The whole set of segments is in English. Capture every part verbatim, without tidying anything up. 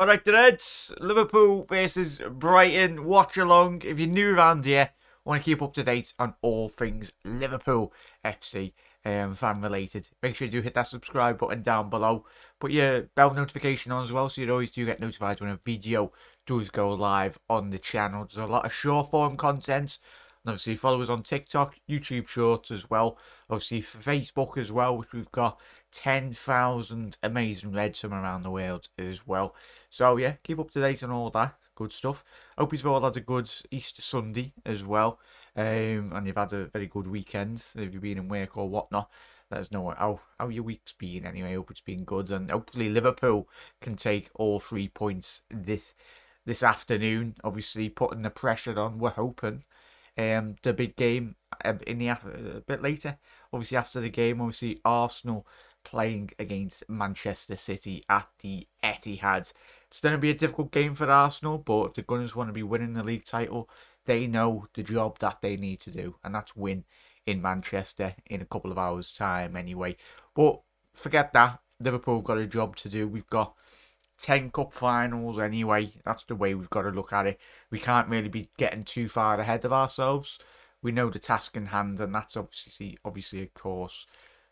Alright, lads, Liverpool versus Brighton, watch along. If you're new around here, want to keep up to date on all things Liverpool F C um, fan related, make sure you do hit that subscribe button down below. Put your bell notification on as well, so you always do get notified when a video does go live on the channel. There's a lot of short form content. And obviously follow us on TikTok, YouTube Shorts as well. Obviously Facebook as well, which we've got ten thousand amazing reds from around the world as well. So yeah, keep up to date on all that good stuff. Hope you've all had a good Easter Sunday as well. Um, and you've had a very good weekend. If you've been in work or whatnot, let us know how, how your week's been anyway. Hope it's been good. And hopefully Liverpool can take all three points this, this afternoon. Obviously putting the pressure on, we're hoping. Um, the big game in the a bit later, obviously after the game, obviously Arsenal playing against Manchester City at the Etihad. It's going to be a difficult game for Arsenal, but if the Gunners want to be winning the league title, they know the job that they need to do, and that's win in Manchester in a couple of hours' time anyway. But forget that, Liverpool have got a job to do. We've got ten cup finals anyway. That's the way we've got to look at it. We can't really be getting too far ahead of ourselves. We know the task in hand, and that's obviously obviously of course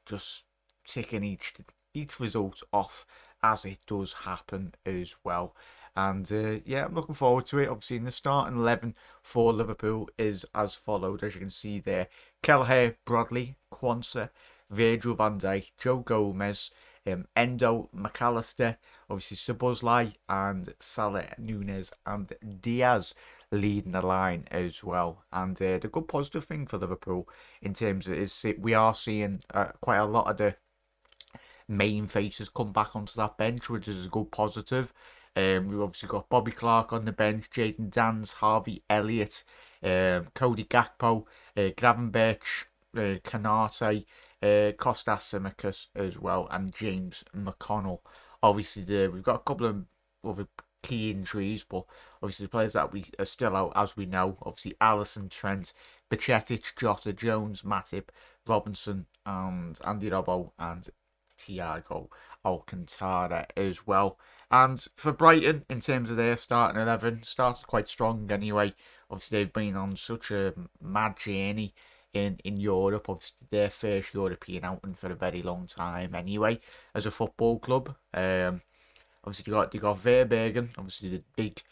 just ticking each each result off as it does happen as well. And uh, yeah, I'm looking forward to it. Obviously in the starting eleven for Liverpool is as followed, as you can see there: Kelleher, Bradley, Quansah, Virgil van Dijk, Joe Gomez, Um, Endo, McAllister, obviously Szoboszlai and Salah, Núñez and Diaz leading the line as well. And uh, the good positive thing for Liverpool in terms of is we are seeing uh, quite a lot of the main faces come back onto that bench, which is a good positive. Um, we've obviously got Bobby Clark on the bench, Jadon Sancho, Harvey Elliott, um, Cody Gakpo, uh, Gravenberch, uh, Canate, Uh, Kostas Tsimikas as well, and James McConnell. Obviously, the, we've got a couple of other key injuries, but obviously the players that we are still out, as we know, obviously Alisson, Trent, Bajčetić, Jota, Jones, Matip, Robinson, and Andy Robbo, and Thiago Alcantara as well. And for Brighton, in terms of their starting eleven, started quite strong anyway. Obviously, they've been on such a mad journey in in Europe, obviously their first European outing for a very long time anyway as a football club. Um obviously you got you got Verbergen, obviously the big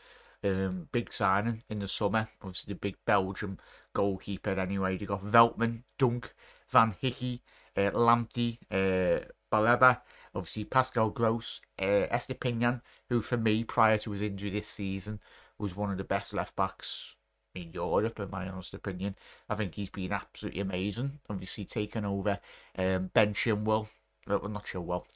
um big signing in the summer, obviously the big Belgium goalkeeper anyway. You got Veltman, Dunk, Van Hickey, uh, Lamptey, uh, Baleba, obviously Pascal Gross, uh, Estupiñán, who for me prior to his injury this season was one of the best left backs in Europe, in my honest opinion. I think he's been absolutely amazing. Obviously taking over um, Ben Chilwell. Well, I'm not sure. Well,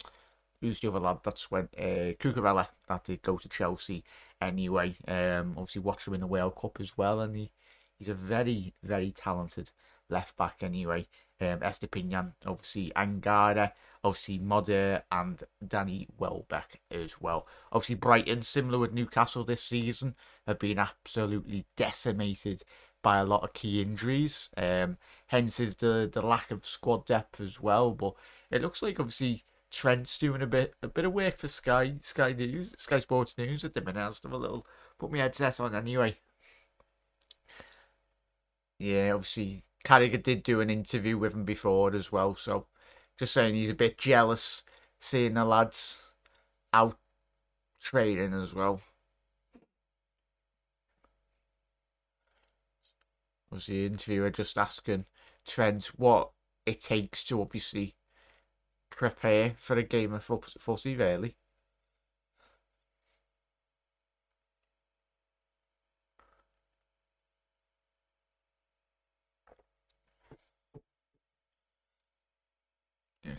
who's the other lad? That's when uh, Cucurella, that did go to Chelsea anyway. Um, obviously watched him in the World Cup as well, and he he's a very very talented left back anyway. Um, Estupiñán, obviously Angara, obviously Modder, and Danny Welbeck as well. Obviously Brighton, similar with Newcastle this season, have been absolutely decimated by a lot of key injuries. Um, hence is the the lack of squad depth as well. But it looks like obviously Trent's doing a bit a bit of work for Sky Sky News Sky Sports News at the minute. I'll have a little put my headset on anyway. Yeah, obviously Carragher did do an interview with him before as well, so just saying he's a bit jealous seeing the lads out training as well. Was the interviewer just asking Trent what it takes to obviously prepare for a game of footy, really?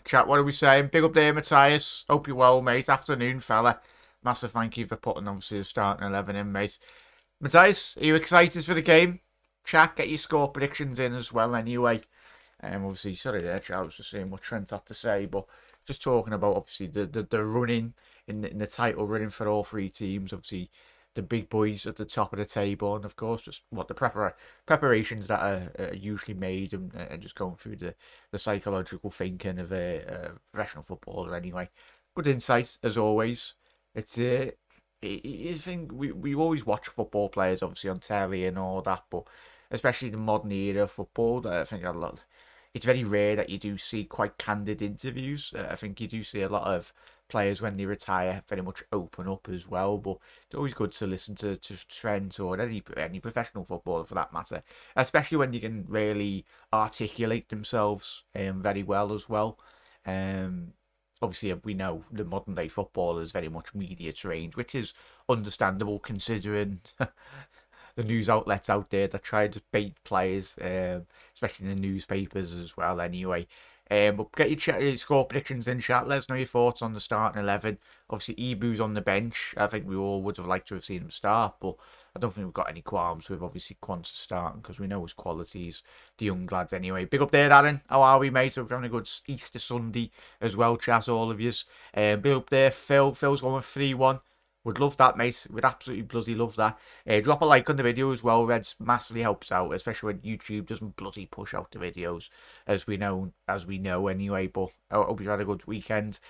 Chat, what are we saying? Big up there, Matthias. Hope you're well, mate. Afternoon, fella. Massive thank you for putting, obviously, the starting eleven in, mate. Matthias, are you excited for the game? Chat, get your score predictions in as well, anyway. Um, obviously, sorry there, chat. I was just saying what Trent had to say, but just talking about, obviously, the, the, the running, in the, in the title running for all three teams, obviously, the big boys at the top of the table, and of course just what the prepar preparations that are, are usually made, and, and just going through the, the psychological thinking of a, a professional footballer anyway. Good insights as always. It's uh, you think we we always watch football players obviously on telly and all that, but especially the modern era of football, I think a lot. It's very rare that you do see quite candid interviews. I think you do see a lot of players when they retire very much open up as well. But it's always good to listen to, to Trent or any any professional footballer for that matter, especially when you can really articulate themselves um, very well as well. Um, obviously, we know the modern day football is very much media trained, which is understandable considering the news outlets out there that try to bait players, um, especially in the newspapers as well anyway. Um, but get your, ch your score predictions in, chat. Let us know your thoughts on the starting eleven. Obviously, Ibu's on the bench. I think we all would have liked to have seen him start, but I don't think we've got any qualms with, obviously, Quansah starting because we know his qualities, the young lads anyway. Big up there, Aaron. How are we, mate? So we're having a good Easter Sunday as well, chat, all of yous. Um, big up there, Phil. Phil's going with three one. Would love that, mate. Would absolutely bloody love that. Uh, drop a like on the video as well, Reds. Massively helps out, especially when YouTube doesn't bloody push out the videos, as we know, as we know anyway. But I hope you had a good weekend.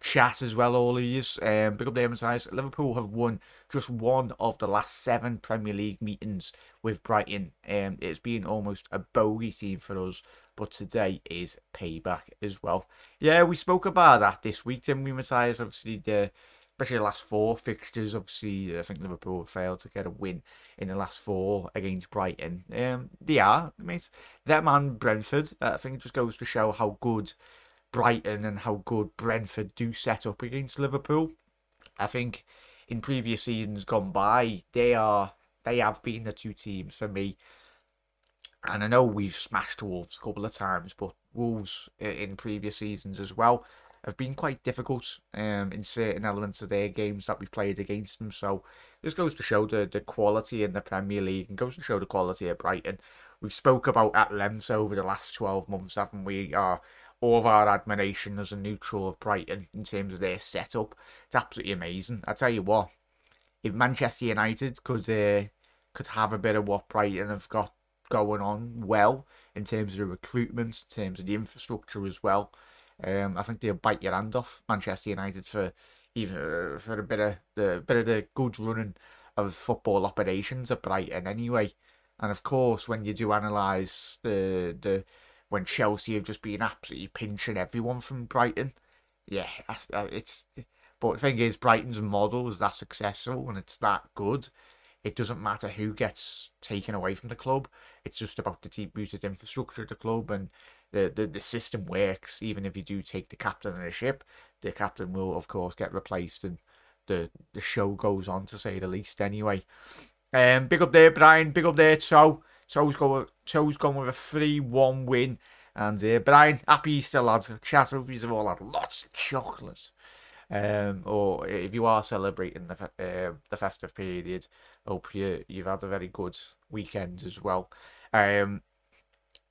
Chat as well, all of yous. Um, big up the M S Is. Liverpool have won just one of the last seven Premier League meetings with Brighton. Um, it's been almost a bogey team for us, but today is payback as well. Yeah, we spoke about that this week, didn't we, Matthias? Obviously, the... especially the last four fixtures, obviously, I think Liverpool failed to get a win in the last four against Brighton. Um, they are, I mean, them and Brentford. Uh, I think it just goes to show how good Brighton and how good Brentford do set up against Liverpool. I think in previous seasons gone by, they are they have been the two teams for me. And I know we've smashed Wolves a couple of times, but Wolves in previous seasons as well have been quite difficult um, in certain elements of their games that we played against them. So this goes to show the, the quality in the Premier League and goes to show the quality of Brighton. We've spoke about at length over the last twelve months, haven't we? Our, all of our admiration as a neutral of Brighton in terms of their setup. It's absolutely amazing. I tell you what, if Manchester United could uh, could have a bit of what Brighton have got going on well in terms of the recruitment, in terms of the infrastructure as well, Um, I think they'll bite your hand off, Manchester United, for even uh, for a bit of the bit of the good running of football operations at Brighton anyway. And of course, when you do analyse the the when Chelsea have just been absolutely pinching everyone from Brighton, yeah, it's. But the thing is, Brighton's model is that successful and it's that good. It doesn't matter who gets taken away from the club. It's just about the deep-rooted infrastructure of the club and. The, the, the system works. Even if you do take the captain of the ship, the captain will, of course, get replaced and the, the show goes on, to say the least, anyway. Um, big up there, Brian. Big up there, Toe. Toe's gone with, Toe's gone with a three one win. And, uh, Brian, happy Easter, lads. Chat, hope you've all had lots of chocolate. Um, or if you are celebrating the, uh, the festive period, hope you, you've had a very good weekend as well. Um...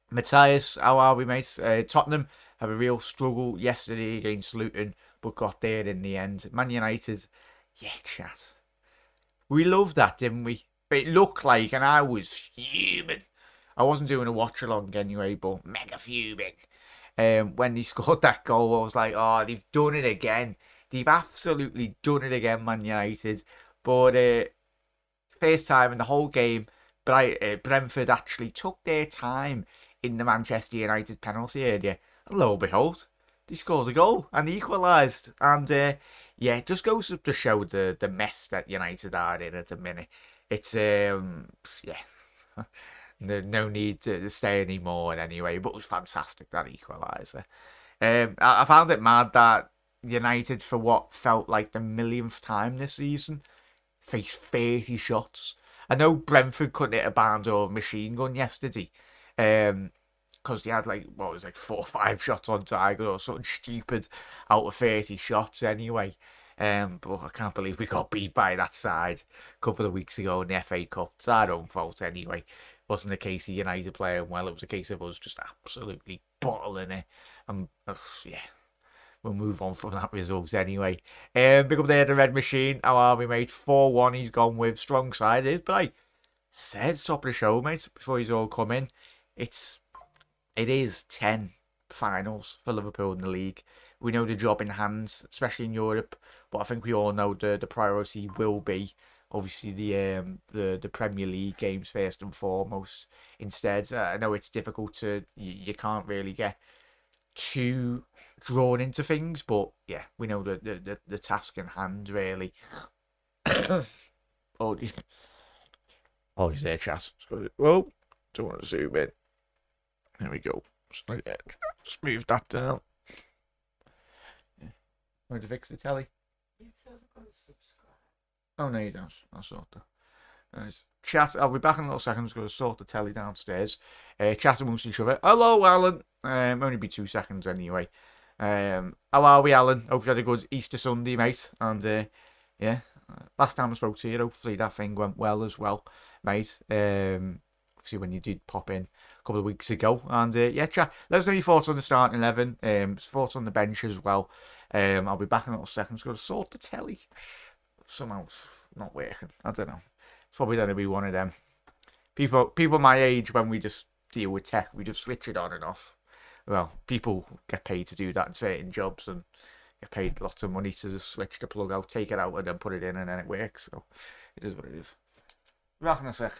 Matthias, how are we, mate? Uh, Tottenham have a real struggle yesterday against Luton, but got there in the end. Man United, yeah, chat. We loved that, didn't we? It looked like, and I was fuming. I wasn't doing a watch-along anyway, but mega fuming. Um, when they scored that goal, I was like, oh, they've done it again. They've absolutely done it again, Man United. But uh, first time in the whole game, Bright, uh, Brentford actually took their time in the Manchester United penalty area, and lo and behold, they scored a goal and they equalised. And uh, yeah, it just goes to show the the mess that United are in at the minute. It's um yeah, no need to stay anymore anyway. But it was fantastic, that equaliser. Um, I, I found it mad that United, for what felt like the millionth time this season, faced thirty shots. I know Brentford couldn't hit a band or machine gun yesterday, um, because they had like what was it, like four or five shots on target or something stupid out of thirty shots anyway. Um, but I can't believe we got beat by that side a couple of weeks ago in the F A Cup. It's our own fault anyway. It wasn't a case of United playing well. It was a case of us just absolutely bottling it. And uh, yeah, we'll move on from that result anyway. Um, big up there, the Red Machine. How are we, mate? four one he's gone with. Strong side is, but I said top of the show, mate, before he's all come in. It's, it is ten finals for Liverpool in the league. We know the job in hand, especially in Europe, but I think we all know the the priority will be obviously the um the the Premier League games first and foremost. Instead, uh, I know it's difficult to you, you can't really get too drawn into things, but yeah, we know the the the, the task in hand really. oh, oh, he's there, Chas. Well, don't want to zoom in. There we go. Just move that down. Yeah. Want to fix the telly? It says I've got to subscribe. Oh no, you don't. I'll sort that. Nice. Chat. I'll be back in a little second. I'm just going to sort the telly downstairs. Uh, chat amongst each other. Hello, Alan. Um, only be two seconds anyway. Um, how are we, Alan? Hope you had a good Easter Sunday, mate. And uh, yeah, last time I spoke to you, hopefully that thing went well as well, mate. Um, obviously when you did pop in a couple of weeks ago, and uh, yeah, chat. Let us know your thoughts on the starting eleven. Um, thoughts on the bench as well. Um, I'll be back in a little second. I'm just going to sort the telly. Somehow it's not working. I don't know. It's probably going to be one of them. People people my age, when we just deal with tech, we just switch it on and off. Well, people get paid to do that in certain jobs and get paid lots of money to just switch the plug out, take it out and then put it in and then it works. So it is what it is. Back in a sec.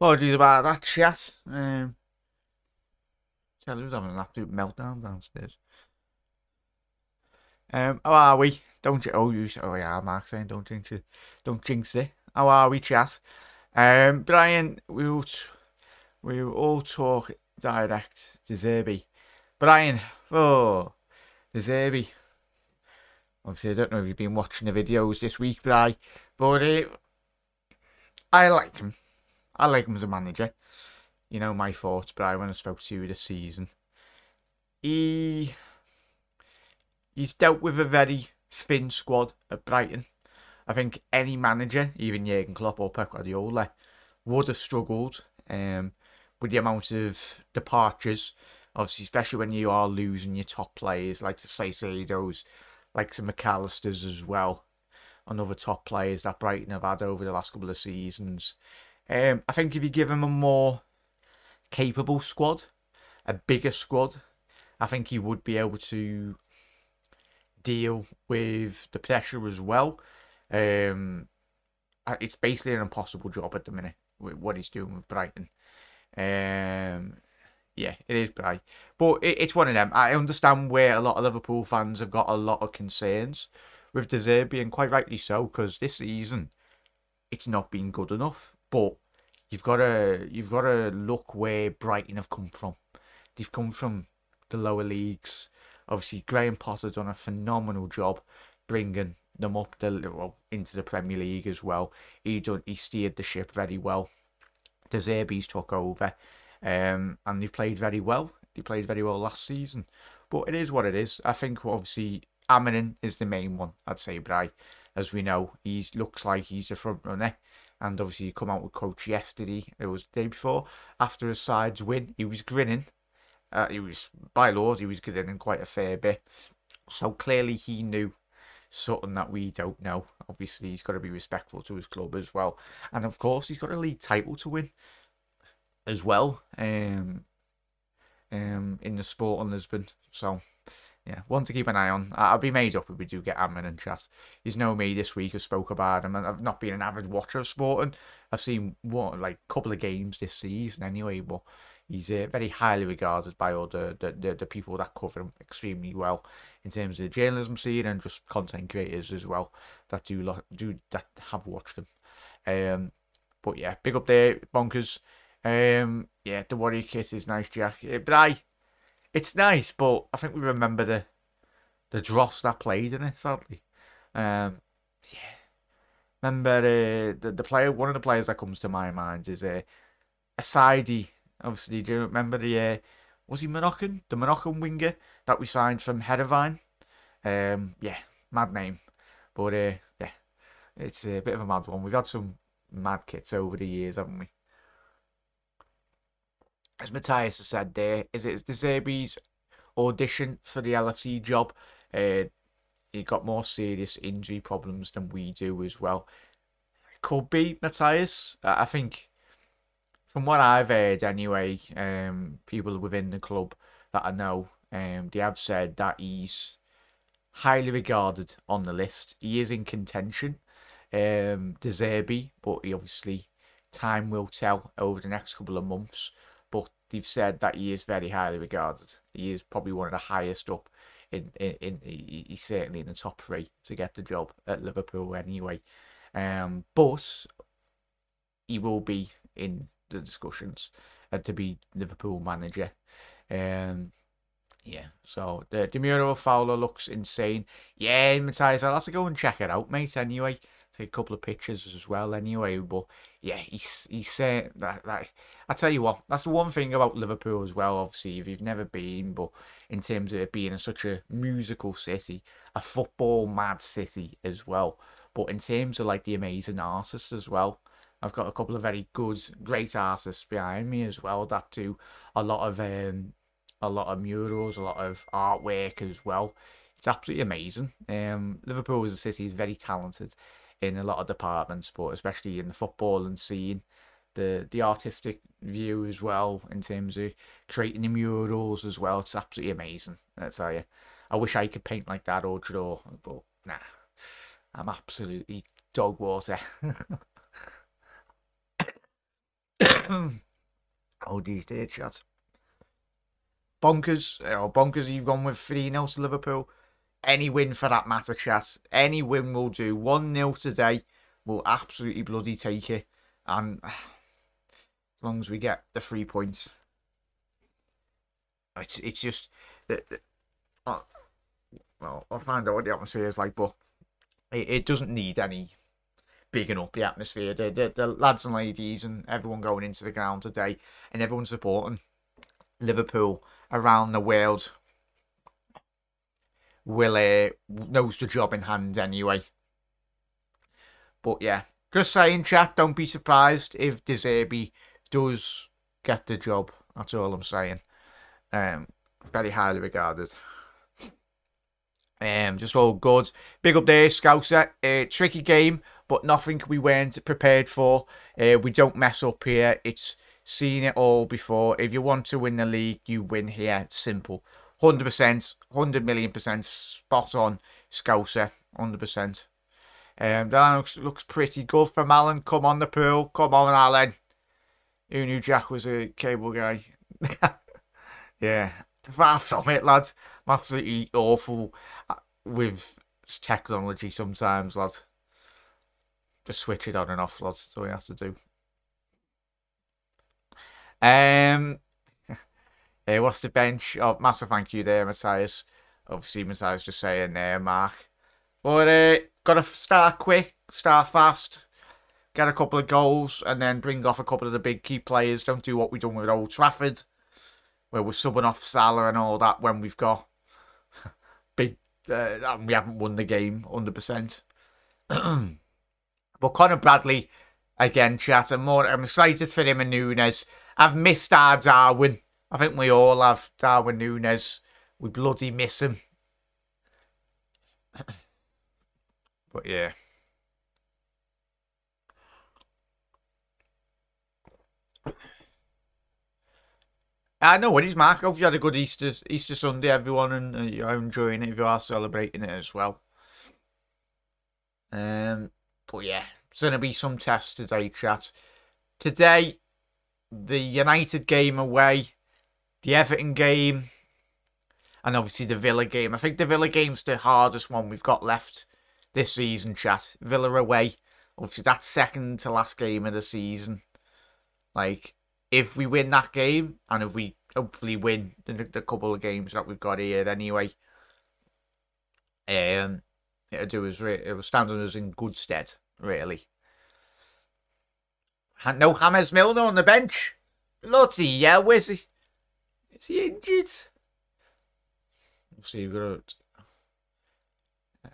Apologies about that, chat. Um, Kelly was having an absolute meltdown downstairs. Um, how are we? Don't you? Oh, you. Oh, yeah. Mark saying, "Don't jinx it. Don't jinx it." How are we, chat? Um, Brian, we will. We will all talk direct. De Zerbi, Brian. Oh, De Zerbi. Obviously, I don't know if you've been watching the videos this week, Brian, but uh, I like him. I like him as a manager. You know my thoughts, but I when I spoke to you this season, he he's dealt with a very thin squad at Brighton. I think any manager, even Jurgen Klopp or Pep Guardiola, would have struggled um, with the amount of departures, obviously, especially when you are losing your top players, like the Saicedo's, like the McAllisters as well, and other top players that Brighton have had over the last couple of seasons. Um, I think if you give him a more capable squad, a bigger squad, I think he would be able to deal with the pressure as well. Um, it's basically an impossible job at the minute with what he's doing with Brighton. Um, yeah, it is Brighton, but it, it's one of them. I understand where a lot of Liverpool fans have got a lot of concerns with De Zerbi, and quite rightly so, because this season it's not been good enough. But you've got to you've got to look where Brighton have come from. They've come from the lower leagues. Obviously, Graham Potter's done a phenomenal job bringing them up the, well, into the Premier League as well. He done he steered the ship very well. De Zerbi's took over, um, and they played very well. They played very well last season, but it is what it is. I think obviously Aminin is the main one. I'd say Brai, as we know, he looks like he's the front runner, and obviously he come out with coach yesterday. It was the day before after his side's win. He was grinning. Uh, he was, by Lord, he was grinning quite a fair bit. So clearly he knew something that we don't know. Obviously, he's got to be respectful to his club as well. And, of course, he's got a league title to win as well um, um, in the sport on Lisbon. So, yeah, one to keep an eye on. I'll be made up if we do get Amman and chat. He's known me this week. I spoke about him. And I've not been an avid watcher of Sporting. I've seen, what, like a couple of games this season anyway, but he's uh, very highly regarded by all the, the, the, the people that cover him extremely well in terms of the journalism scene and just content creators as well that do lot do that have watched him. Um, but yeah, big up there, bonkers. Um, yeah, the Warrior kit is nice, Jack. But I, it's nice, but I think we remember the the dross that played in it. Sadly, um, yeah. Remember uh, the the player. One of the players that comes to my mind is a uh, Asidi. Obviously, do you remember the, uh, was he Moroccan? The Moroccan winger that we signed from Heerenveen. Um, yeah, mad name. But, uh, yeah, it's a bit of a mad one. We've had some mad kits over the years, haven't we? As Matthias has said there, is it De Zerbi's audition for the L F C job? Uh, he got more serious injury problems than we do as well. Could be, Matthias. I think, from what I've heard anyway, um, people within the club that I know, um, they have said that he's highly regarded on the list. He is in contention, um, De Zerbi, but he obviously, time will tell over the next couple of months. But they've said that he is very highly regarded. He is probably one of the highest up, in, in, in he's certainly in the top three to get the job at Liverpool anyway. Um, but he will be in the discussions and uh, to be Liverpool manager. Um, yeah, so the Demuro Fowler looks insane. Yeah, Matthias, I'll have to go and check it out, mate, anyway. Take a couple of pictures as well, anyway. But yeah, he's he's saying that, that. I tell you what, that's the one thing about Liverpool as well, obviously, if you've never been, but in terms of it being in such a musical city, a football mad city as well, but in terms of like the amazing artists as well. I've got a couple of very good, great artists behind me as well that do a lot of um, a lot of murals, a lot of artwork as well. It's absolutely amazing. Um, Liverpool as a city is very talented in a lot of departments, but especially in the football and scene, the the artistic view as well in terms of creating the murals as well. It's absolutely amazing. I tell you, I wish I could paint like that or draw, but nah, I'm absolutely dog water. Oh dear, chat. Bonkers, oh, bonkers. You've gone with three nil to Liverpool. Any win for that matter, chat. Any win will do. one nil today, we'll absolutely bloody take it. And as long as we get the three points, it's it's just that. Uh, well, I'll find out what the atmosphere is like, but it, it doesn't need any bigging up the atmosphere. The, the, the lads and ladies and everyone going into the ground today and everyone supporting Liverpool around the world will uh, knows the job in hand anyway. But yeah, Just saying, chat, don't be surprised if De Zerbi does get the job. That's all I'm saying. Um, very highly regarded. Um, just all good. Big up there, Scouser. Uh, tricky game, but nothing we weren't prepared for. Uh, we don't mess up here. It's seen it all before. If you want to win the league, you win here. Simple. one hundred percent, one hundred million percent spot on, Scouser. one hundred percent. Um, that looks, looks pretty good from Alan. Come on, the pool. Come on, Alan. Who knew Jack was a cable guy? Yeah. Far from it, lads. I'm absolutely awful with technology sometimes, lads. Just switch it on and off, lads. That's all you have to do. Um, hey, what's the bench? Oh, massive thank you there, Matthias. Obviously, Matthias just saying there, Mark. But uh, got to start quick, start fast, get a couple of goals, and then bring off a couple of the big key players. Don't do what we've done with Old Trafford, where we're subbing off Salah and all that when we've got big, uh, and we haven't won the game one hundred percent. But Conor Bradley, again, chat, I'm, more, I'm excited for him and Núñez. I've missed our Darwin. I think we all have. Darwin Núñez. We bloody miss him. But yeah. I know what it is, Mark. Hope you had a good Easter, Easter Sunday, everyone, and you're enjoying it if you are celebrating it as well. Um, but yeah, it's going to be some tests today, chat. Today, the United game away, the Everton game, and obviously the Villa game. I think the Villa game's the hardest one we've got left this season, chat. Villa away. Obviously, that's second to last game of the season. Like, if we win that game, and if we hopefully win the, the couple of games that we've got here anyway, um, it'll do us, it'll stand on us in good stead, really. And no James Milner on the bench. Bloody yeah, where's he? Is he injured? Let's see, we've got a,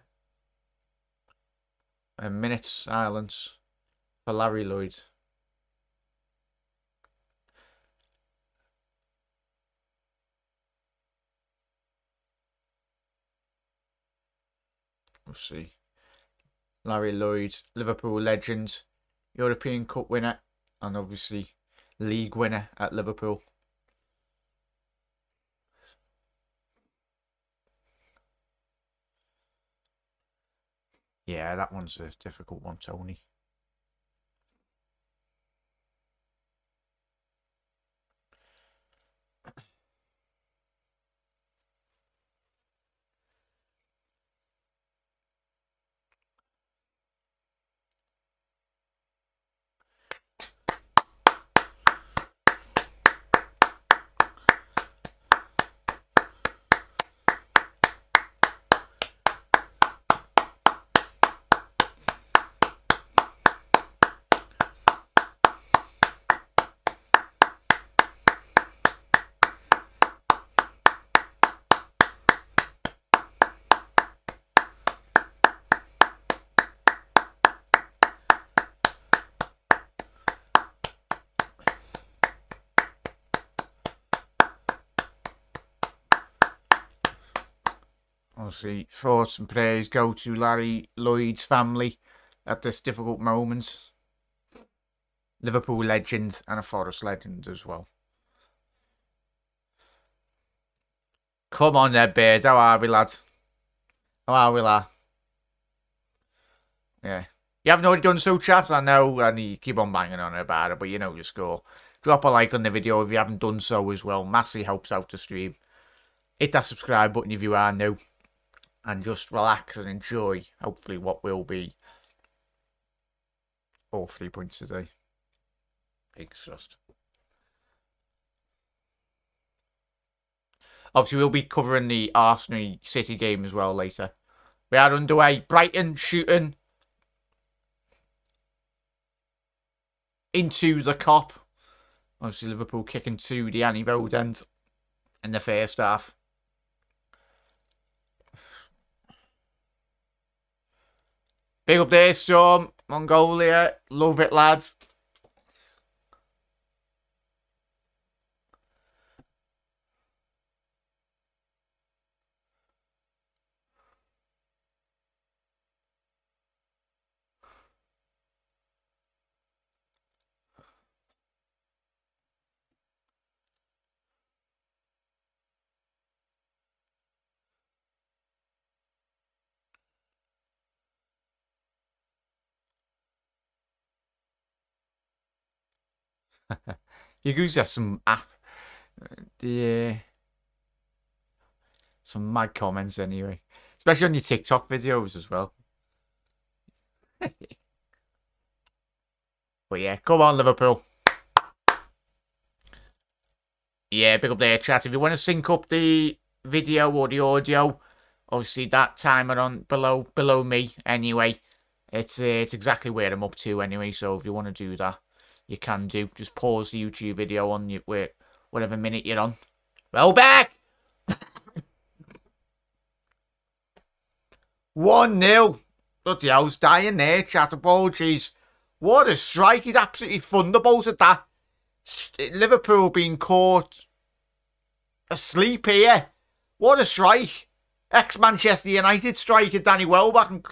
a minute's silence for Larry Lloyd. We'll see. Larry Lloyd, Liverpool legend, European Cup winner, and obviously league winner at Liverpool. Yeah, that one's a difficult one, Tony. See, thoughts and prayers go to Larry Lloyd's family at this difficult moment. Liverpool legend and a Forest legend as well. Come on there, Beards. How are we, lads? How are we, lad? Yeah. You haven't already done so, chat, I know, and you keep on banging on about it, but you know your score. Drop a like on the video if you haven't done so as well. Massively helps out the stream. Hit that subscribe button if you are new. And just relax and enjoy, hopefully, what will be all three points today. Exhaust. Obviously, we'll be covering the Arsenal City game as well later. We are underway. Brighton shooting into the cop. Obviously, Liverpool kicking to the Annie Road end in the first half. Big up there, Storm. Mongolia, love it, lads. You could have some app, yeah, some mad comments anyway, especially on your TikTok videos as well. But yeah, come on Liverpool. Yeah, big up there chat. If you want to sync up the video or the audio, obviously that timer on below below me anyway. It's uh, it's exactly where I'm up to anyway. So if you want to do that, you can do. Just pause the YouTube video on you wait, whatever minute you're on. Well back. one nil. Bloody hell's dying there, Chatterball. Jeez. What a strike. He's absolutely thunderbolt at that. Liverpool being caught asleep here. What a strike. Ex-Manchester United striker Danny Welbeck. And,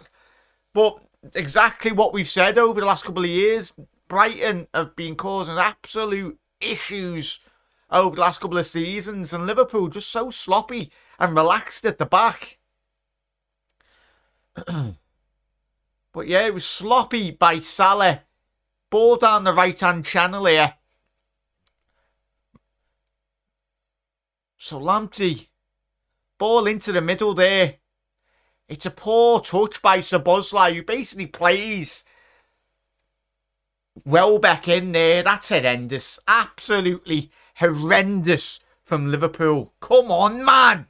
but exactly what we've said over the last couple of years. Brighton have been causing absolute issues over the last couple of seasons, and Liverpool just so sloppy and relaxed at the back. But yeah, it was sloppy by Salah. Ball down the right-hand channel here. So Lamptey. Ball into the middle there. It's a poor touch by Szoboszlai, who basically plays Welbeck in there. That's horrendous. Absolutely horrendous from Liverpool. Come on, man.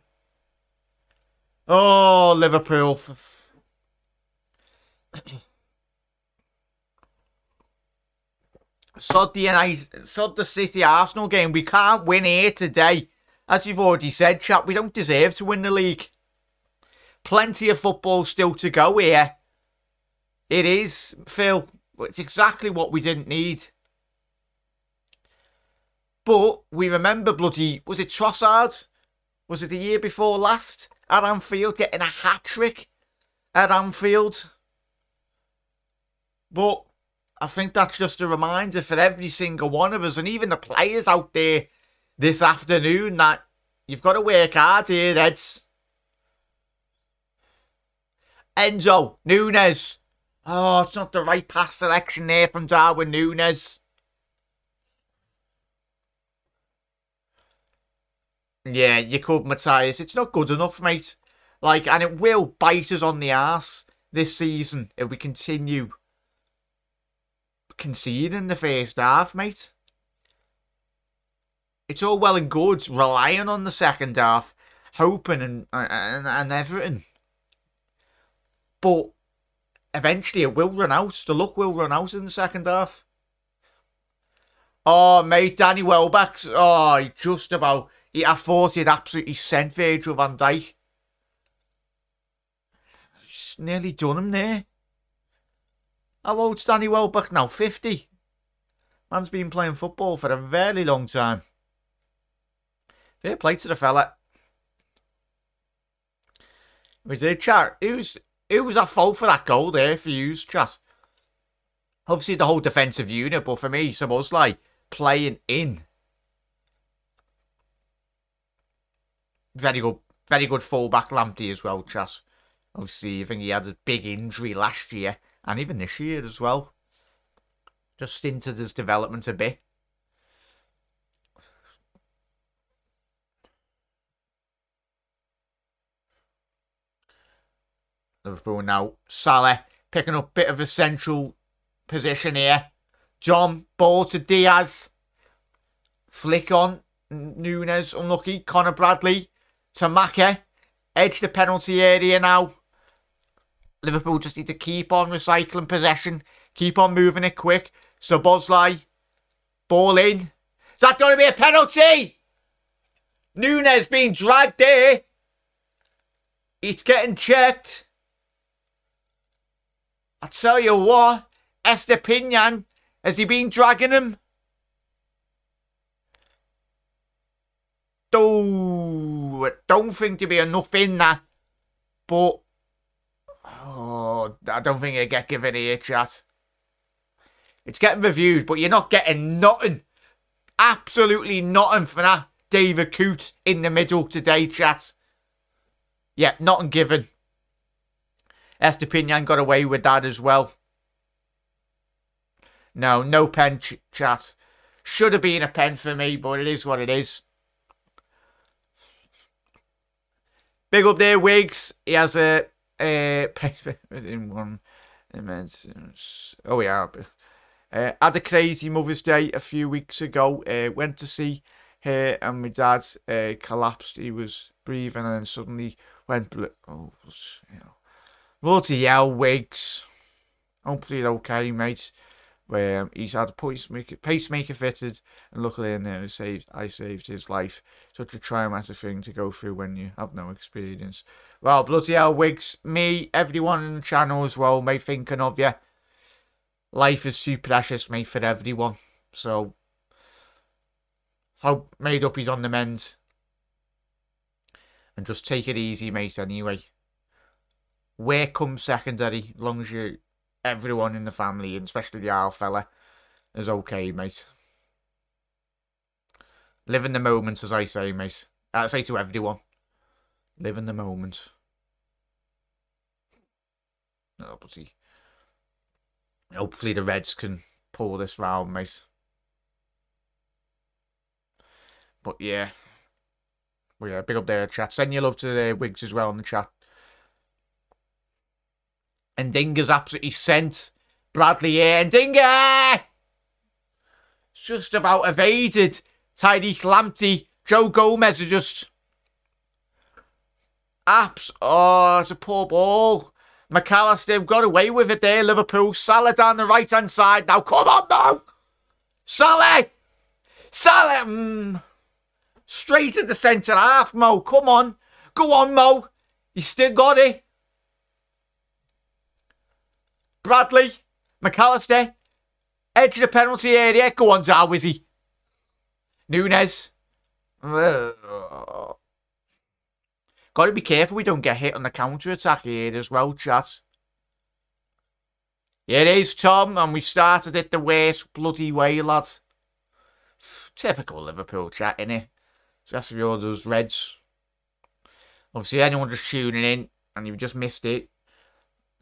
Oh, Liverpool. Sod the, sod the City Arsenal game. We can't win here today. As you've already said, chap, we don't deserve to win the league. Plenty of football still to go here. It is, Phil. It's exactly what we didn't need. But we remember bloody... Was it Trossard? Was it the year before last? At Anfield, getting a hat-trick at Anfield. But I think that's just a reminder for every single one of us, and even the players out there this afternoon, that you've got to work hard here, Reds. Endo, Núñez. Oh, it's not the right pass selection there from Darwin Núñez. Yeah, you could, Matthias. It's not good enough, mate. Like, and it will bite us on the arse this season if we continue conceding the first half, mate. It's all well and good relying on the second half, hoping and and, and everything. But eventually it will run out. The luck will run out in the second half. Oh, mate, Danny Welbeck. Oh, he just about... He, I thought he'd absolutely sent Virgil van Dijk. He's nearly done him there. How old's Danny Welbeck now? fifty. Man's been playing football for a very long time. Fair play to the fella. We did chat. Who's... Who was at fault for that goal there for you, chat? Obviously the whole defensive unit, but for me, Szoboszlai playing in. Very good, very good full-back Lamptey as well, chat. Obviously, I think he had a big injury last year, and even this year as well. Just stinted his development a bit. Liverpool now. Salah picking up a bit of a central position here. John, ball to Diaz. Flick on. Núñez, unlucky. Connor Bradley to Maka. Edge the penalty area now. Liverpool just need to keep on recycling possession. Keep on moving it quick. Szoboszlai. Ball in. Is that going to be a penalty? Núñez being dragged there. It's getting checked. I tell you what, Estupiñán, has he been dragging him? Oh, I don't think there'll be enough in that. But, oh, I don't think he'll get given here, chat. It's getting reviewed, but you're not getting nothing. Absolutely nothing for that. David Coote in the middle today, chat. Yeah, nothing given. Estupiñán got away with that as well. No, no pen, ch chat. Should have been a pen for me, but it is what it is. Big up there, Wiggs. He has a... a in one immense... Oh, yeah. Uh, had a crazy Mother's Day a few weeks ago. Uh, went to see her and my dad uh, collapsed. He was breathing and then suddenly went... Oh, bloody hell, Wiggs. Hopefully you're okay, mate. Um, he's had a pacemaker, pacemaker fitted, and luckily in there, saved, I saved his life. Such a traumatic thing to go through when you have no experience. Well, bloody hell, Wiggs, me, everyone on the channel as well, mate, thinking of you. Life is too precious, mate, for everyone. So, hope made up he's on the mend. And just take it easy, mate, anyway. Where comes secondary, as long as you... Everyone in the family, and especially the owl fella, is okay, mate. Live in the moment, as I say, mate. I say to everyone, live in the moment. Hopefully, hopefully the Reds can pull this round, mate. But yeah, well, yeah, big up there, chat. Send your love to the Wigs as well in the chat. Ndinga's absolutely sent Bradley here. Ndinga! It's just about evaded. Tyreek Lamptey. Joe Gomez are just... Apps. Oh, it's a poor ball. McAllister got away with it there, Liverpool. Salah down the right-hand side. Now, come on now! Salah! Salah! Mm. Straight at the centre-half, Mo. Come on. Go on, Mo. You still got it. Bradley, McAllister, edge of the penalty area. Go on, Darwizzy. Núñez. Got to be careful we don't get hit on the counter-attack here as well, chat. It is, Tom, and we started it the worst bloody way, lad. Typical Liverpool chat, innit? Just for all those Reds. Obviously, anyone just tuning in, and you've just missed it.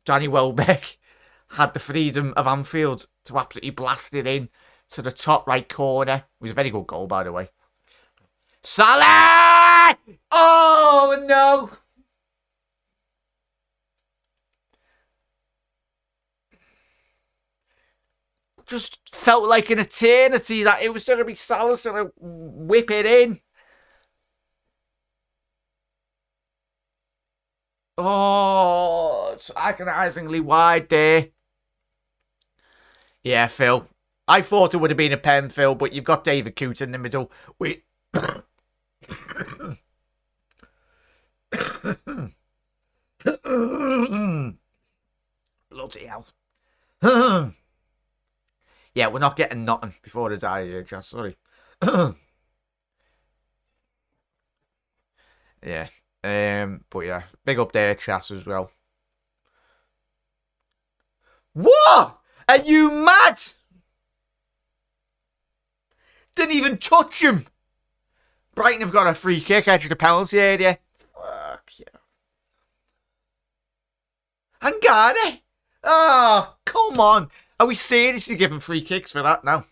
Danny Welbeck had the freedom of Anfield to absolutely blast it in to the top right corner. It was a very good goal, by the way. Salah! Oh, no! Just felt like an eternity that it was going to be Salah to whip it in. Oh, it's agonisingly wide there. Yeah, Phil. I thought it would have been a pen, Phil, but you've got David Coote in the middle. Wait. Bloody hell. Yeah, we're not getting nothing before I die here, Chad. Sorry. Yeah. Um, but yeah, big up there, chat, as well. What? Are you mad? Didn't even touch him. Brighton have got a free kick out of the penalty area. Fuck yeah. Angara? Oh, come on. Are we seriously giving free kicks for that now?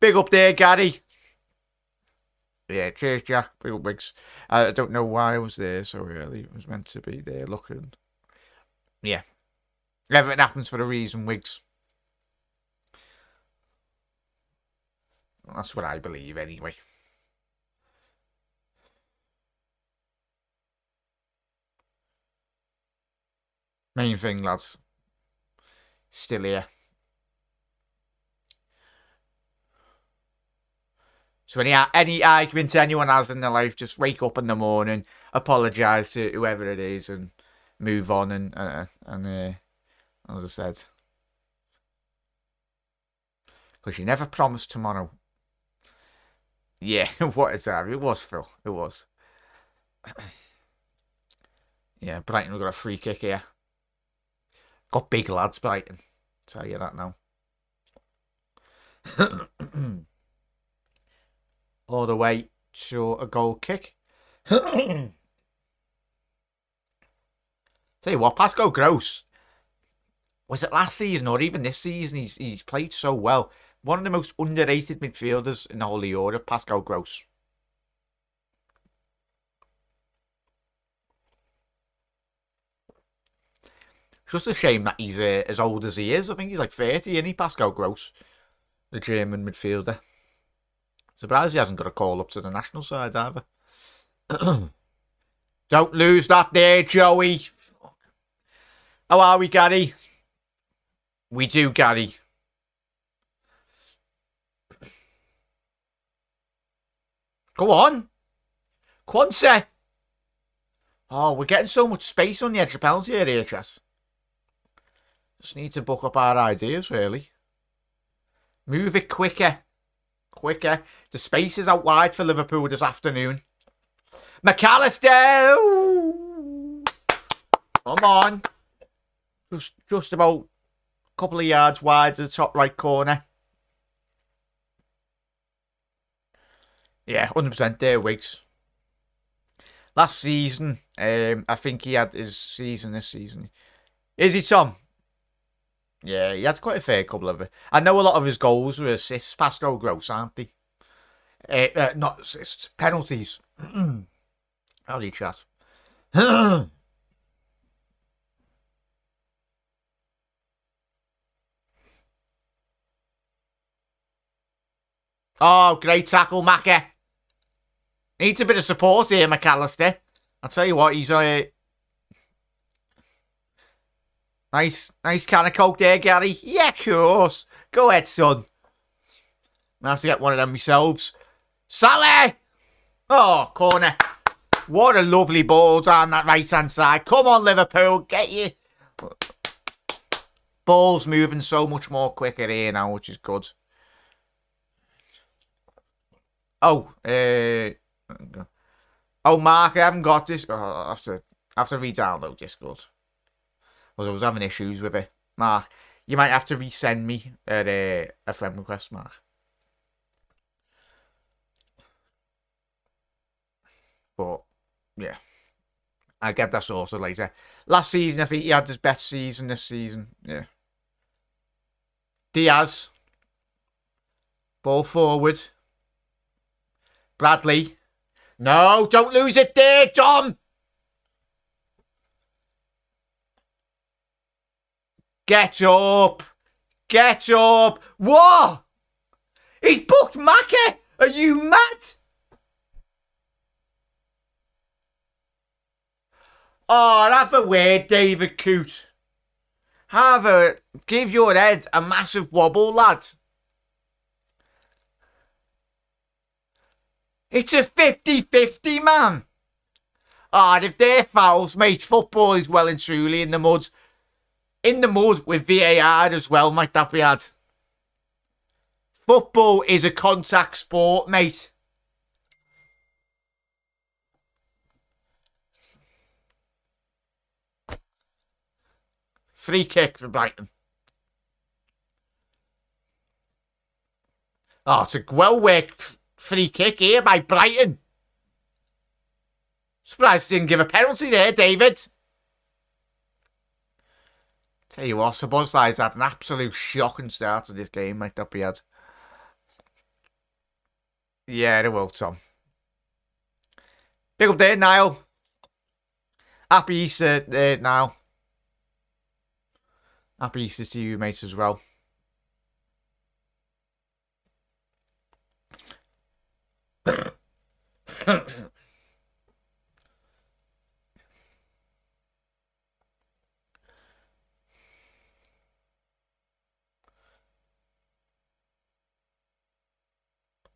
Big up there, Gary. Yeah, cheers, Jack. Big up, Wigs. I don't know why I was there so early. It was meant to be there looking. Yeah. Everything happens for a reason, Wigs. Well, that's what I believe, anyway. Main thing, lads. Still here. So any, any argument anyone has in their life, just wake up in the morning, apologise to whoever it is and move on and uh, and uh, as I said. Because you never promised tomorrow. Yeah, what is that? It was, Phil. It was. Yeah, Brighton have got a free kick here. Got big lads, Brighton. Tell you that now. All the way to a goal kick. Tell you what, Pascal Gross. Was it last season or even this season? He's, he's played so well. One of the most underrated midfielders in all of Europe, Pascal Gross. Just a shame that he's uh, as old as he is. I think he's like thirty, isn't he? Pascal Gross, the German midfielder. Surprised he hasn't got a call up to the national side either. Don't lose that there, Joey. How are we, Gary? We do, Gary. Go on. Quansah. Oh, we're getting so much space on the edge of penalty area, Chess. Just need to book up our ideas, really. Move it quicker. Quicker. The space is out wide for Liverpool this afternoon. McAllister! Ooh. Come on. Just, just about a couple of yards wide to the top right corner. Yeah, one hundred percent there, Wiggs. Last season, um, I think he had his season this season. Is he, Tom? Yeah, he had quite a fair couple of it. I know a lot of his goals were assists. Pascal Gross, aren't they? Uh, uh, not assists, penalties. How do you chat? Oh, great tackle, Macca. Needs a bit of support here, McAllister. I'll tell you what, he's a... Uh, Nice, nice can of Coke there, Gary. Yeah, of course. Go ahead, son. I'm gonna have to get one of them myself. Salah! Oh, corner. What a lovely ball down that right-hand side. Come on, Liverpool, get you. Ball's moving so much more quicker here now, which is good. Oh, uh... Oh, Mark, I haven't got this. Oh, I have to, I have to re-download Discord. I was having issues with it. Mark, you might have to resend me a, uh, a friend request, Mark. But, yeah. I'll get that sorted later. Last season, I think he had his best season this season. Yeah. Diaz. Ball forward. Bradley. No, don't lose it there, Dom! Get up! Get up! What? He's booked Macca! Are you mad? Oh, have a word, David Coote. Have a... Give your head a massive wobble, lad. It's a fifty fifty, man. Ah, oh, if they're fouls, mate, football is well and truly in the mud. In the mud with V A R as well, might that be had. Football is a contact sport, mate. Free kick for Brighton. Oh, it's a well-worked free kick here by Brighton. Surprised he didn't give a penalty there, David. Tell you what, Szoboszlai's had an absolute shocking start to this game, might that be had. Yeah, it will, Tom. Big up there, Niall. Happy Easter there, Niall. Happy Easter to you, mates, as well.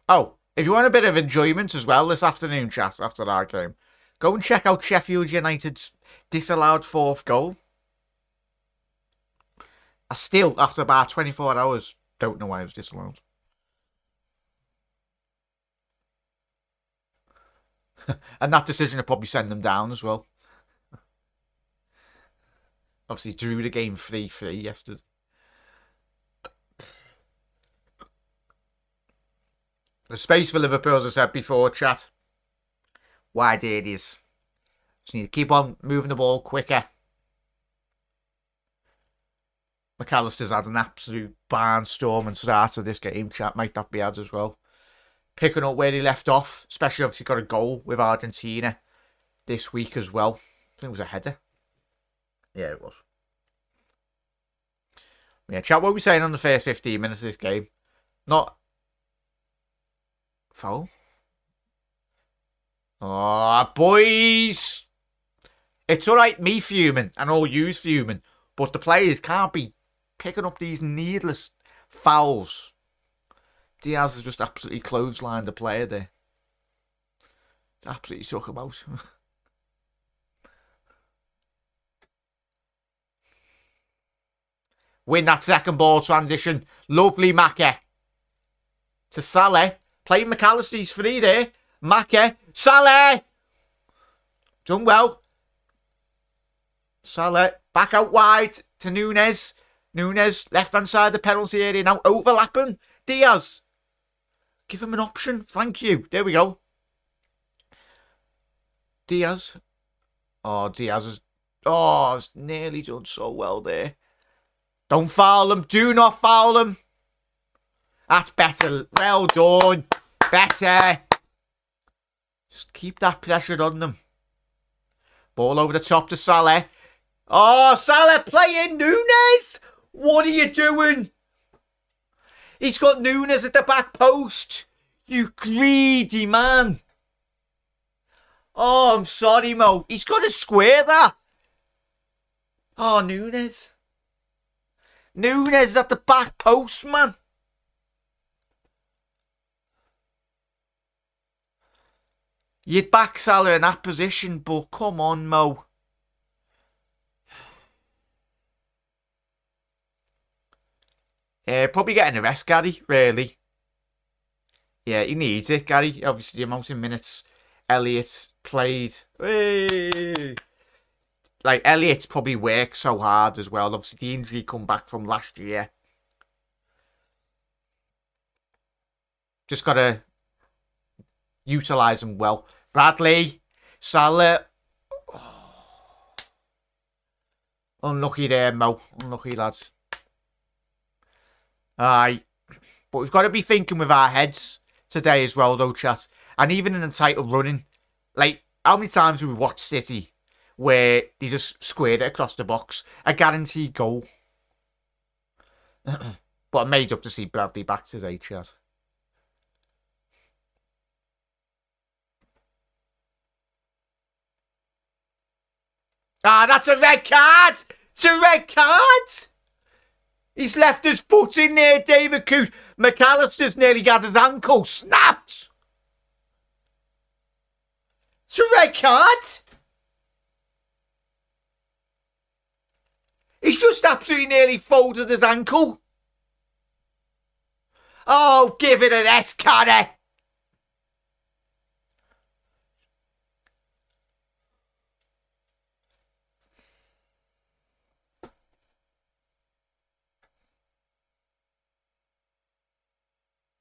Oh, if you want a bit of enjoyment as well this afternoon, chat, after our game, go and check out Sheffield United's disallowed fourth goal. I still, after about twenty-four hours, don't know why it was disallowed. And that decision will probably send them down as well. Obviously, drew the game three three yesterday. The space for Liverpool, as I said before, chat. Wide areas. Just need to keep on moving the ball quicker. McAllister's had an absolute barnstorm and start of this game, chat. Might that be had as well? Picking up where he left off, especially obviously got a goal with Argentina this week as well. I think it was a header. Yeah, it was. Yeah, chat, what were we saying on the first fifteen minutes of this game? Not... Foul? Ah, oh, boys! It's alright, me fuming, and all yous fuming, but the players can't be picking up these needless fouls. Diaz has just absolutely clotheslined the player there. It's absolutely suck about. Win that second ball transition. Lovely Macca. To Salah. Playing McAllister, he's free there. Macca. Salah! Done well. Salah. Back out wide to Núñez. Núñez, left-hand side of the penalty area. Now overlapping. Diaz. Give him an option. Thank you. There we go. Diaz. Oh, Diaz is... Oh, it's nearly done so well there. Don't foul him. Do not foul him. That's better. Well done. Better. Just keep that pressure on them. Ball over the top to Salah. Oh, Salah playing Núñez. What are you doing? He's got Núñez at the back post. You greedy man. Oh, I'm sorry, Mo. He's got to square that. Oh, Núñez. Núñez at the back post, man. You'd back Salah in that position, but come on, Mo. Uh, probably getting a rest, Gary, really. Yeah, he needs it, Gary. Obviously, the amount of minutes Elliott played. Hey! Like, Elliott's probably worked so hard as well. Obviously, the injury come back from last year. Just got to utilise him well. Bradley, Salah. Oh. Unlucky there, Mo. Unlucky, lads. Aye, but we've got to be thinking with our heads today as well, though, chat. And even in the title running, like, how many times have we watched City where they just squared it across the box? A guaranteed goal. But I'm made up to see Bradley back today, chat. Ah, that's a red card! It's a red card! He's left his foot in there, David Coote. McAllister's nearly got his ankle snapped. It's a red card. He's just absolutely nearly folded his ankle. Oh, give it an S, Cody.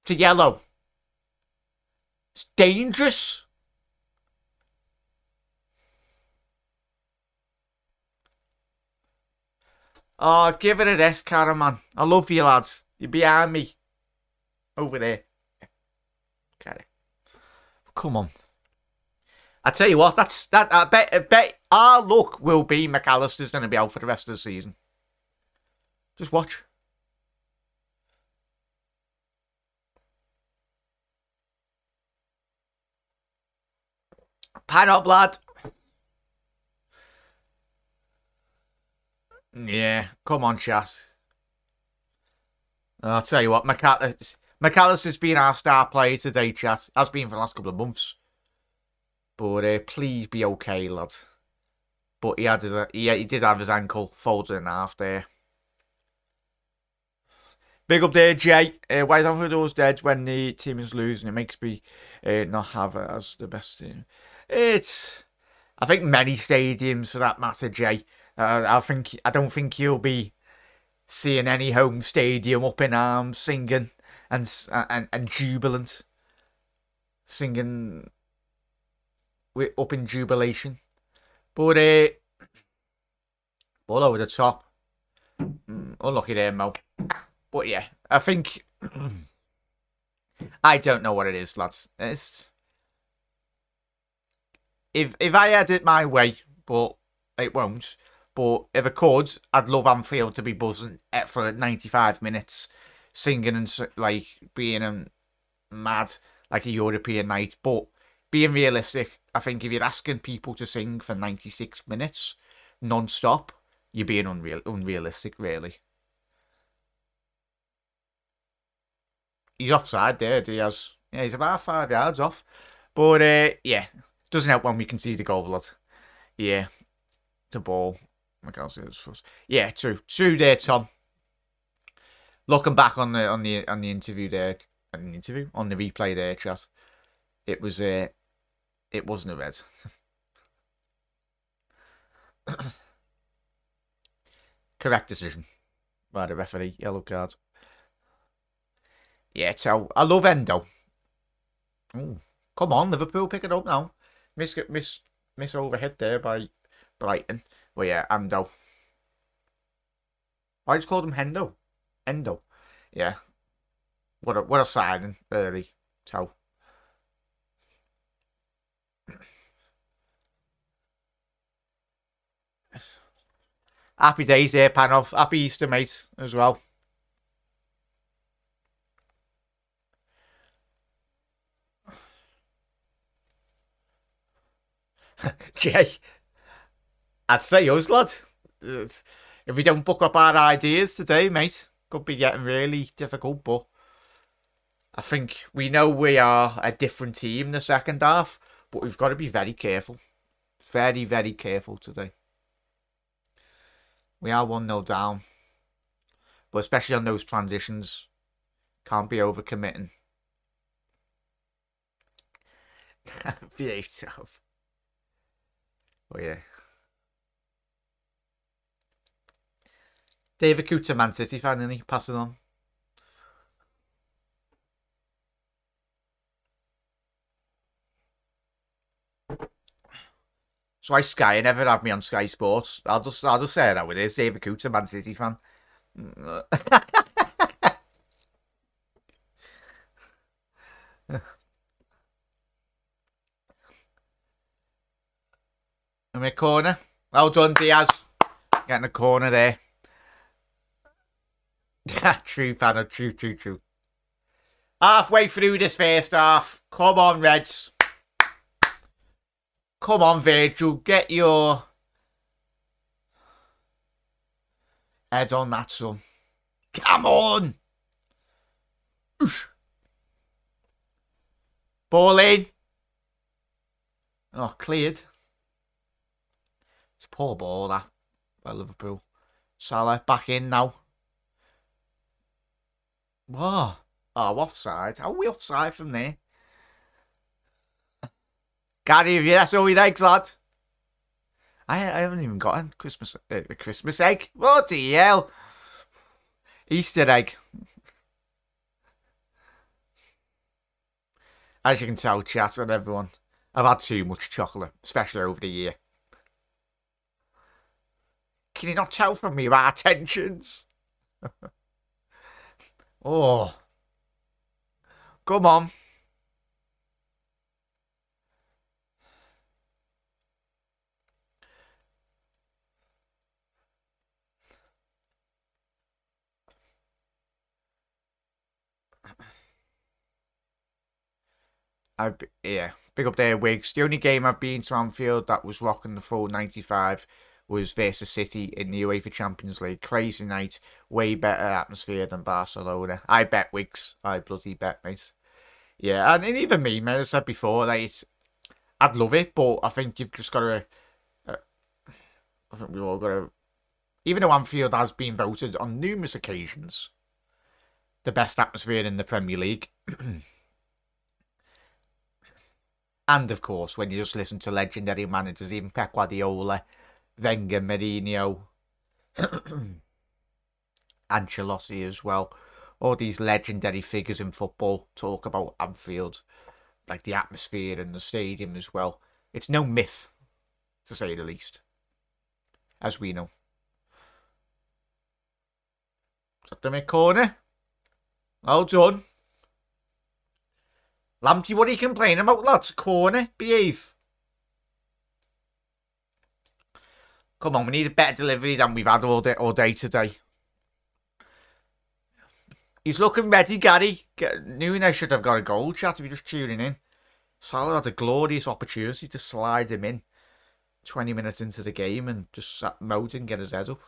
To yellow. It's dangerous. Oh, give it a rest, Caraman. I love you, lads. You're behind me. Over there. Okay. Come on. I tell you what, that's that I bet I bet our luck will be McAllister's gonna be out for the rest of the season. Just watch. Pan up, lad. Yeah, come on, chat. I'll tell you what, McAllister, McAllister's been our star player today, chat. Has been for the last couple of months. But uh, please be okay, lad. But he had his, he, he did have his ankle folded in half there. Big up there, Jay. Uh, why is Anfield always dead when the team is losing? It makes me uh, not have it as the best team. It's, I think, many stadiums for that matter, Jay. Uh, I think I don't think you'll be seeing any home stadium up in arms, singing and and and jubilant, singing with up in jubilation. But uh, all over the top. Unlucky there, Mo. But yeah, I think I don't know what it is, lads. It's if if I had it my way, but it won't. But if I could, I'd love Anfield to be buzzing for ninety-five minutes, singing and like being mad like a European night. But being realistic, I think if you're asking people to sing for ninety-six minutes non-stop, you're being unreal, unrealistic, really. He's offside there, Diaz. Yeah, he's about five yards off. But, uh, yeah, doesn't help when we can see the goal, lad. Yeah, the ball. I can't see this first. Yeah, true. True there, Tom. Looking back on the on the, on the interview there, on the interview? On the replay there, chat, it was, uh, it wasn't a red. Correct decision by the referee. Yellow card. Yeah, so I love Endo. Ooh, come on, Liverpool, pick it up now. Miss, miss, miss overhead there by Brighton. Well, yeah, Endo. I just called him Hendo. Endo. Yeah. What a what a signing early. So. Happy days there, Panov. Happy Easter, mate, as well. Jay, I'd say us, lad. If we don't book up our ideas today, mate, could be getting really difficult, but I think we know we are a different team in the second half, but we've got to be very careful. Very, very careful today. We are one nil down. But especially on those transitions. Can't be overcommitting. Behave yourself. Oh, yeah. David Coote to Man City fan, isn't he? Pass it on. So I Sky never have me on Sky Sports. I'll just I'll just say that with it. David Coote, a Man City fan. In my corner. Well done, Diaz. Getting a corner there. True fan, true, true, true. Halfway through this first half. Come on, Reds. Come on, Virgil, get your head on that, son. Come on! Oosh. Ball in. Oh, cleared. It's a poor ball, that, by Liverpool. Salah, back in now. Whoa. Oh, offside. How are we offside from there? Gary, if you, that's all he likes, lad. I I haven't even got a Christmas uh, a Christmas egg. What the hell? Easter egg. As you can tell, chat and everyone, I've had too much chocolate, especially over the year. Can you not tell from me about our tensions? Oh, come on. I've, yeah, big up there, Wigs. The only game I've been to Anfield that was rocking the full ninety-five was versus City in the UEFA Champions League. Crazy night, way better atmosphere than Barcelona. I bet, Wigs. I bloody bet, mate. Yeah, and even me, mate, I said before, like, it's, I'd love it, but I think you've just got to, uh, I think we've all got to, even though Anfield has been voted on numerous occasions the best atmosphere in the Premier League. And, of course, when you just listen to legendary managers, even Pep Guardiola, Wenger, Mourinho, Ancelotti as well. All these legendary figures in football talk about Anfield, like the atmosphere and the stadium as well. It's no myth, to say the least, as we know. Top the mid corner. Well done. Lamptey, what are you complaining about, lads? Corner, behave. Come on, we need a better delivery than we've had all day, all day today. He's looking ready, Gary. Núñez should have got a goal, chat, if you're just tuning in. Salah had a glorious opportunity to slide him in twenty minutes into the game and just sat mode and get his head up.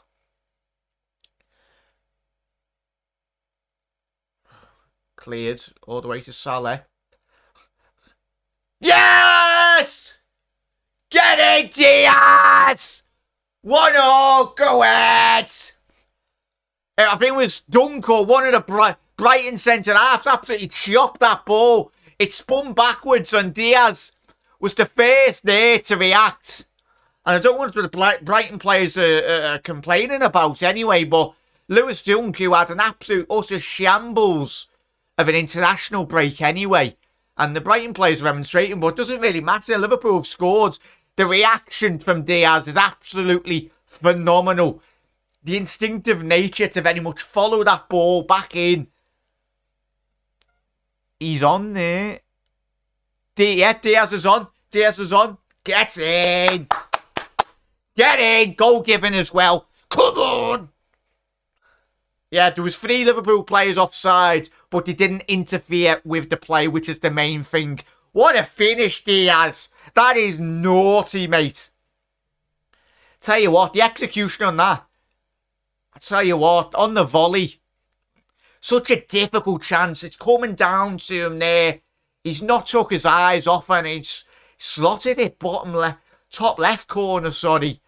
Cleared all the way to Salah. Yes! Get it, Diaz! One all, go ahead! I think it was Dunk or one of the Bri Brighton centre-halves absolutely chopped that ball. It spun backwards and Diaz was the first there to react. And I don't want the Brighton players uh, uh, complaining about anyway, but Lewis Dunk, who had an absolute utter shambles of an international break anyway, and the Brighton players are remonstrating, but it doesn't really matter. Liverpool have scored. The reaction from Diaz is absolutely phenomenal. The instinctive nature to very much follow that ball back in. He's on there. D yeah, Diaz is on. Diaz is on. Get in. Get in. Goal given as well. Come on. Yeah, there was three Liverpool players offside, but they didn't interfere with the play, which is the main thing. What a finish, Diaz. That is naughty, mate. Tell you what, the execution on that. I tell you what, on the volley, such a difficult chance. It's coming down to him there. He's not took his eyes off and he's slotted it bottom left, top left corner, sorry.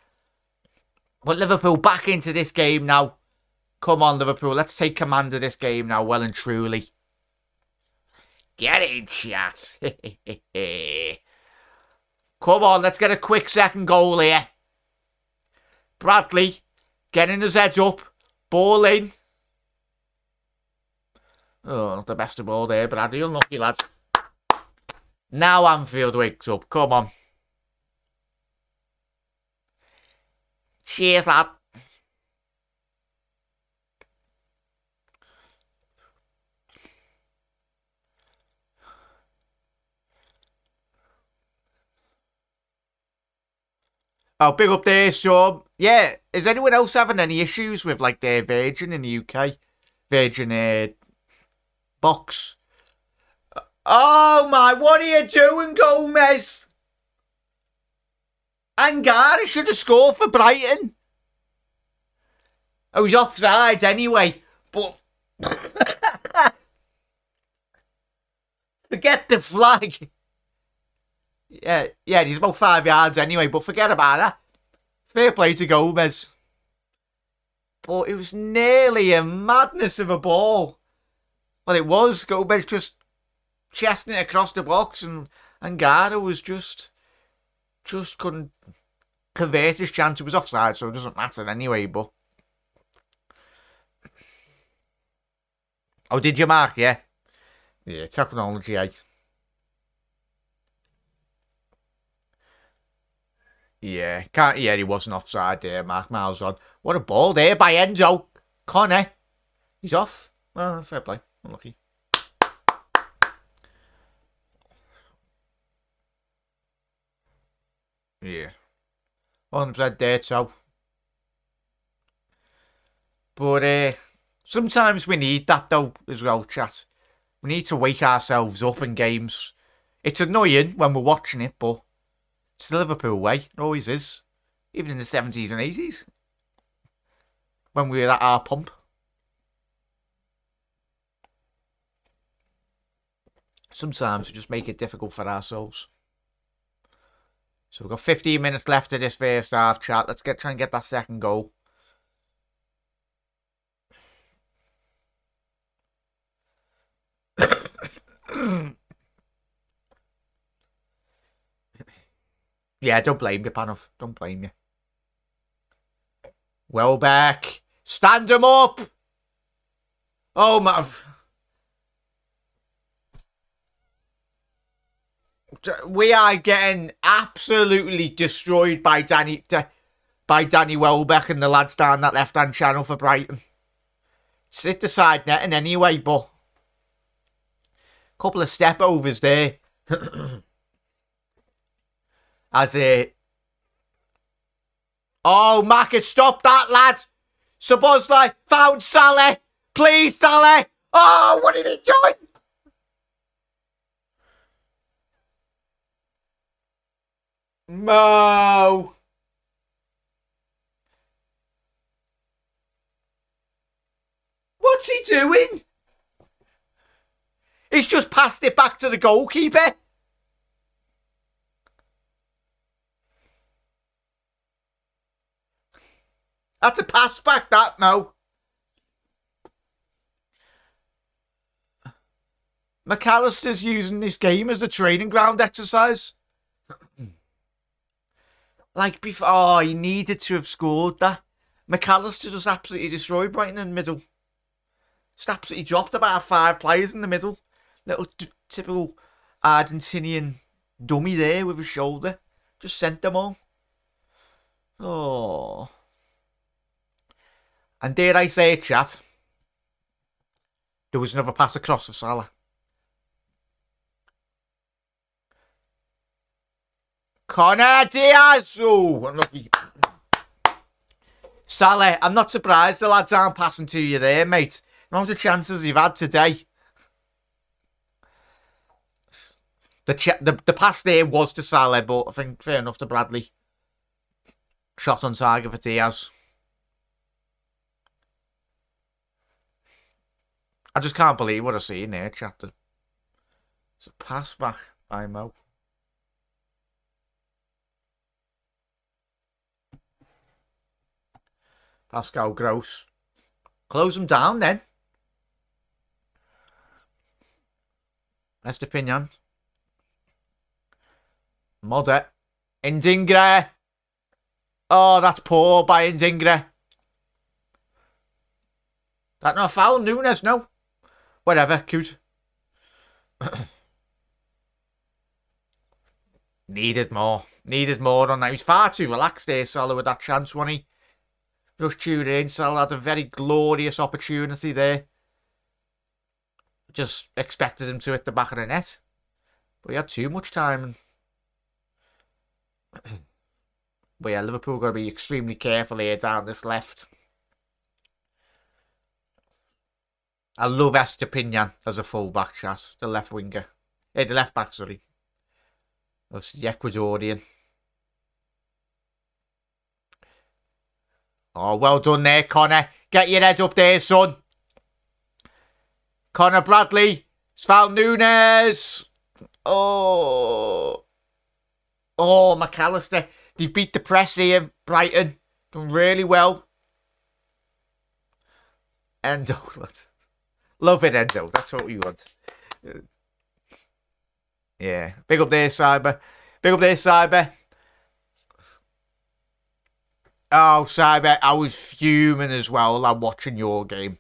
But Liverpool back into this game now. Come on, Liverpool, let's take command of this game now, well and truly. Get in, chat. Come on, let's get a quick second goal here. Bradley. Getting his head up. Ball in. Oh, not the best of all there, Bradley. Unlucky, lads. Now Anfield wakes up. Come on. Cheers, lad. Oh, big up there, Sean. Yeah, is anyone else having any issues with, like, their Virgin in the U K? Virgin uh, box. Oh, my, what are you doing, Gomez? Angara should have scored for Brighton. Oh, he's offside anyway, but... Forget the flag. Yeah, yeah, he's about five yards anyway, but forget about that. Fair play to Gomez. But it was nearly a madness of a ball. Well, it was. Gomez just chesting it across the box, and Angara was just, just couldn't convert his chance. It was offside, so it doesn't matter anyway, but... Oh, did you mark? Yeah. Yeah, technology, eh? Yeah, can't. Yeah, he wasn't offside there. Mark Miles on. What a ball there by Endo. Connor, he's off. Well, fair play. Unlucky. Yeah, one hundred percent there. So, but uh, sometimes we need that though as well, chat. We need to wake ourselves up in games. It's annoying when we're watching it, but. It's the Liverpool way. It always is. Even in the seventies and eighties. When we were at our pump. Sometimes we just make it difficult for ourselves. So we've got fifteen minutes left of this first half, chat. Let's get try and get that second goal. Yeah, don't blame you, Panov. Don't blame you. Welbeck. Stand him up! Oh, my... We are getting absolutely destroyed by Danny by Danny Welbeck and the lads down that left-hand channel for Brighton. Sit the side netting anyway, but... A couple of step-overs there. As a... Oh, Macca, stop that, lad! Szoboszlai found Salah! Please, Salah! Oh, what have you done? No. What's he doing? He's just passed it back to the goalkeeper. That's a pass back, that, Mo. McAllister's using this game as a training ground exercise. Like before, oh, he needed to have scored that. McAllister just absolutely destroyed Brighton in the middle. Just absolutely dropped about five players in the middle. Little d typical Argentinian dummy there with his shoulder. Just sent them on. Oh. And dare I say it, chat. There was another pass across for Salah. Connor Diaz! Oh, unlucky. Salah, I'm not surprised the lads aren't passing to you there, mate. Not the chances you've had today. The, ch the, the pass there was to Salah, but I think fair enough to Bradley. Shot on target for Diaz. I just can't believe what I've seen here, chat. It's a pass back by Mo. Pascal Gross. Close him down then. Estupiñán. Modder. Ndingra. Oh, that's poor by Ndingra. That not a foul? Núñez, no. Whatever, cute. Needed more. Needed more on that. He was far too relaxed there, Salah, with that chance, wasn't he? Just tuned in. Salah had a very glorious opportunity there. Just expected him to hit the back of the net. But he had too much time. But yeah, Liverpool got to be extremely careful here down this left. I love Estupiñán as a full-back, chat. The left winger. Eh, the left-back, sorry. That's the Ecuadorian. Oh, well done there, Connor. Get your head up there, son. Connor Bradley. It's found Núñez. Oh. Oh, McAllister. They've beat the press here, Brighton. Done really well. Endo. Love it, Endo. That's what we want. Yeah. Big up there, Cyber. Big up there, Cyber. Oh, Cyber, I was fuming as well. I'm watching your game.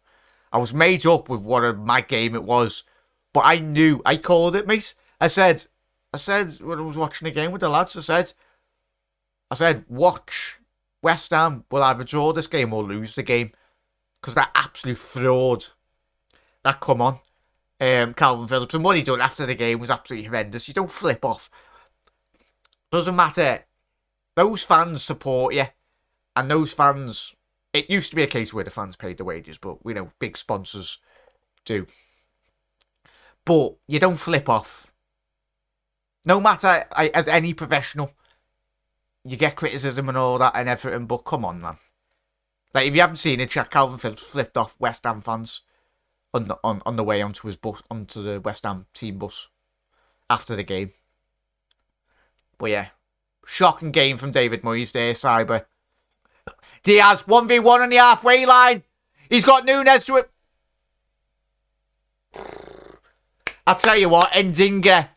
I was made up with what a mad game it was. But I knew. I called it, mate. I said, I said, when I was watching the game with the lads, I said, I said, watch West Ham. Will either draw this game or lose the game. Because they're absolute fraud. That come on. Um, Calvin Phillips. And what he done after the game was absolutely horrendous. You don't flip off. Doesn't matter. Those fans support you. And those fans, it used to be a case where the fans paid the wages, but, you know, big sponsors do. But you don't flip off. No matter, I, as any professional, you get criticism and all that and everything, but come on, man. Like, if you haven't seen it, Calvin Phillips flipped off West Ham fans on the, on, on the way onto his bus, onto the West Ham team bus after the game. But, yeah, shocking game from David Moyes there, Cyber. Diaz, one v one on the halfway line. He's got Núñez to it. I'll tell you what, Ndinga.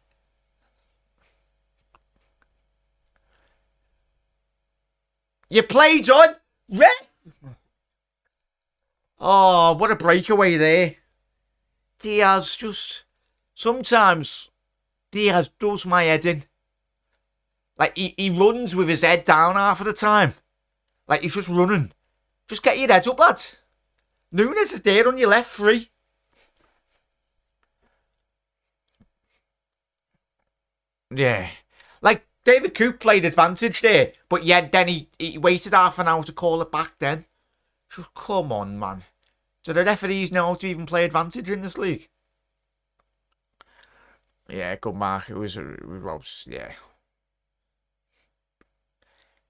You play, John. Red. Oh, what a breakaway there. Diaz just... Sometimes Diaz does my head in. Like, he, he runs with his head down half of the time. Like, he's just running. Just get your head up, lad. Núñez is there on your left, free. Yeah. Like, David Coote played advantage there. But yeah, then he, he waited half an hour to call it back then. Just come on, man. Do the referees know how to even play advantage in this league? Yeah, good mark. It was, it was Rob's, yeah.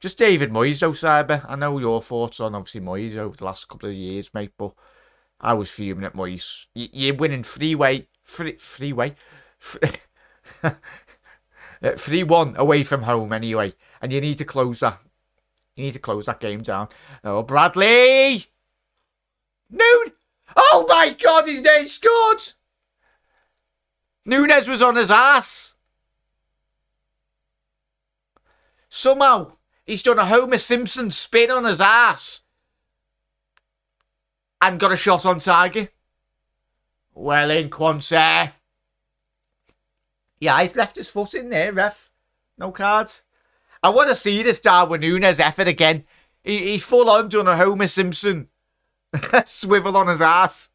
Just David Moyes, though, Cyber. I know your thoughts on, obviously, Moyes over the last couple of years, mate, but I was fuming at Moyes. Y you're winning three-way, three, three-way, three one away from home, anyway, and you need to close that. You need to close that game down. Oh, Bradley! Nude! Oh, my God, he's there. He scored! Núñez was on his ass. Somehow, he's done a Homer Simpson spin on his ass and got a shot on target. Well in, Quansah. Yeah, he's left his foot in there, ref. No cards. I want to see this Darwin Núñez effort again. He, he full on done a Homer Simpson swivel on his ass.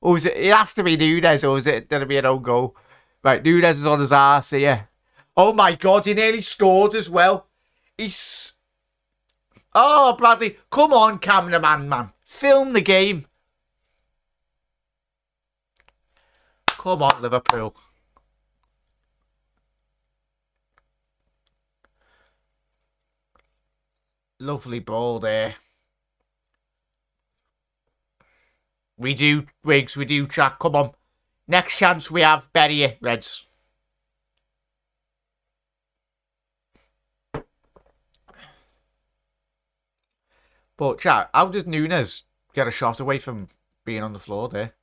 Or is it? It has to be Núñez, or is it going to be an own goal? Right, Núñez is on his ass here. Oh my God, he nearly scored as well. He's... Oh, Bradley, come on, cameraman, man. Film the game. Come on, Liverpool. Lovely ball there. We do, Wiggs, we do, chat. Come on. Next chance we have, bury it, Reds. But, chat, how did Núñez get a shot away from being on the floor there?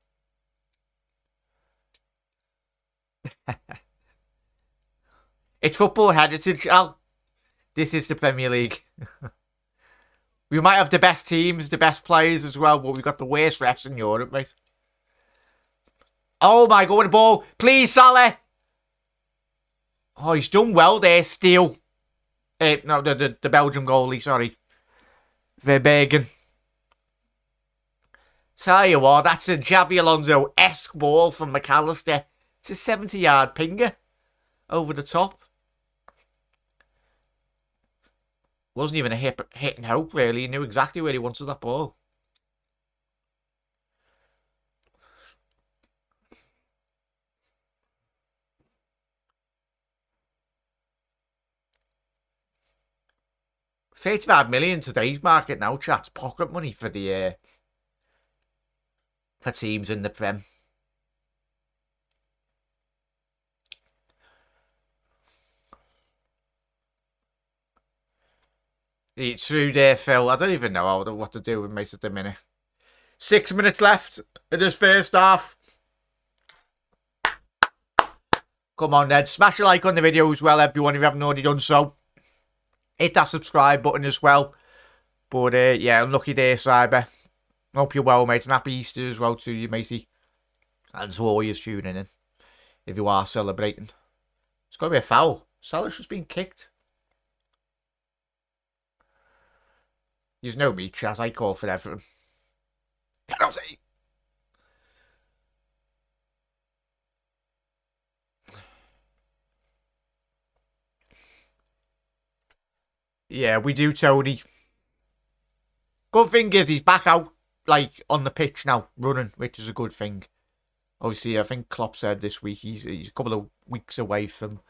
It's football heritage, Al. This is the Premier League. We might have the best teams, the best players as well, but we've got the worst refs in Europe, mate. Oh, my God, what a ball. Please, Salah. Oh, he's done well there, Steele. Uh, no, the, the, the Belgium goalie, sorry. Verbergen. Tell you what, that's a Xabi Alonso-esque ball from McAllister. It's a seventy-yard pinger over the top. Wasn't even a hip, hit and hope, really. He knew exactly where he wanted that ball. thirty-five million today's market now, chat's pocket money for the uh, for teams in the Prem. It's through there, Phil. I don't even know what to do with Mace at the minute. Six minutes left in this first half. Come on, Ned. Smash a like on the video as well, everyone, if you haven't already done so. Hit that subscribe button as well. But, uh, yeah, unlucky day, Cyber. Hope you're well, mate. And happy Easter as well to you, matey. And to all you're tuning in, if you are celebrating. It's got to be a foul. Salah's just been kicked. You know me, chat. I call for everything. Penalty! Yeah, we do, Tony. Good thing is he's back out, like, on the pitch now, running, which is a good thing. Obviously, I think Klopp said this week he's, he's a couple of weeks away from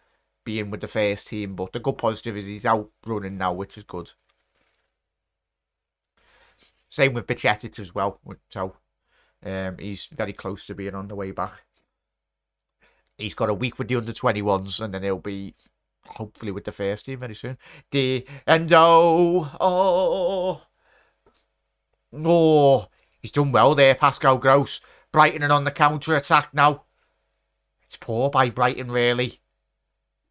being with the first team, but the good positive is he's out running now, which is good. Same with Bajčetić as well, so um, he's very close to being on the way back. He's got a week with the under twenty-ones, and then he'll be... hopefully with the first team very soon. The Endo. Oh. Oh. He's done well there, Pascal Gross. Brighton and on the counter-attack now. It's poor by Brighton, really.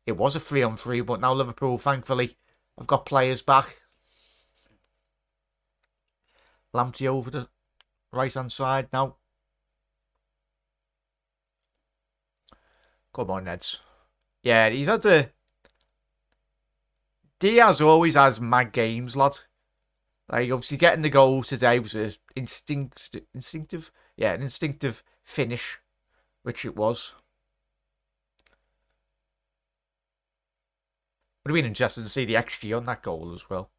It was a three on three, but now Liverpool, thankfully, I've got players back. Lamptey over the right-hand side now. Come on, Neds. Yeah, he's had to... Diaz always has mad games, lad. Like, obviously, getting the goal today was an instinct, instinctive... Yeah, an instinctive finish, which it was. Would have been interesting to see the X G on that goal as well.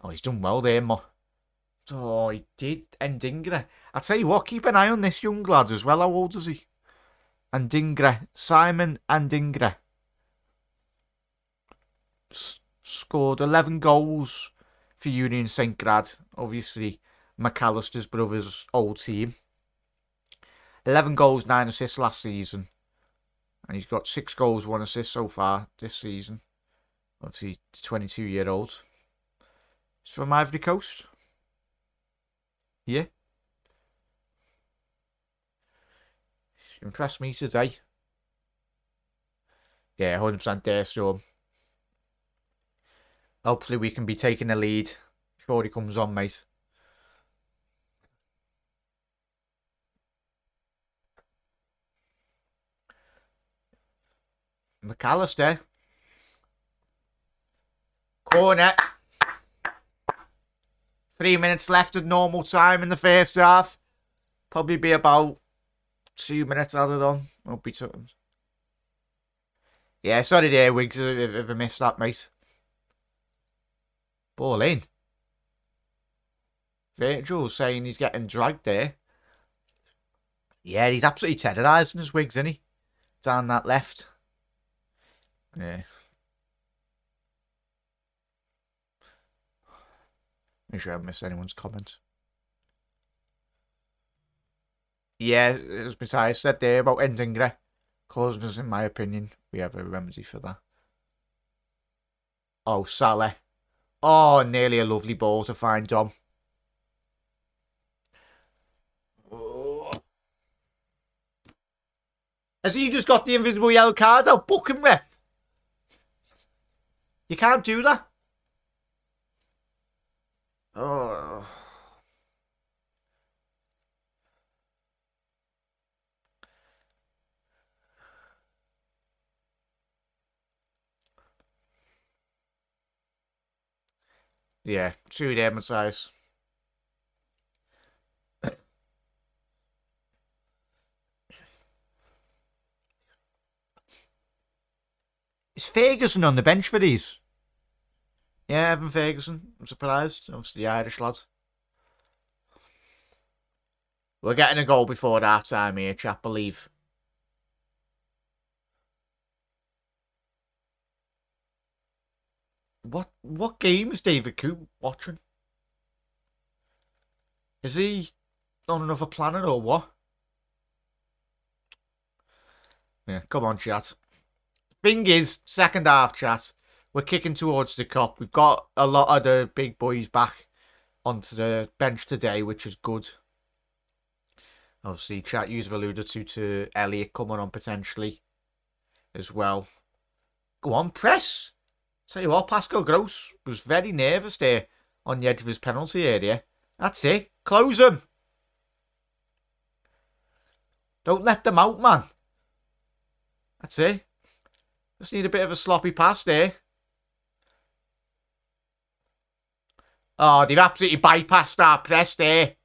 Oh, he's done well there, Mo. Oh, he did. Ndingra. I'll tell you what, keep an eye on this young lad as well. How old is he? Ndingra. Simon Ndingra. S scored eleven goals for Union Saint Grad. Obviously, McAllister's brother's old team. eleven goals, nine assists last season. And he's got six goals, one assist so far this season. Obviously, twenty-two-year-old. He's from Ivory Coast. Yeah. She impressed me today. Yeah, one hundred percent there, Storm. Hopefully we can be taking the lead before he comes on, mate. McAllister. Corner. Three minutes left at normal time in the first half. Probably be about two minutes added on. Won't be two. Yeah, sorry there, Wiggs, if, if I missed that, mate. Ball in. Virgil's saying he's getting dragged there. Yeah, he's absolutely terrorising his Wiggs, isn't he? Down that left. Yeah. Make sure I haven't missed anyone's comment. Yeah, as Matthias said there about Ndingra causing us, in my opinion, we have a remedy for that. Oh, Salah. Oh, nearly a lovely ball to find Dom. Oh. Has he just got the invisible yellow card out? Book him, ref. You can't do that. Oh. Yeah, true there, Matthias. Is Ferguson on the bench for these? Yeah, Evan Ferguson. I'm surprised. Obviously, the Irish lad. We're getting a goal before half time here, chap, believe. What what game is David Coote watching? Is he on another planet or what? Yeah, come on, chat. Thing is, second half, chat. We're kicking towards the cup. We've got a lot of the big boys back onto the bench today, which is good. Obviously, chat, you've alluded to, to Elliott coming on potentially as well. Go on, press. Tell you what, Pascal Gross was very nervous there on the edge of his penalty area. That's it. Close him. Don't let them out, man. That's it. Just need a bit of a sloppy pass there. Oh, they've absolutely bypassed our press there.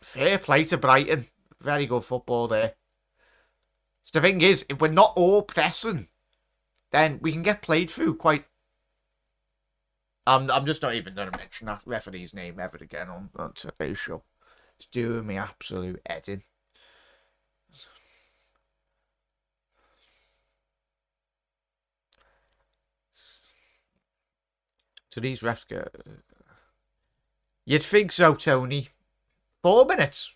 Fair play to Brighton. Very good football there. So the thing is, if we're not all pressing, then we can get played through quite... I'm, I'm just not even going to mention that referee's name ever again on, on today's show. It's doing me absolute head in. So these refs go... You'd think so, Tony. Four minutes.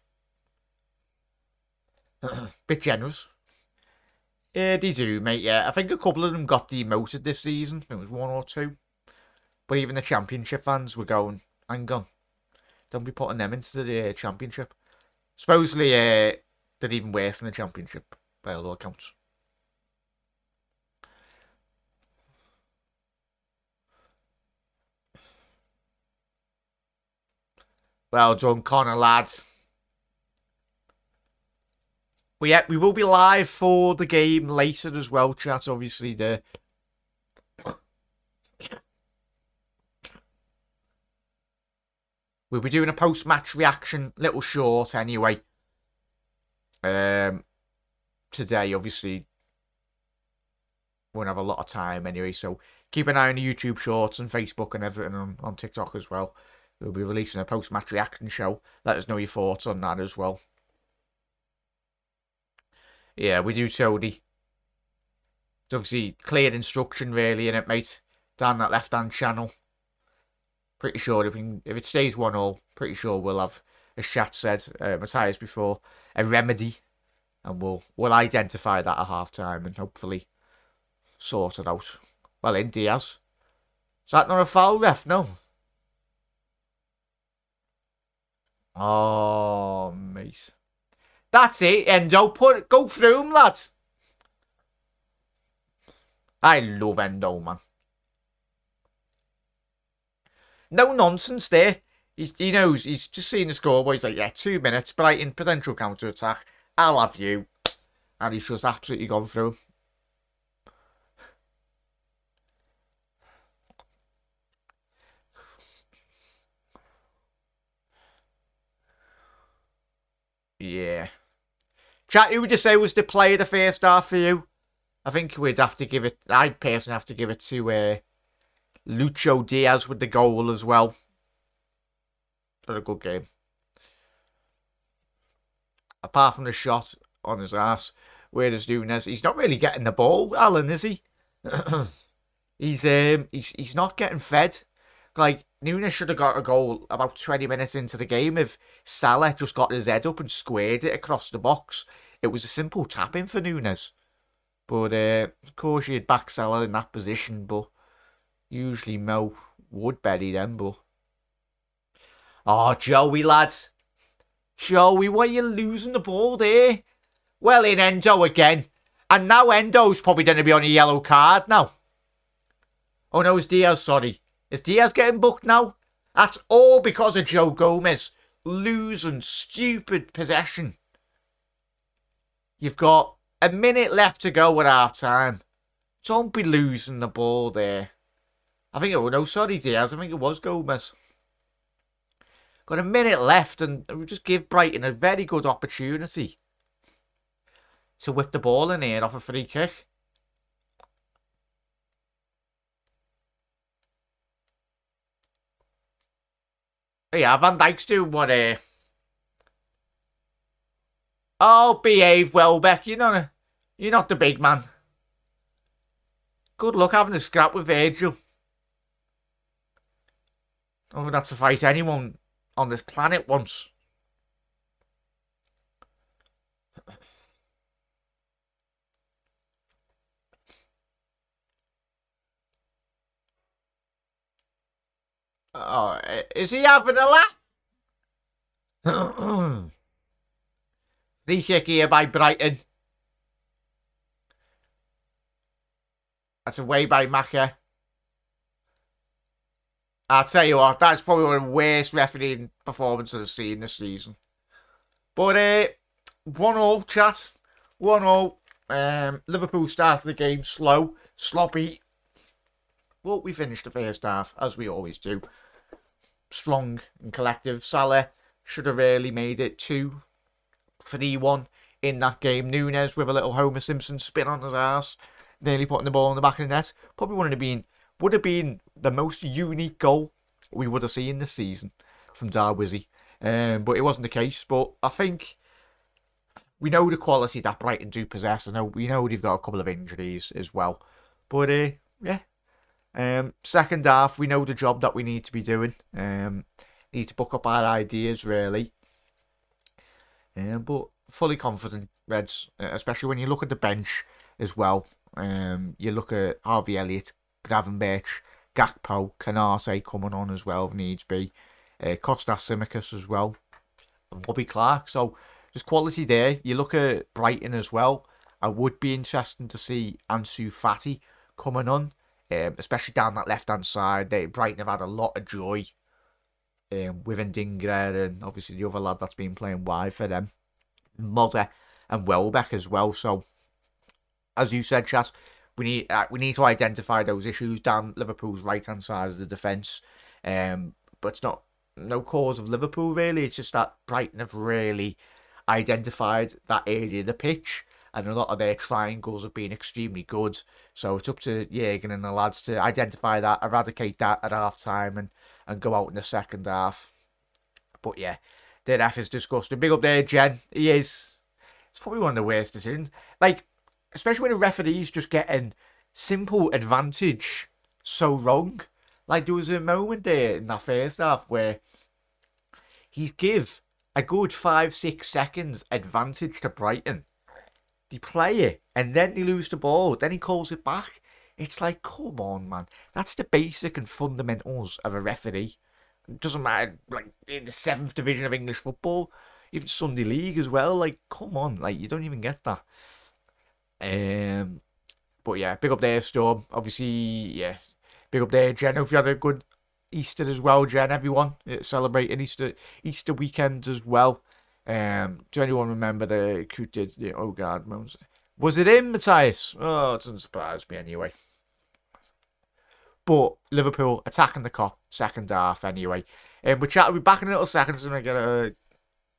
Bit generous. Yeah, they do, mate, yeah. I think a couple of them got demoted this season. I think it was one or two. But even the Championship fans were going, hang on. Don't be putting them into the uh, Championship. Supposedly, uh, they're even worse than the Championship, by all accounts. Well done, Connor, lads. But yeah, we will be live for the game later as well, chat. Obviously, the... we'll be doing a post-match reaction, little short anyway. Um, today, obviously, won't have a lot of time anyway, so keep an eye on the YouTube shorts and Facebook and everything on, on TikTok as well. We'll be releasing a post-match reaction show. Let us know your thoughts on that as well. Yeah, we do, Tony. It's obviously clear instruction, really, innit, mate? Down that left-hand channel. Pretty sure if, we can, if it stays one all, pretty sure we'll have, as Shat said, uh, Matthias before, a remedy. And we'll, we'll identify that at half-time and hopefully sort it out. Well, in Diaz. Is that not a foul, ref? No. Oh, mate. That's it, Endo. Put it, go through him, lads. I love Endo, man. No nonsense there. He's, he knows. He's just seen the scoreboard. He's like, yeah, two minutes. Brighton, potential counter-attack. I'll have you. And he's just absolutely gone through him. Yeah. Chat, who would you say was the player the first half for you? I think we'd have to give it... I'd personally have to give it to uh, Lucho Diaz with the goal as well. That's a good game. Apart from the shot on his ass, where is Núñez? He's not really getting the ball, Alan, is he? he's, um, he's, he's not getting fed. Like, Núñez should have got a goal about twenty minutes into the game if Salah just got his head up and squared it across the box. It was a simple tap-in for Núñez. But, uh, of course, you'd back Salah in that position, but usually Mo would bury them, but... Oh, Joey, lads. Joey, why are you losing the ball there? Well, in Endo again. And now Endo's probably going to be on a yellow card now. Oh, no, it's Diaz, sorry. Is Diaz getting booked now? That's all because of Joe Gomez losing stupid possession. You've got a minute left to go at half time. Don't be losing the ball there. I think it was, no, sorry Diaz, I think it was Gomez. Got a minute left and we just give Brighton a very good opportunity to whip the ball in here off a free kick. Yeah, Van Dijk's doing what, eh? Oh, behave, Welbeck. You're not, a, you're not the big man. Good luck having a scrap with Virgil. I don't think that's a fight anyone on this planet wants. Oh, is he having a laugh? Free kick here by Brighton. That's away by Macca. I'll tell you what, that's probably one of the worst refereeing performances I've seen this season. But, uh, one all, chat. one all. Um, Liverpool started the game slow, sloppy. But we finished the first half, as we always do. Strong and collective. Salah should have really made it two three one in that game. Núñez with a little Homer Simpson spin on his ass, nearly putting the ball in the back of the net. Probably wouldn't have been, would have been the most unique goal we would have seen this season from Darwizzy. Um, but it wasn't the case. But I think we know the quality that Brighton do possess. I know we know they've got a couple of injuries as well. But uh, yeah. Um, second half, we know the job that we need to be doing. Um, need to book up our ideas, really. Um, but fully confident, Reds, especially when you look at the bench as well. Um, you look at Harvey Elliott, Gravenberch, Gakpo, Canate coming on as well if needs be. Uh, Kostas Tsimikas as well. And Bobby Clark. So there's quality there. You look at Brighton as well. I would be interested to see Ansu Fati coming on. Um, especially down that left-hand side. They, Brighton have had a lot of joy um, with Ndingra and obviously the other lad that's been playing wide for them, Mulder and Welbeck as well. So, as you said, Chas, we need uh, we need to identify those issues down Liverpool's right hand side of the defence. Um, but it's not no cause of Liverpool really. It's just that Brighton have really identified that area of the pitch, and a lot of their triangles have been extremely good. So it's up to Jürgen and the lads to identify that, eradicate that at half time, and and go out in the second half. But yeah, their F is disgusting. Big up there, Jen. He is. It's probably one of the worst decisions. Like, especially when the referee's just getting simple advantage so wrong. Like, there was a moment there in that first half where he give a good five, six seconds advantage to Brighton. They play it, and then they lose the ball. Then he calls it back. It's like, come on, man. That's the basic and fundamentals of a referee. It doesn't matter, like, in the seventh division of English football, even Sunday League as well. Like, come on, like, you don't even get that. Um, But, yeah, big up there, Storm. Obviously, yes. Big up there, Jen. Hope you had a good Easter as well, Jen, everyone. Celebrating Easter Easter weekend as well. Um, do anyone remember the Coote did the oh god moments? Was it him, Matthias? Oh, it doesn't surprise me anyway. But Liverpool attacking the cop second half anyway. And um, we'll chat. We'll be back in a little second. I'm gonna get a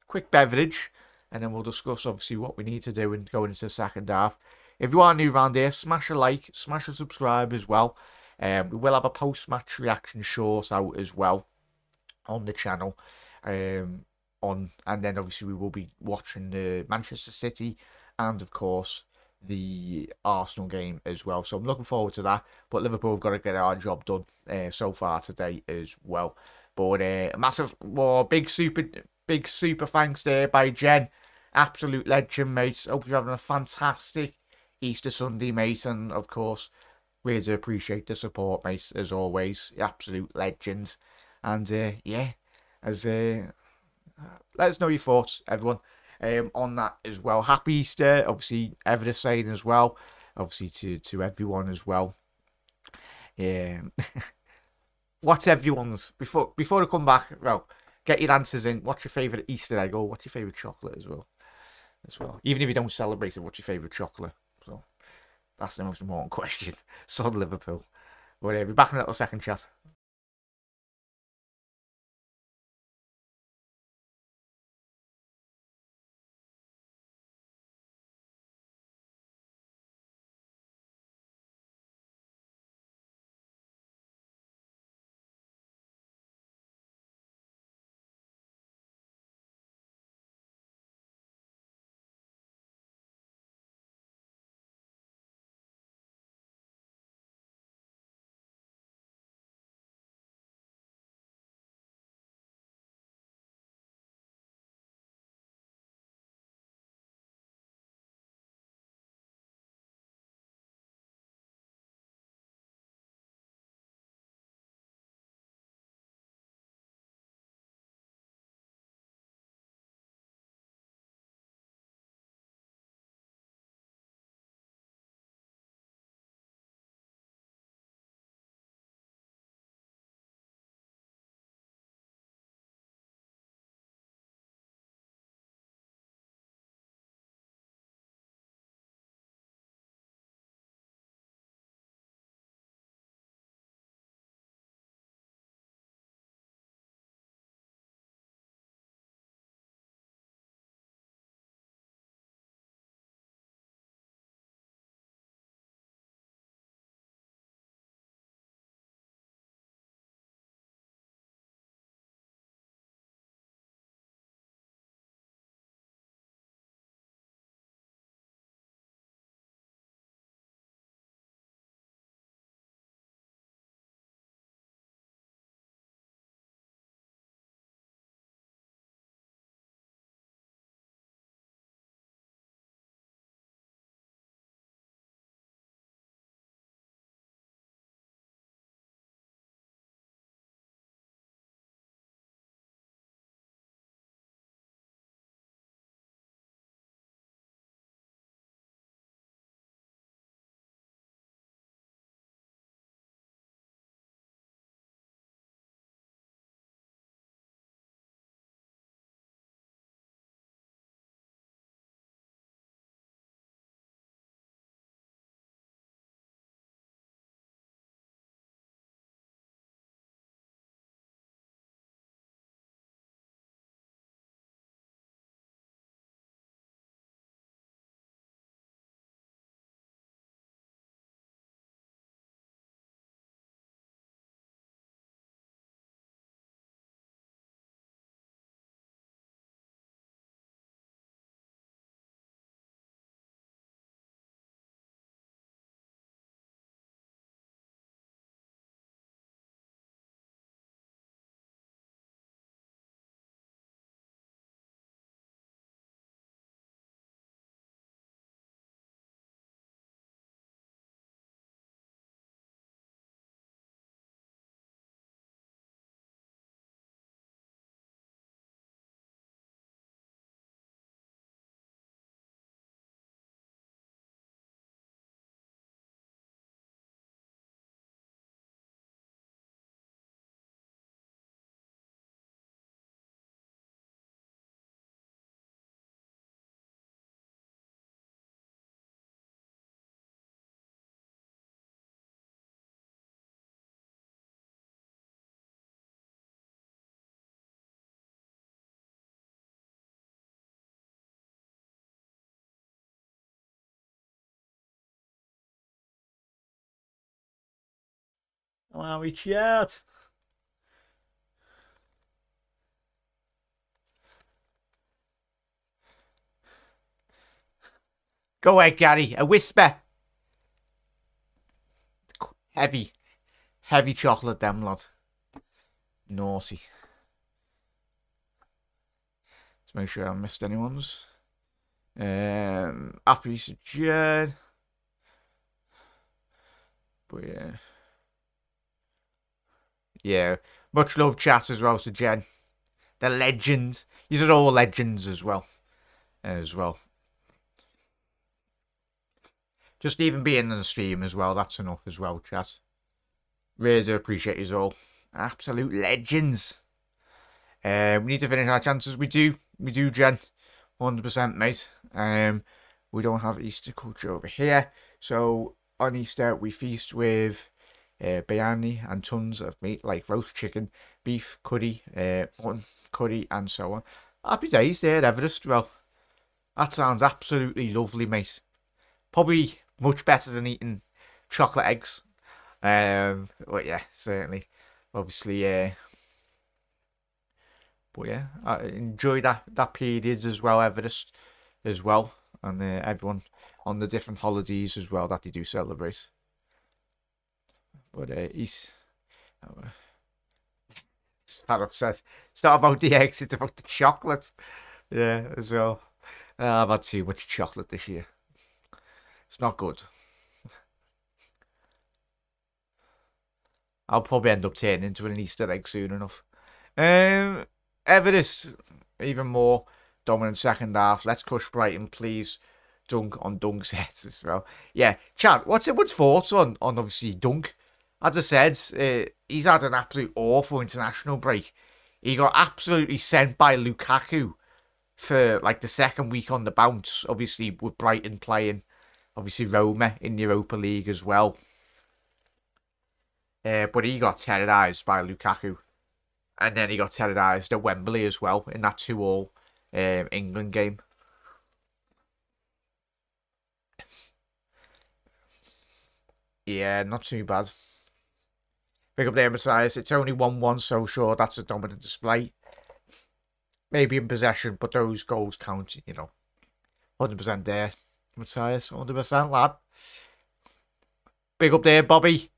quick beverage, and then we'll discuss obviously what we need to do and go into the second half. If you are new around here, smash a like, smash a subscribe as well. Um, we will have a post-match reaction short out as well on the channel. Um. On and then obviously we will be watching the Manchester City and of course the Arsenal game as well, so I'm looking forward to that. But Liverpool have got to get our job done uh, so far today as well. But uh, massive well, big super big super thanks there by Jen, absolute legend, mate. Hope you're having a fantastic Easter Sunday, mate, and of course we do appreciate the support, mate, as always. Absolute legend. And uh, yeah, as uh let us know your thoughts, everyone, um, on that as well. Happy Easter, obviously, Everest saying as well, obviously to, to everyone as well. Yeah. What's everyone's, before before I come back, well, get your answers in. What's your favourite Easter egg, or what's your favourite chocolate as well? As well, even if you don't celebrate it, what's your favourite chocolate? So that's the most important question. Son Liverpool. But yeah, be back in a little second, chat. Come on, we chat. Go away, Gary. A whisper. Heavy. Heavy chocolate, damn lad. Naughty. Let's make sure I haven't missed anyone's. Um, happy suggestion. But yeah. Yeah. Much love chat as well to Jen. The legend. These are all legends as well. As well. Just even being in the stream as well, that's enough as well, chat. Razor, appreciate you all. Absolute legends. Uh, we need to finish our chances. We do. We do, Jen. one hundred percent, mate. Um, we don't have Easter culture over here. So, on Easter, we feast with uh, biryani and tons of meat, like roast chicken, beef, curry, uh, mutton, curry, and so on. Happy days there at Everest. Well, that sounds absolutely lovely, mate. Probably much better than eating chocolate eggs. Um, but yeah, certainly. Obviously, yeah. Uh, but yeah, I enjoyed that, that period as well, Everest as well. And uh, everyone on the different holidays as well that they do celebrate. But uh, he's... Oh, uh, start upset. It's not about the eggs, it's about the chocolate. Yeah, as well. Uh, I've had too much chocolate this year. It's not good. I'll probably end up turning into an Easter egg soon enough. Um, Everest, even more dominant second half. Let's crush Brighton, please. Dunk on Dunk's head as well. Yeah, Chad, what's everyone's thoughts on, on obviously Dunk? As I said, uh, he's had an absolute awful international break. He got absolutely sent by Lukaku for like the second week on the bounce, obviously with Brighton playing. Obviously, Roma in the Europa League as well. Uh, but he got terrorised by Lukaku. And then he got terrorised at Wembley as well in that two all um, England game. Yeah, not too bad. Pick up the emphasize. It's only one one, so sure, that's a dominant display. Maybe in possession, but those goals count, you know. one hundred percent there. Matthias, one hundred percent, lad. Big up there, Bobby.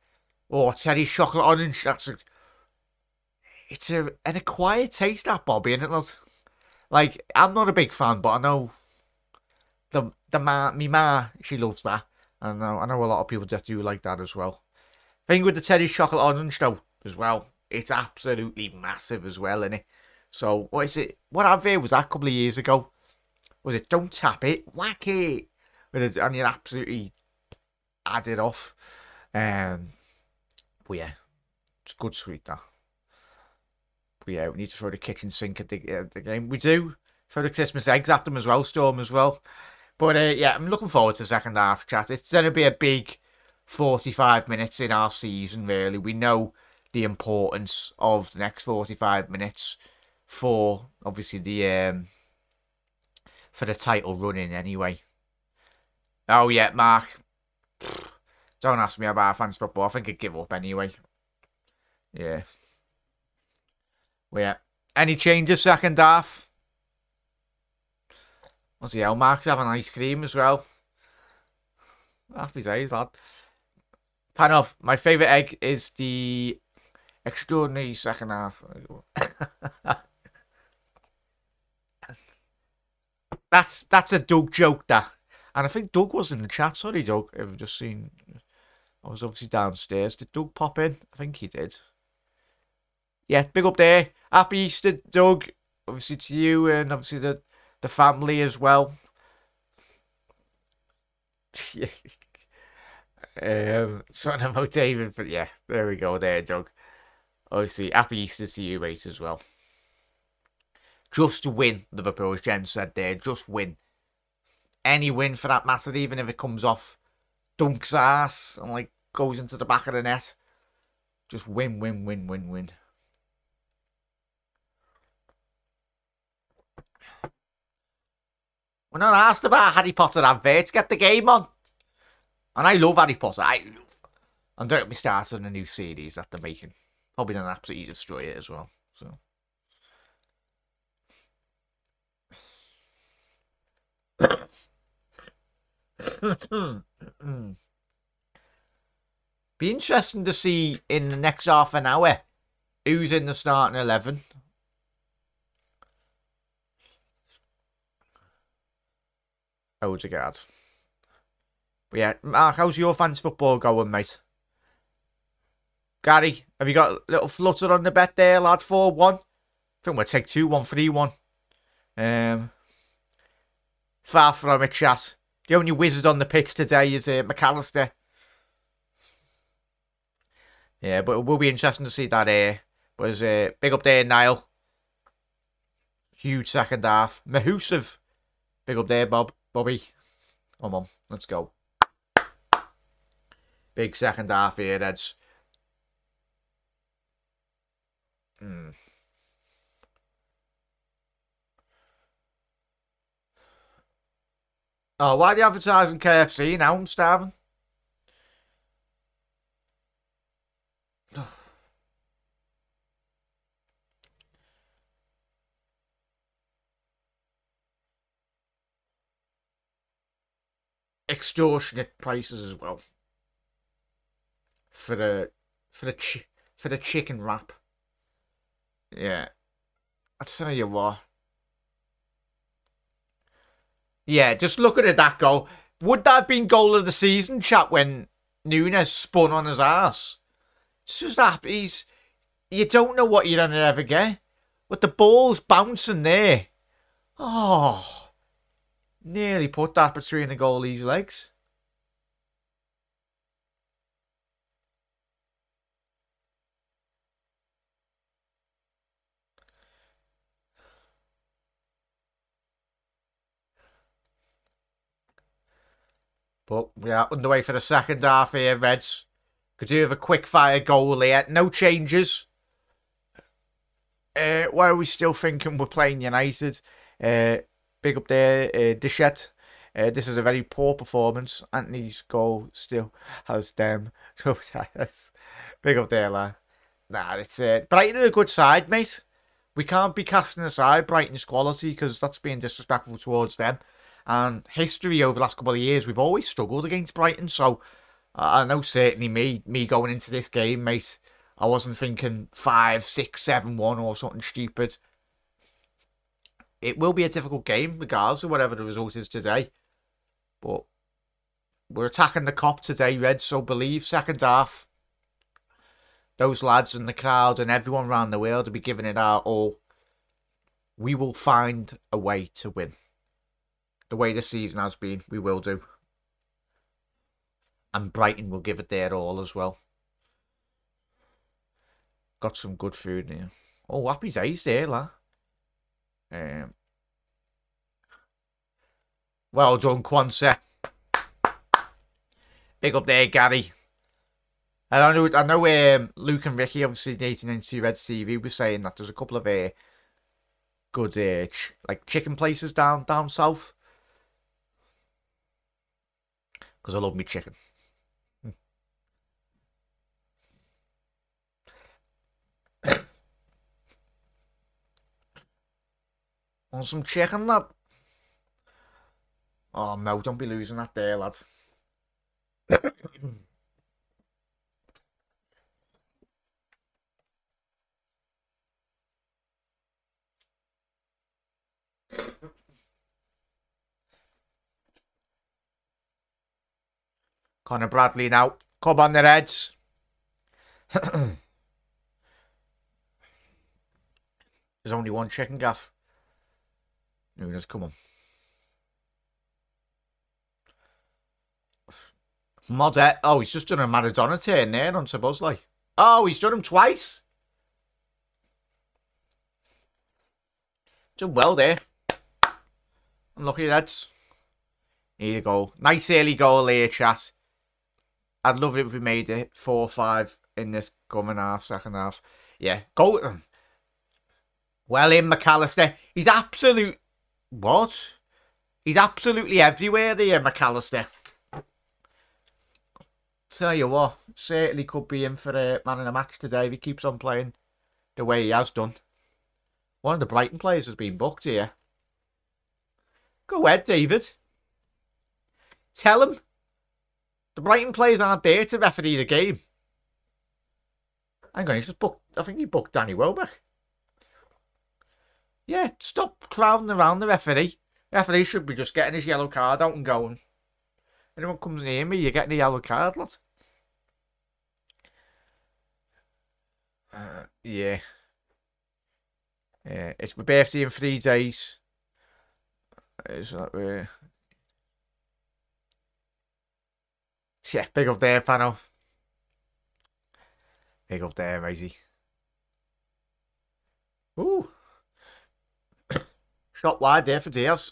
Oh, Terry's chocolate orange. That's a... It's a, an acquired taste, that, Bobby, isn't it, lad? Like, I'm not a big fan, but I know... The, the ma, me ma, she loves that. I know, I know a lot of people that do like that as well. Thing with the Terry's chocolate orange, though, as well. It's absolutely massive as well, innit? So, what is it? What I've heard was that a couple of years ago. Was it, don't tap it, whack it. And you're absolutely added off. Um, but yeah, it's good sweet that. But yeah, we need to throw the kitchen sink at the, uh, the game. We do throw the Christmas eggs at them as well, Storm as well. But uh, yeah, I'm looking forward to the second half, chat. It's going to be a big forty-five minutes in our season, really. We know the importance of the next forty-five minutes for, obviously, the um, for the title running anyway. Oh, yeah, Mark. Don't ask me about fans football. I think I'd give up anyway. Yeah. Well, yeah. Any changes, second half? What's the hell? Mark's having ice cream as well. Happy days, lad. Panov, my favourite egg is the extraordinary second half. that's, that's a Doug joke, that. And I think Doug was in the chat. Sorry, Doug. I've just seen... I was obviously downstairs. Did Doug pop in? I think he did. Yeah, big up there. Happy Easter, Doug. Obviously to you and obviously the, the family as well. um, something about David. But yeah, there we go there, Doug. Obviously, happy Easter to you, mate, as well. Just win, Liverpool, as Jen said there. Just win. Any win for that matter, even if it comes off Dunk's ass and like goes into the back of the net. Just win, win, win, win, win. We're not asked about Harry Potter advert. Get the game on. And I love Harry Potter. I love And don't be started on a new series that they're making. Probably going to absolutely destroy it as well. So. Be interesting to see in the next half an hour who's in the starting eleven. Odegaard. But yeah, Mark, how's your fancy football going, mate? Gary, have you got a little flutter on the bet there, lad? four one. I think we'll take two one, three one. Um, far from it, chat. The only wizard on the pitch today is uh, McAllister. Yeah, but it will be interesting to see that. Uh, was uh, big up there, Niall. Huge second half. Mahusev. Big up there, Bob. Bobby. Come on, let's go. Big second half here, Reds. Hmm. Oh, why are you advertising K F C now? I'm starving. Extortionate prices as well for the for the ch for the chicken wrap. Yeah, I'd say you what. Yeah, just look at it, that goal. Would that have been goal of the season, chat, when Núñez spun on his ass? It's just that he's, you don't know what you're gonna ever get, but the ball's bouncing there. Oh, nearly put that between the goalie's legs. But we are underway for the second half here, Reds. Could you have a quick fire goal here? No changes. Uh, why are we still thinking we're playing United? Uh, Big up there, uh, Deshette. Uh, this is a very poor performance. Anthony's goal still has them. So big up there, lad. Nah, it's uh, Brighton are a good side, mate. We can't be casting aside Brighton's quality because that's being disrespectful towards them. And history over the last couple of years, we've always struggled against Brighton. So uh, I know certainly me, me going into this game, mate, I wasn't thinking five, six, seven, one or something stupid. It will be a difficult game, regardless of whatever the result is today. But we're attacking the cop today, Red, so believe second half. Those lads and the crowd and everyone around the world will be giving it our all. We will find a way to win. The way the season has been, we will do. And Brighton will give it their all as well. Got some good food here. Oh, happy days there, lad. Um, well done, Quansah. Big up there, Gary. And I know, I know um, Luke and Ricky, obviously, the eighteen ninety-two Red T V, were saying that there's a couple of uh, good uh, ch like chicken places down, down south. Because I love me chicken. On some chicken, lad. Oh, no, don't be losing that there, lad. Connor Bradley now. Come on, the Reds. There's only one chicken, gaff. Núñez, come on. Modet. Oh, he's just done a Maradona turn there on Szoboszlai. Oh, he's done him twice. Done well there. Unlucky, lads. Here you go. Nice early goal here, chat. I'd love it if we made it four five in this coming half, second half. Yeah, go. Well in, McAllister. He's absolute... What? He's absolutely everywhere there, McAllister. Tell you what, certainly could be in for a man in a match today if he keeps on playing the way he has done. One of the Brighton players has been booked here. Go ahead, David. Tell him. The Brighton players aren't there to referee the game. Hang on, he's just booked. I think he booked Danny Welbeck. Yeah, stop crowding around the referee. The referee should be just getting his yellow card out and going. Anyone comes near me, you're getting a yellow card, lot. Uh, yeah. Yeah, it's my birthday in three days. Is that where? Yeah, big up there, Pano. Big up there, Maisie. Ooh. Shot wide there for Diaz.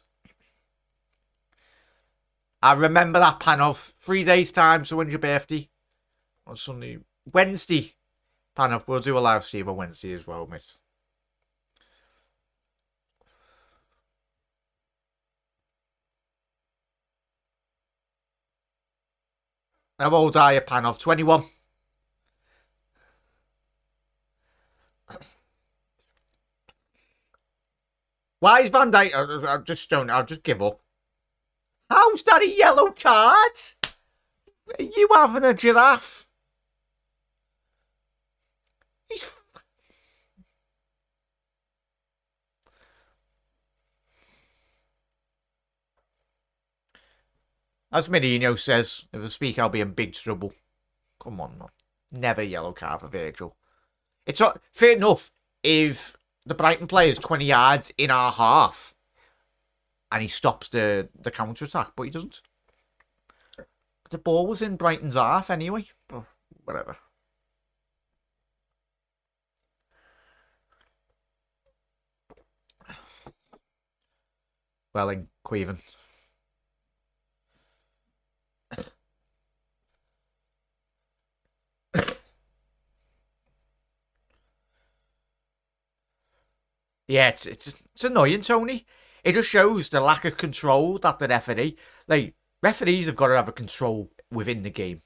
I remember that, Panov. Three days' time, so when's your birthday? On Sunday. Wednesday. Panov, we'll do a live stream on Wednesday as well, miss. How old are you, Panov? twenty-one. Why is Van Dijk? I, I just don't. I'll just give up. How's that a yellow card? Are you having a giraffe? He's. F As Mourinho says, if I speak, I'll be in big trouble. Come on, man. Never yellow card for Virgil. It's not fair enough if the Brighton player is twenty yards in our half. And he stops the, the counter-attack, but he doesn't. The ball was in Brighton's half anyway. But whatever. Well in Queven. Yeah, it's, it's, it's annoying, Tony. It just shows the lack of control that the referee... Like, referees have got to have a control within the game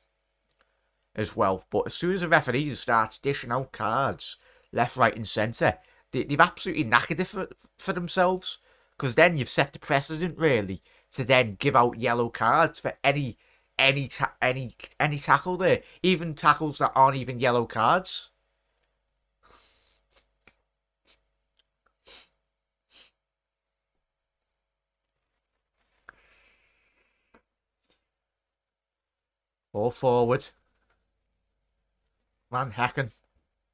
as well. But as soon as a referee starts dishing out cards left, right and centre, they, they've absolutely knackered it for, for themselves. Because then you've set the precedent, really, to then give out yellow cards for any any ta any any tackle there. Even tackles that aren't even yellow cards. All forward. Van Hecken.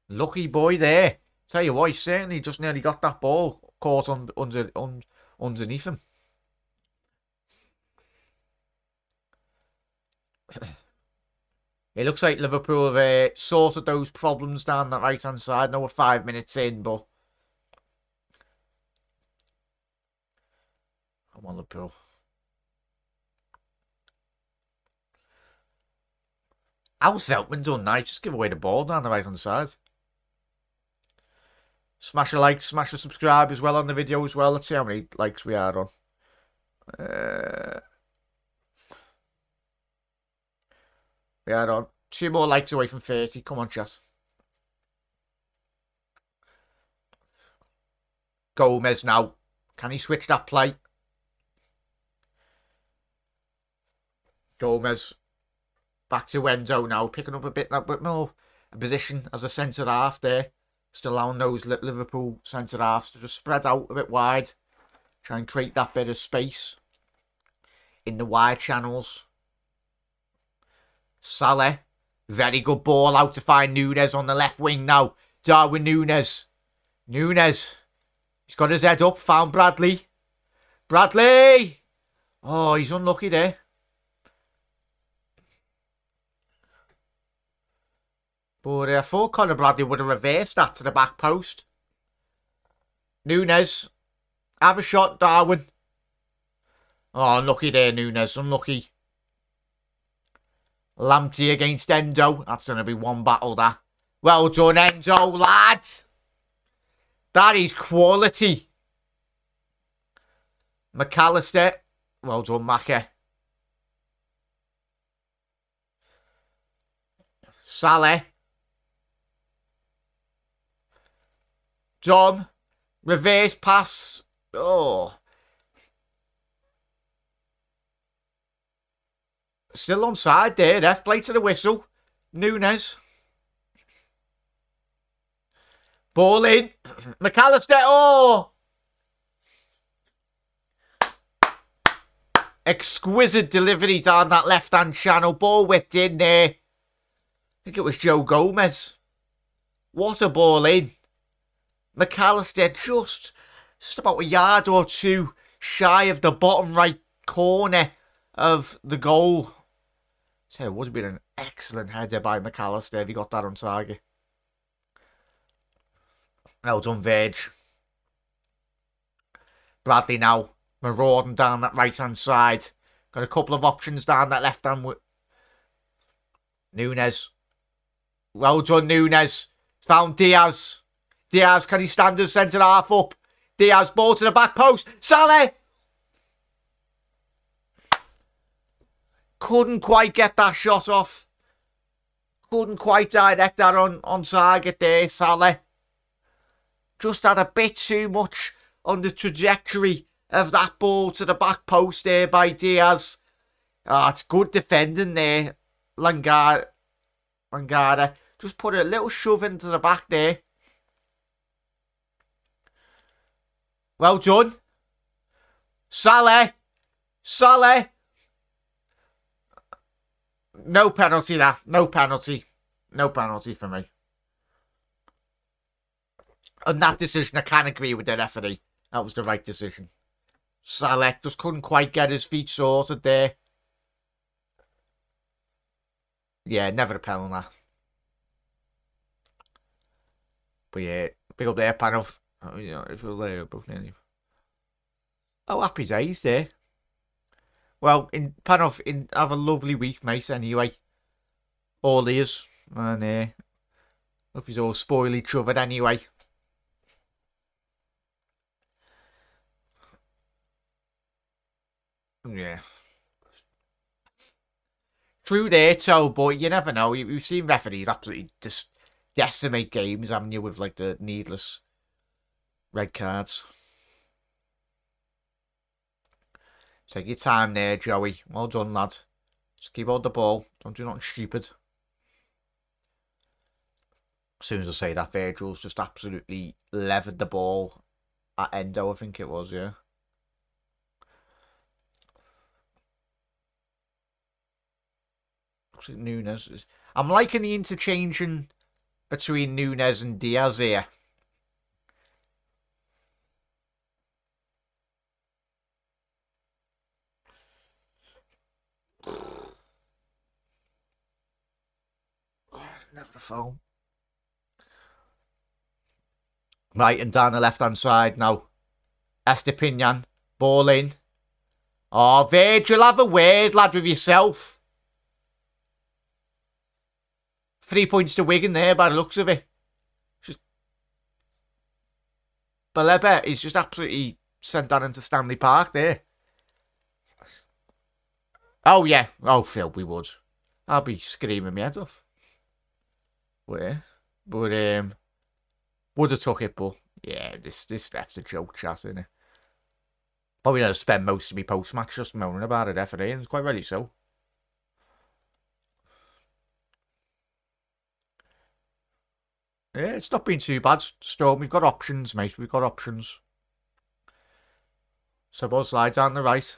Lucky boy there. Tell you what, he certainly just nearly got that ball caught on, under, on, underneath him. It looks like Liverpool have uh, sorted those problems down that right-hand side. Now we're five minutes in, but... Come on, Liverpool. How's Veltman done now? Just give away the ball down the right-hand side. Smash a like, smash a subscribe as well on the video as well. Let's see how many likes we are on. Uh, we are on. Two more likes away from thirty. Come on, chat. Gomez now. Can he switch that play? Gomez. Back to Endo now, picking up a bit that bit more position as a centre half there. Just allowing those Liverpool centre halves to just spread out a bit wide, try and create that bit of space in the wide channels. Salah, very good ball out to find Núñez on the left wing now. Darwin Núñez, Núñez, he's got his head up. Found Bradley, Bradley. Oh, he's unlucky there. But uh, I thought Conor Bradley would have reversed that to the back post. Núñez. Have a shot, Darwin. Oh, unlucky there, Núñez. Unlucky. Lamptey against Endo. That's going to be one battle, that. Well done, Endo, lads. That is quality. McAllister. Well done, Macca. Salah, John, reverse pass. Oh, still onside there. Def play to the whistle. Núñez, ball in. McAllister. Oh, exquisite delivery down that left hand channel. Ball whipped in there. I think it was Joe Gomez. What a ball in. McAllister just, just about a yard or two shy of the bottom right corner of the goal. So it would have been an excellent header by McAllister if he got that on target. Well done, Verge. Bradley now marauding down that right-hand side. Got a couple of options down that left-hand. Núñez. Well done, Núñez. Found Diaz. Diaz, can he stand his centre-half up? Diaz, ball to the back post. Salah! Couldn't quite get that shot off. Couldn't quite direct that on, on target there, Salah. Just had a bit too much on the trajectory of that ball to the back post there by Diaz. Ah, oh, it's good defending there. Langara. Langara. Just put a little shove into the back there. Well done. Salah. Salah. No penalty that. No penalty. No penalty for me. On that decision, I can agree with the referee. That was the right decision. Salah just couldn't quite get his feet sorted there. Yeah, never a penalty on that. But yeah, pick up there, panel. Oh, yeah, if you're there, both nearly. Oh, happy days there. Well, in Panov, in have a lovely week, mate. Anyway, all ears, and uh, hope he's all spoil each other. Anyway. Yeah, through there, so, but you never know. You've seen referees absolutely just decimate games, haven't you, with like the needless red cards. Take your time there, Joey. Well done, lad. Just keep hold the ball. Don't do nothing stupid. As soon as I say that, Virgil's just absolutely levered the ball at Endo, I think it was, yeah. Núñez. I'm liking the interchanging between Núñez and Diaz here. Never a foul. Right, and down the left-hand side now. Estupiñán. Ball in. Oh, Virgil, have a word, lad, with yourself. Three points to Wigan there by the looks of it. Just... Baleba is just absolutely sent down into Stanley Park there. Oh, yeah. Oh, Phil, we would. I'll be screaming my head off. Where? But, um, would have took it, but, yeah, this this that's a joke chat, isn't it? Probably going to spend most of me post-match just moaning about it, referee, and it's quite rightly so. Yeah, it's not been too bad, Storm. We've got options, mate. We've got options. Szoboszlai down the right.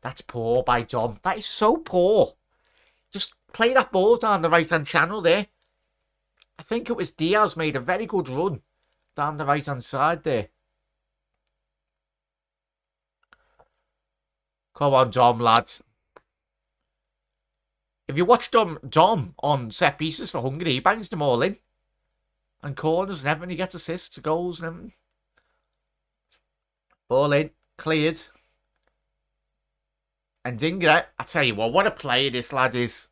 That's poor by Dom. That is so poor. Just play that ball down the right-hand channel there. I think it was Diaz made a very good run down the right-hand side there. Come on, Dom, lads. If you watch Dom, Dom on set pieces for Hungary, he bangs them all in. And corners and everything. He gets assists, goals and everything. Ball in. Cleared. And Dingra, I tell you what, what a player this lad is.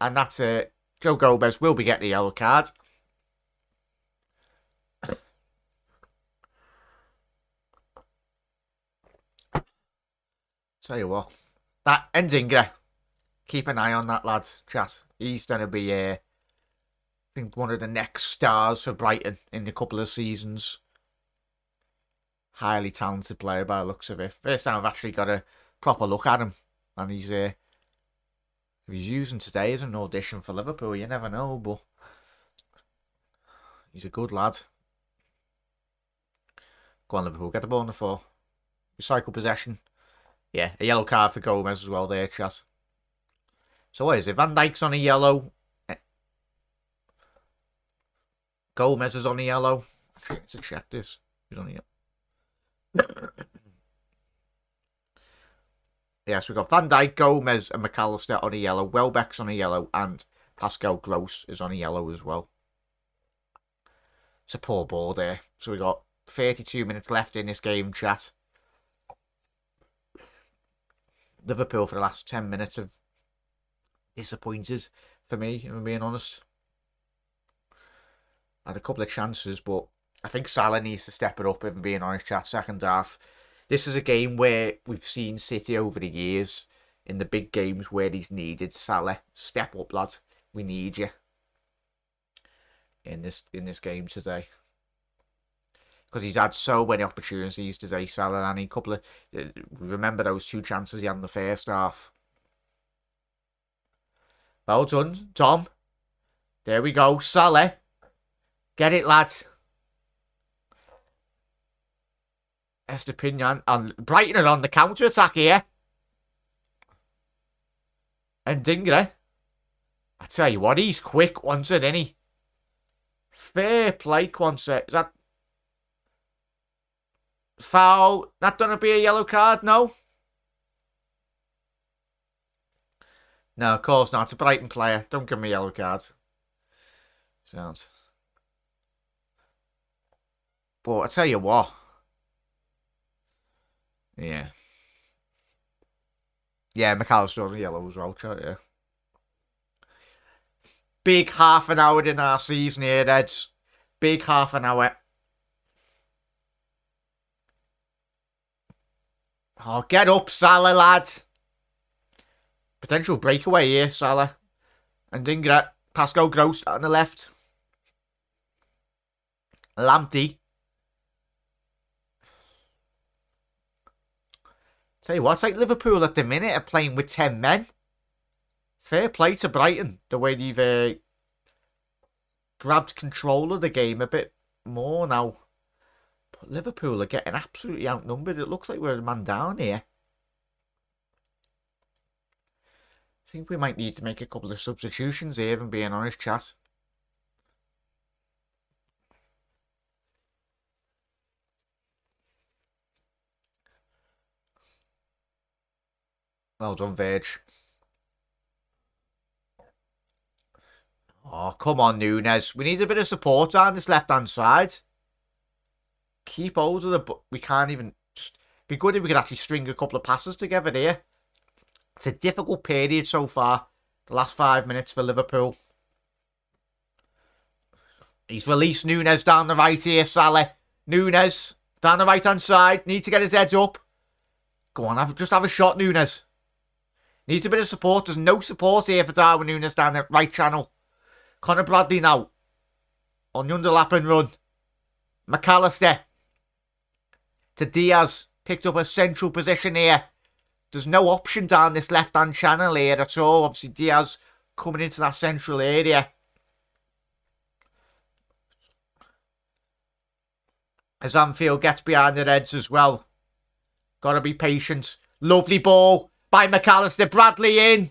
And that's uh, Joe Gomez will be getting a yellow card. Tell you what, that and Dingra. keep an eye on that lad, chat. He's going to be, uh, I think, one of the next stars for Brighton in a couple of seasons. Highly talented player by the looks of it. First time I've actually got a proper look at him. And he's, uh, he's using today as an audition for Liverpool. You never know, but he's a good lad. Go on, Liverpool. Get the ball on the floor. Recycle possession. Yeah, a yellow card for Gomez as well there, chat. So what is it? Van Dijk's on a yellow. Gomez is on a yellow. Let's check this. He's on a yellow. Yes, we've got Van Dijk, Gomez and McAllister on a yellow. Welbeck's on a yellow. And Pascal Gross is on a yellow as well. It's a poor ball there. So we've got thirty-two minutes left in this game, chat. Liverpool for the last ten minutes have disappointed for me, if I'm being honest. I had a couple of chances, but I think Salah needs to step it up, if I'm being honest, chat. Second half. This is a game where we've seen City over the years, in the big games where he's needed. Salah, step up, lad. We need you in this in this game today. Because he's had so many opportunities today, Salah, and he couple of remember those two chances he had in the first half. Well done, Tom. There we go, Salah. Get it, lads. Estupiñán and Brighton are on the counter attack here. And Dinger, I tell you what, he's quick, Quansah, isn't he? Fair play, Quansah. Is that? Foul. Not going to be a yellow card, no? No, of course not. It's a Brighton player. Don't give me a yellow card. Sounds. But I tell you what. Yeah. Yeah, McAllister on a yellow as well, chat, yeah. Big half an hour in our season here, Reds. Big half an hour. Oh, get up, Salah, lad. Potential breakaway here, Salah. And Ingrat, Pascal Gross on the left. Lamptey. Tell you what, it's like Liverpool at the minute are playing with ten men. Fair play to Brighton. The way they've uh, grabbed control of the game a bit more now. But Liverpool are getting absolutely outnumbered. It looks like we're a man down here. I think we might need to make a couple of substitutions here, if I'm being honest, chat. Well done, Verge. Oh, come on, Núñez. We need a bit of support on this left-hand side. Keep hold of the... But we can't even... Just be good if we could actually string a couple of passes together here. It's a difficult period so far. The last five minutes for Liverpool. He's released Núñez down the right here, Salah. Núñez down the right-hand side. Need to get his head up. Go on, have, just have a shot, Núñez. Needs a bit of support. There's no support here for Darwin Núñez down the right channel. Conor Bradley now. On the underlap and run. McAllister. To Diaz. Picked up a central position here. There's no option down this left-hand channel here at all. Obviously, Diaz coming into that central area. As Anfield gets behind the Reds as well. Got to be patient. Lovely ball by McAllister. Bradley in.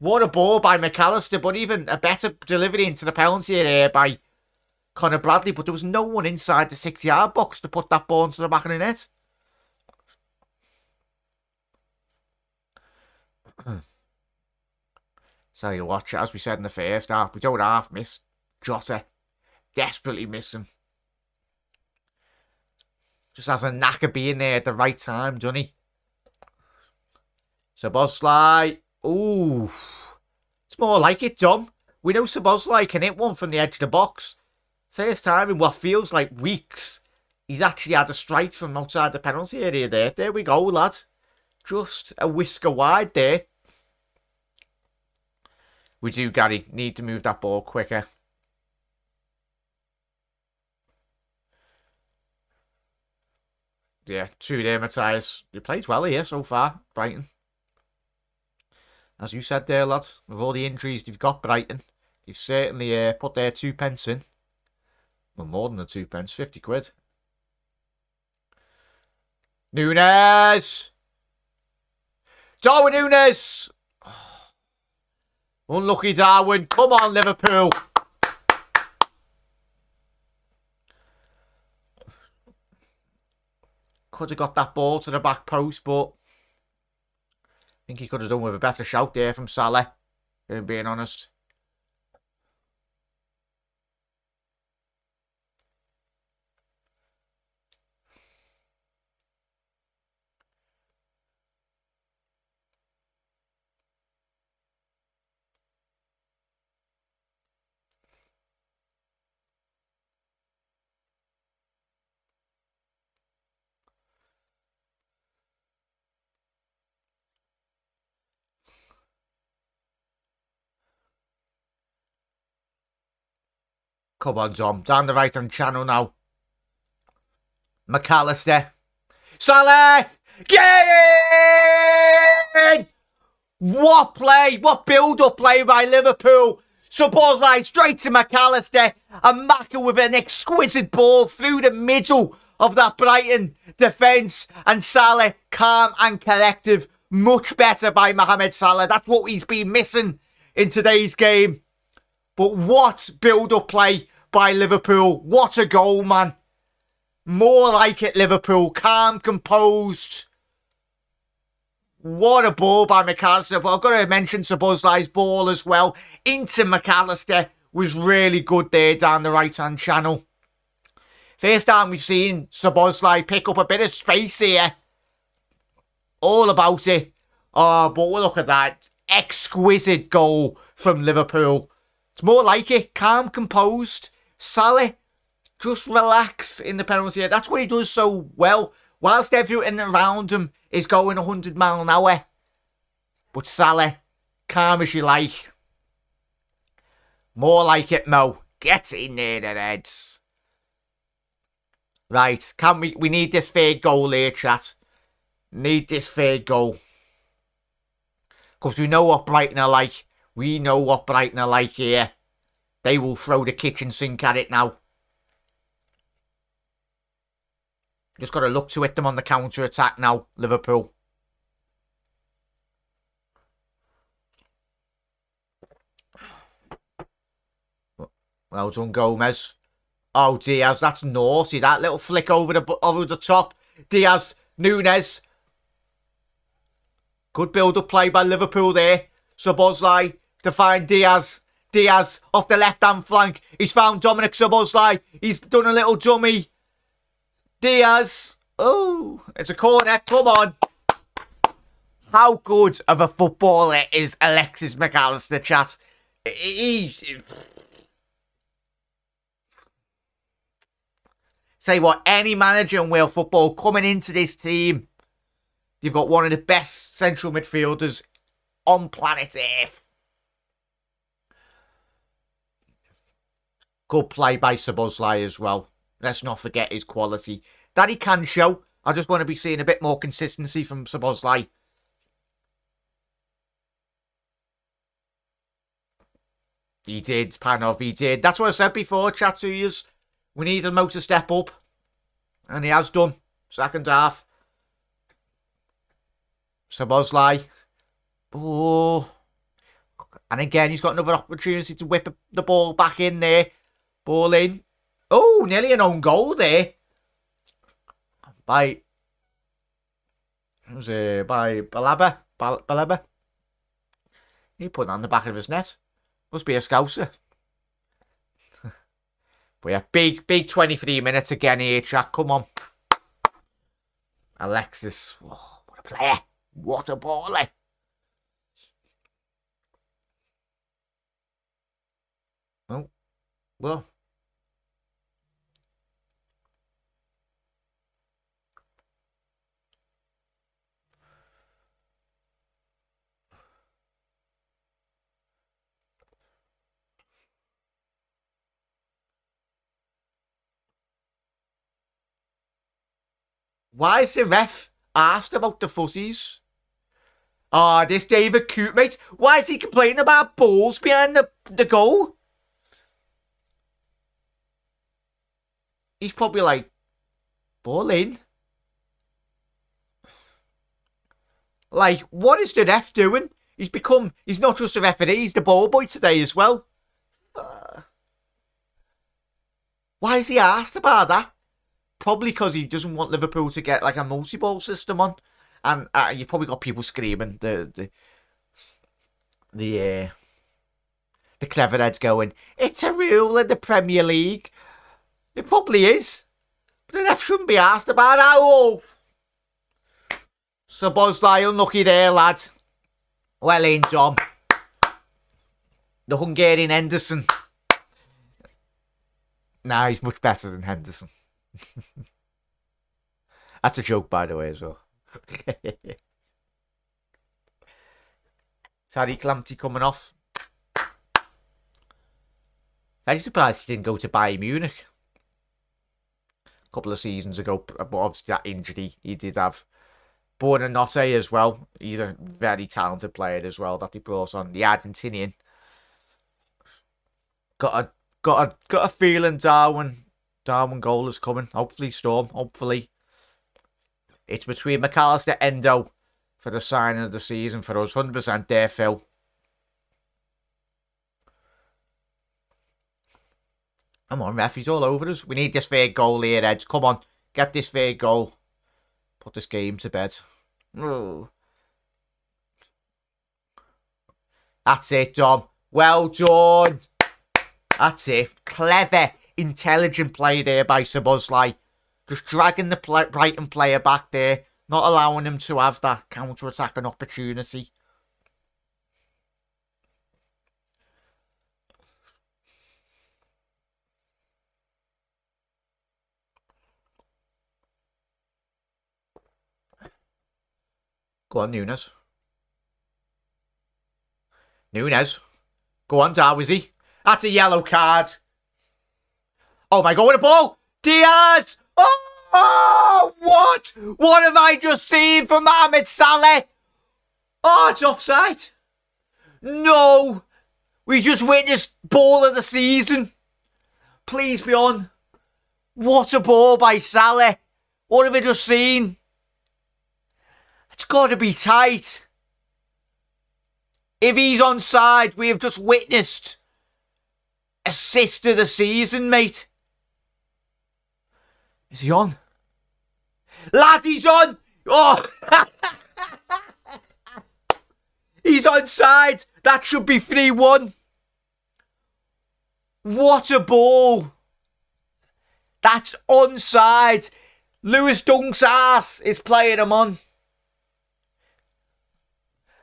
What a ball by McAllister, but even a better delivery into the penalty area by Conor Bradley. But there was no one inside the six-yard box to put that ball into the back of the net. Tell you what, as we said in the first half, we don't half miss Jota. Desperately miss him. Just has a knack of being there at the right time, doesn't he? Szoboszlai. Ooh. It's more like it, Dom. We know Szoboszlai can hit one from the edge of the box. First time in what feels like weeks, he's actually had a strike from outside the penalty area there. There we go, lad. Just a whisker wide there. We do, Gary, need to move that ball quicker. Yeah, two there, Matthias. You played well here so far, Brighton. As you said there, lads, with all the injuries you've got, Brighton, you've certainly uh, put their two pence in. Well, more than a two pence, fifty quid. Núñez! Darwin Núñez! Oh. Unlucky Darwin. Come on, Liverpool. Could have got that ball to the back post, but I think he could have done with a better shout there from Salah, if I'm being honest. Come on, Tom. Down the right-hand channel now. McAllister. Salah! Get in! What play? What build-up play by Liverpool? Szoboszlai straight to McAllister. And Maka with an exquisite ball through the middle of that Brighton defence. And Salah, calm and collective. Much better by Mohamed Salah. That's what he's been missing in today's game. But what build-up play by Liverpool. What a goal, man. More like it, Liverpool. Calm, composed. What a ball by McAllister. But I've got to mention Szoboszlai's ball as well. Into McAllister was really good there down the right-hand channel. First time we've seen Szoboszlai pick up a bit of space here. All about it. Oh, but look at that. Exquisite goal from Liverpool. It's more like it. Calm, composed. Salah, just relax in the penalty area. That's what he does so well. Whilst everything around him is going a hundred mile an hour. But Salah, calm as you like. More like it, Mo. Get in there, the Reds. Right, can we, we need this third goal here, chat. Need this third goal. Because we know what Brighton are like. We know what Brighton are like here. They will throw the kitchen sink at it now. Just got to look to hit them on the counter-attack now, Liverpool. Well done, Gomez. Oh, Diaz, that's naughty. That little flick over the, over the top. Diaz, Núñez. Good build-up play by Liverpool there. Szoboszlai. To find Diaz. Diaz off the left-hand flank. He's found Dominic Szoboszlai. He's done a little dummy. Diaz. Oh, it's a corner. Come on. How good of a footballer is Alexis McAllister, chat? He... Say what, any manager in World Football coming into this team, you've got one of the best central midfielders on planet Earth. Good play by Szoboszlai as well. Let's not forget his quality that he can show. I just want to be seeing a bit more consistency from Szoboszlai. He did, Panov, he did. That's what I said before, chat to yous. We need him to step up. And he has done. Second half. Szoboszlai. Oh, and again, he's got another opportunity to whip the ball back in there. Ball in. Oh, nearly an own goal there. By, it was uh, by Baleba. Bal Baleba. He put it on the back of his net. Must be a Scouser. But yeah, big, big twenty-three minutes again here, chat. Come on. Alexis. Oh, what a player. What a baller. Oh, well. Why is the ref asked about the footies? Ah, oh, this David Coote, mate. Why is he complaining about balls behind the, the goal? He's probably like, ball in. Like, what is the ref doing? He's become, he's not just a referee, he's the ball boy today as well. Uh, why is he asked about that? Probably because he doesn't want Liverpool to get like a multi-ball system on. And uh, you've probably got people screaming, the the the, uh, the clever heads going, it's a rule in the Premier League. It probably is. But the ref shouldn't be asked about that. Oh! Szoboszlai, unlucky there, lad. Well in, John. The Hungarian Henderson. Nah, he's much better than Henderson. That's a joke, by the way, as well. Tariq Lamptey coming off. Very surprised he didn't go to Bayern Munich a couple of seasons ago, but obviously that injury he did have. Bornanotte as well, he's a very talented player as well that he brought on, the Argentinian. Got a got a got a feeling Darwin Darwin goal is coming. Hopefully Storm, hopefully. It's between McAllister, Endo for the signing of the season for us. one hundred percent there, Phil. Come on, ref, he's all over us. We need this third goal here, Eds. Come on, get this third goal. Put this game to bed. Oh. That's it, Dom. Well done. That's it. Clever, intelligent play there by Szoboszlai. Just dragging the play, Brighton player back there. Not allowing him to have that counter-attacking opportunity. Go on, Núñez. Núñez. Go on, Darwizy. That's a yellow card. Oh, my God, with the ball. Diaz. Oh, oh, what? What have I just seen from Mohamed Salah? Oh, it's offside. No. We just witnessed ball of the season. Please be on. What a ball by Salah. What have I just seen? It's got to be tight. If he's onside, we have just witnessed assist of the season, mate. Is he on? Lad, he's on! Oh! He's onside. That should be three one. What a ball. That's onside. Lewis Dunk's ass is playing him on.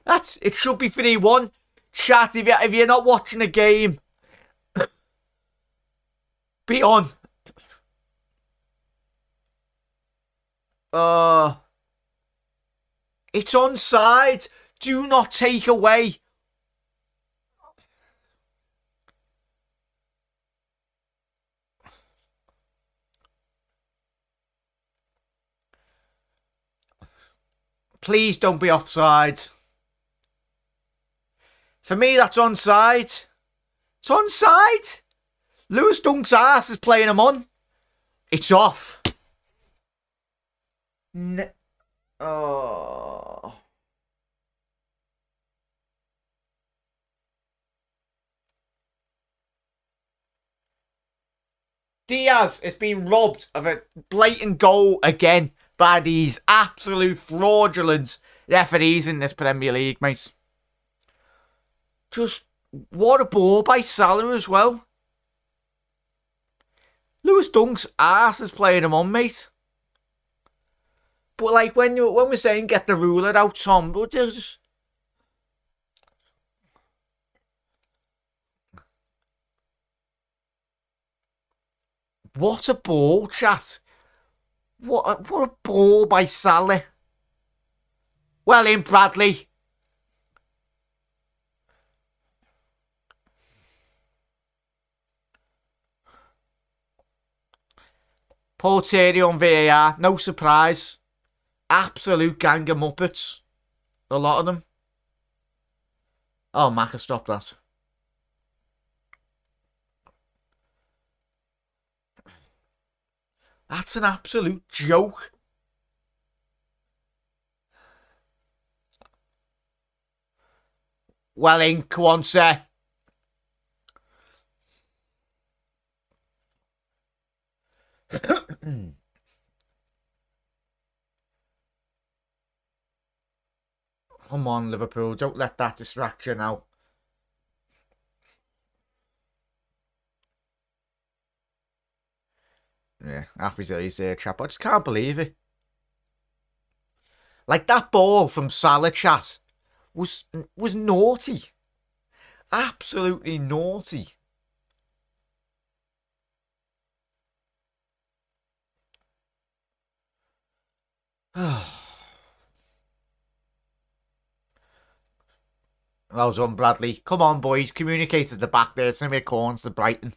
That's, it should be three one. Chat, if, you, if you're not watching a game, be on. Uh, it's onside. Do not take away. Please don't be offside. For me, that's onside. It's onside. Lewis Dunk's ass is playing him on. It's off. No. Oh. Diaz has been robbed of a blatant goal again by these absolute fraudulent referees in this Premier League, mate. Just what a ball by Salah as well. Lewis Dunk's arse is playing him on, mate. But, like, when you when we're saying get the ruler out, Tom, but just... What a ball, chat. What a, what a ball by Salah. Well in, Bradley. Paul Terry on V A R. No surprise. Absolute gang of muppets. A lot of them. Oh, Maka, stop that. That's an absolute joke. Well in, Quansah. Come on, Liverpool. Don't let that distract you now. Yeah, happy days there, chap. I just can't believe it. Like, that ball from Salah, chat, was, was naughty. Absolutely naughty. Well done, Bradley. Come on, boys. Communicate at the back there. It's going to be a corner to Brighton.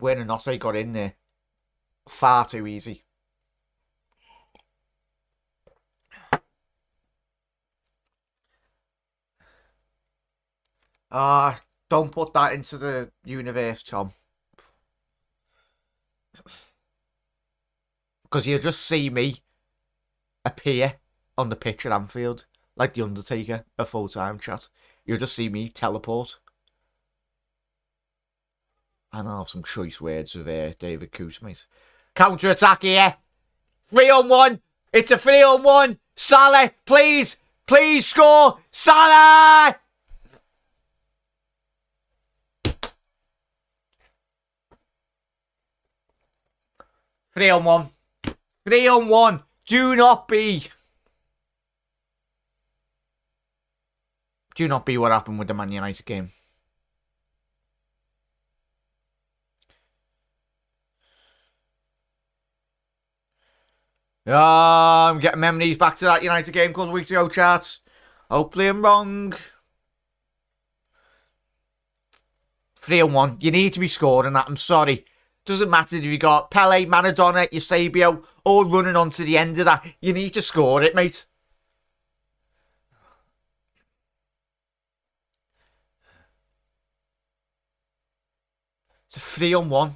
When and not, I got in there. Far too easy. Ah, uh, don't put that into the universe, Tom. Because you'll just see me appear on the pitch at Anfield, like The Undertaker, a full-time chat. You'll just see me teleport. And I'll have some choice words with uh, David Coote, mate. Counter-attack here. Three on one. It's a three on one. Salah, please. Please score. Salah! Three on one. Three on one. Do not be. Do not be what happened with the Man United game. Oh, I'm getting memories back to that United game a couple of weeks ago, chat. Hopefully I'm wrong. three and one. You need to be scoring that. I'm sorry. Doesn't matter if you got Pele, Maradona, Eusebio, all running on to the end of that. You need to score it, mate. It's a three on one.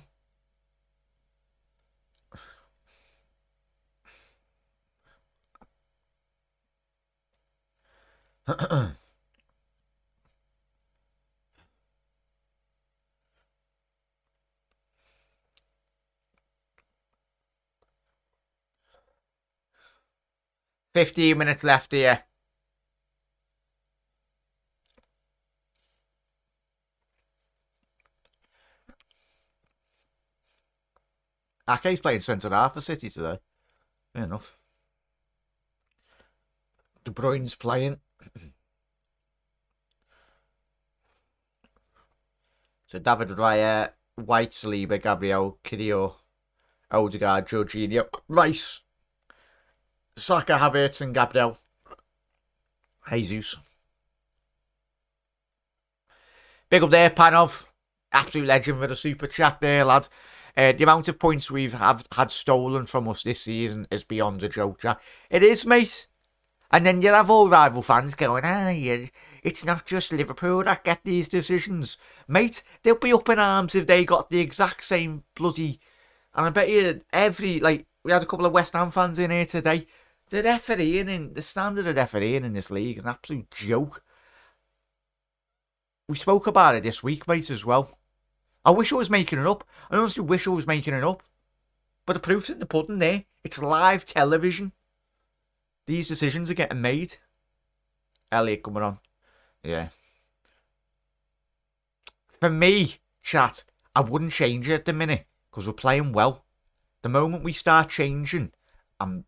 Fifteen minutes left here. Ake's playing centre half for City today. Fair enough. De Bruyne's playing. So David Raya, White, Saliba, Gabriel, Kirio, Odegaard, Jorginho, Rice, Saka, Havertz and Gabriel, Jesus. Big up there, Panov. Absolute legend for the super chat there, lad. Uh, the amount of points we've have, had stolen from us this season is beyond a joke, chat. It is, mate. And then you'll have all rival fans going, ah, yeah, it's not just Liverpool that get these decisions. Mate, they'll be up in arms if they got the exact same bloody... And I bet you every... Like, we had a couple of West Ham fans in here today. The refereeing, in, the standard of refereeing in this league is an absolute joke. We spoke about it this week, mate, as well. I wish I was making it up. I honestly wish I was making it up. But the proof's in the pudding there. It's live television. These decisions are getting made. Elliot coming on. Yeah. For me, chat, I wouldn't change it at the minute because we're playing well. The moment we start changing and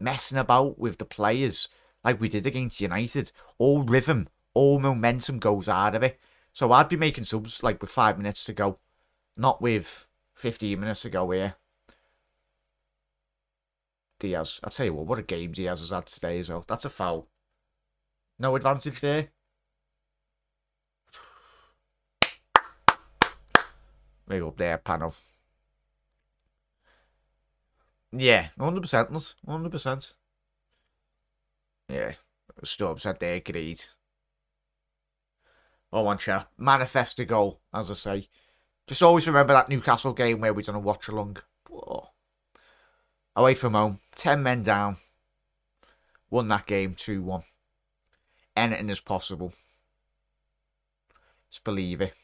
messing about with the players like we did against United, all rhythm, all momentum goes out of it. So I'd be making subs like with five minutes to go, not with fifteen minutes to go here. Diaz. I'll tell you what, what a game Diaz has had today as well. That's a foul. No advantage there. Big up there, Panov. Yeah, one hundred percent, not one hundred percent. Yeah, Stubbs, I dare agreed. Oh, one chap. Manifest a goal, as I say. Just always remember that Newcastle game where we done a watch-along. Oh. Away from home. Ten men down. Won that game two one. Anything is possible. Just believe it.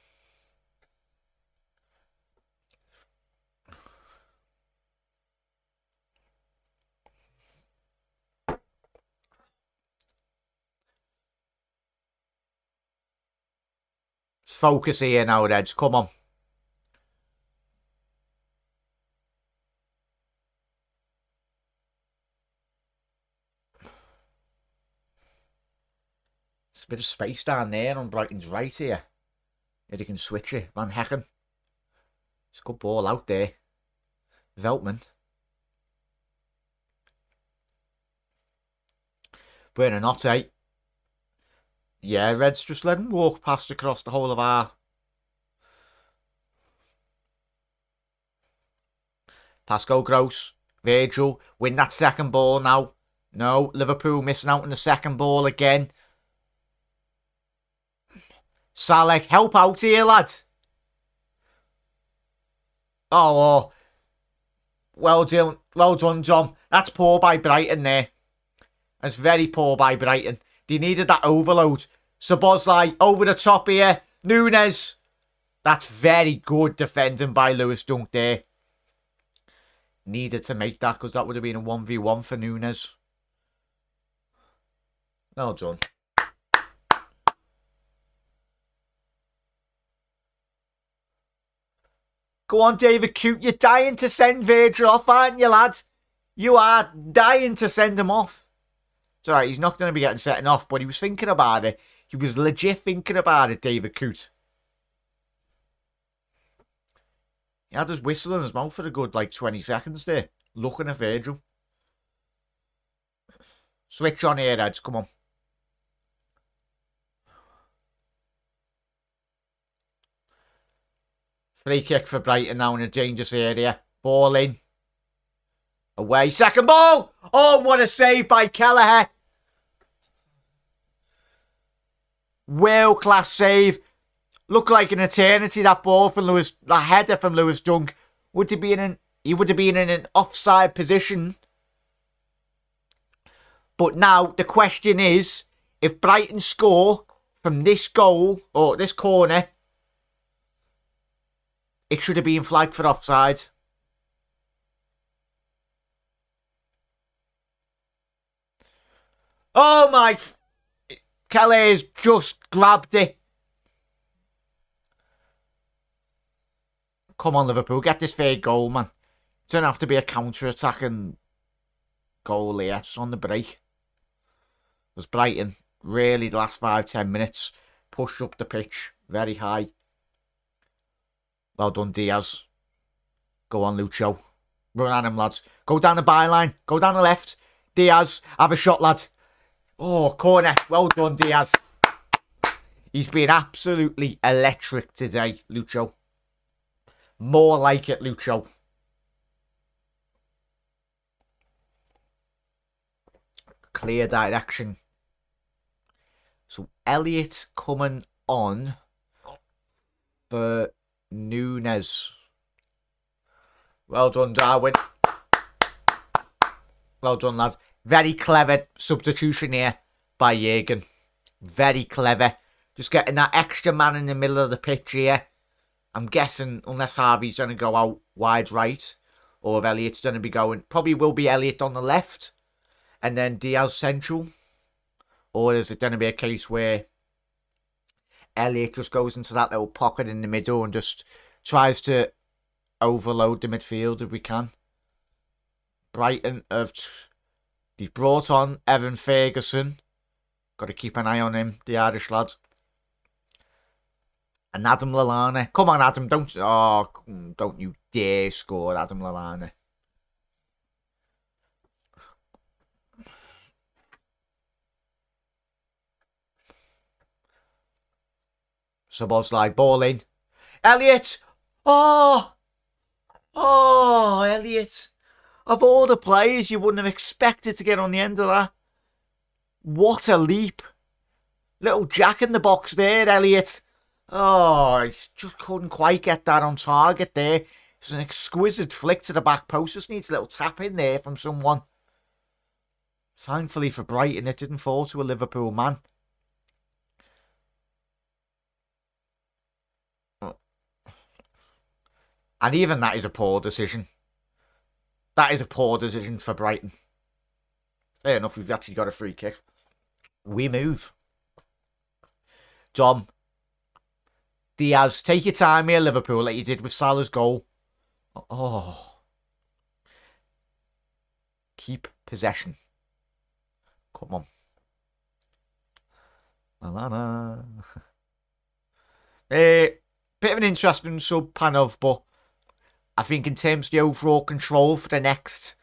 Focus here now, Reds. Come on. It's a bit of space down there on Brighton's right here. If he can switch it. Van Hecken. It's a good ball out there. Veltman. Burning hot, eh? Yeah, Reds, just let him walk past across the whole of our... Pascal Gross, Virgil, win that second ball now. No, Liverpool missing out on the second ball again. Salah, help out here, lad. Oh, well done, well done, John. That's poor by Brighton there. That's very poor by Brighton. They needed that overload. Szoboszlai over the top here. Núñez. That's very good defending by Lewis Dunk there. Needed to make that because that would have been a one v one for Núñez. Well done. Go on, David Coote. You're dying to send Virgil off, aren't you, lad? You are dying to send him off. It's alright, he's not going to be getting setting off, but he was thinking about it. He was legit thinking about it, David Coote. He had his whistle in his mouth for a good, like, twenty seconds there. Looking at Virgil. Switch on here, Reds, come on. Free kick for Brighton now in a dangerous area. Ball in. Away. Second ball! Oh, what a save by Kelleher. World-class save. Looked like an eternity, that ball from Lewis, that header from Lewis Dunk. Would he be in an, he would have been in an offside position. But now the question is, if Brighton score from this goal, or this corner, it should have been flagged for offside. Oh my, f Kelleher's just grabbed it. Come on, Liverpool, get this third goal, man. It's going to have to be a counter-attacking goal here, just on the break. Because Brighton, really, the last five, ten minutes, pushed up the pitch very high. Well done, Diaz. Go on, Lucho. Run at him, lads. Go down the byline. Go down the left. Diaz, have a shot, lad. Oh, corner. Well done, Diaz. He's been absolutely electric today, Lucho. More like it, Lucho. Clear direction. So, Elliott coming on for Núñez. Well done, Darwin. Well done, lad. Very clever substitution here by Jürgen. Very clever. Just getting that extra man in the middle of the pitch here. I'm guessing, unless Harvey's going to go out wide right, or if Elliott's going to be going, probably will be Elliott on the left, and then Diaz central. Or is it going to be a case where Elliott just goes into that little pocket in the middle and just tries to overload the midfield if we can? Brighton have... They've brought on Evan Ferguson. Got to keep an eye on him, the Irish lad. And Adam Lallana. Come on, Adam. Don't, oh, don't you dare score, Adam Lallana. Szoboszlai, ball in. Elliott. Oh. Oh, Elliott. Of all the players, you wouldn't have expected to get on the end of that. What a leap. Little jack in the box there, Elliott. Oh, he just couldn't quite get that on target there. It's an exquisite flick to the back post. Just needs a little tap in there from someone. Thankfully for Brighton, it didn't fall to a Liverpool man. And even that is a poor decision. That is a poor decision for Brighton. Fair enough, we've actually got a free kick. We move. Dom. Diaz, take your time here, Liverpool, like you did with Salah's goal. Oh. Keep possession. Come on. Lallana. eh, bit of an interesting sub, Panov, but I think in terms of the overall control for the next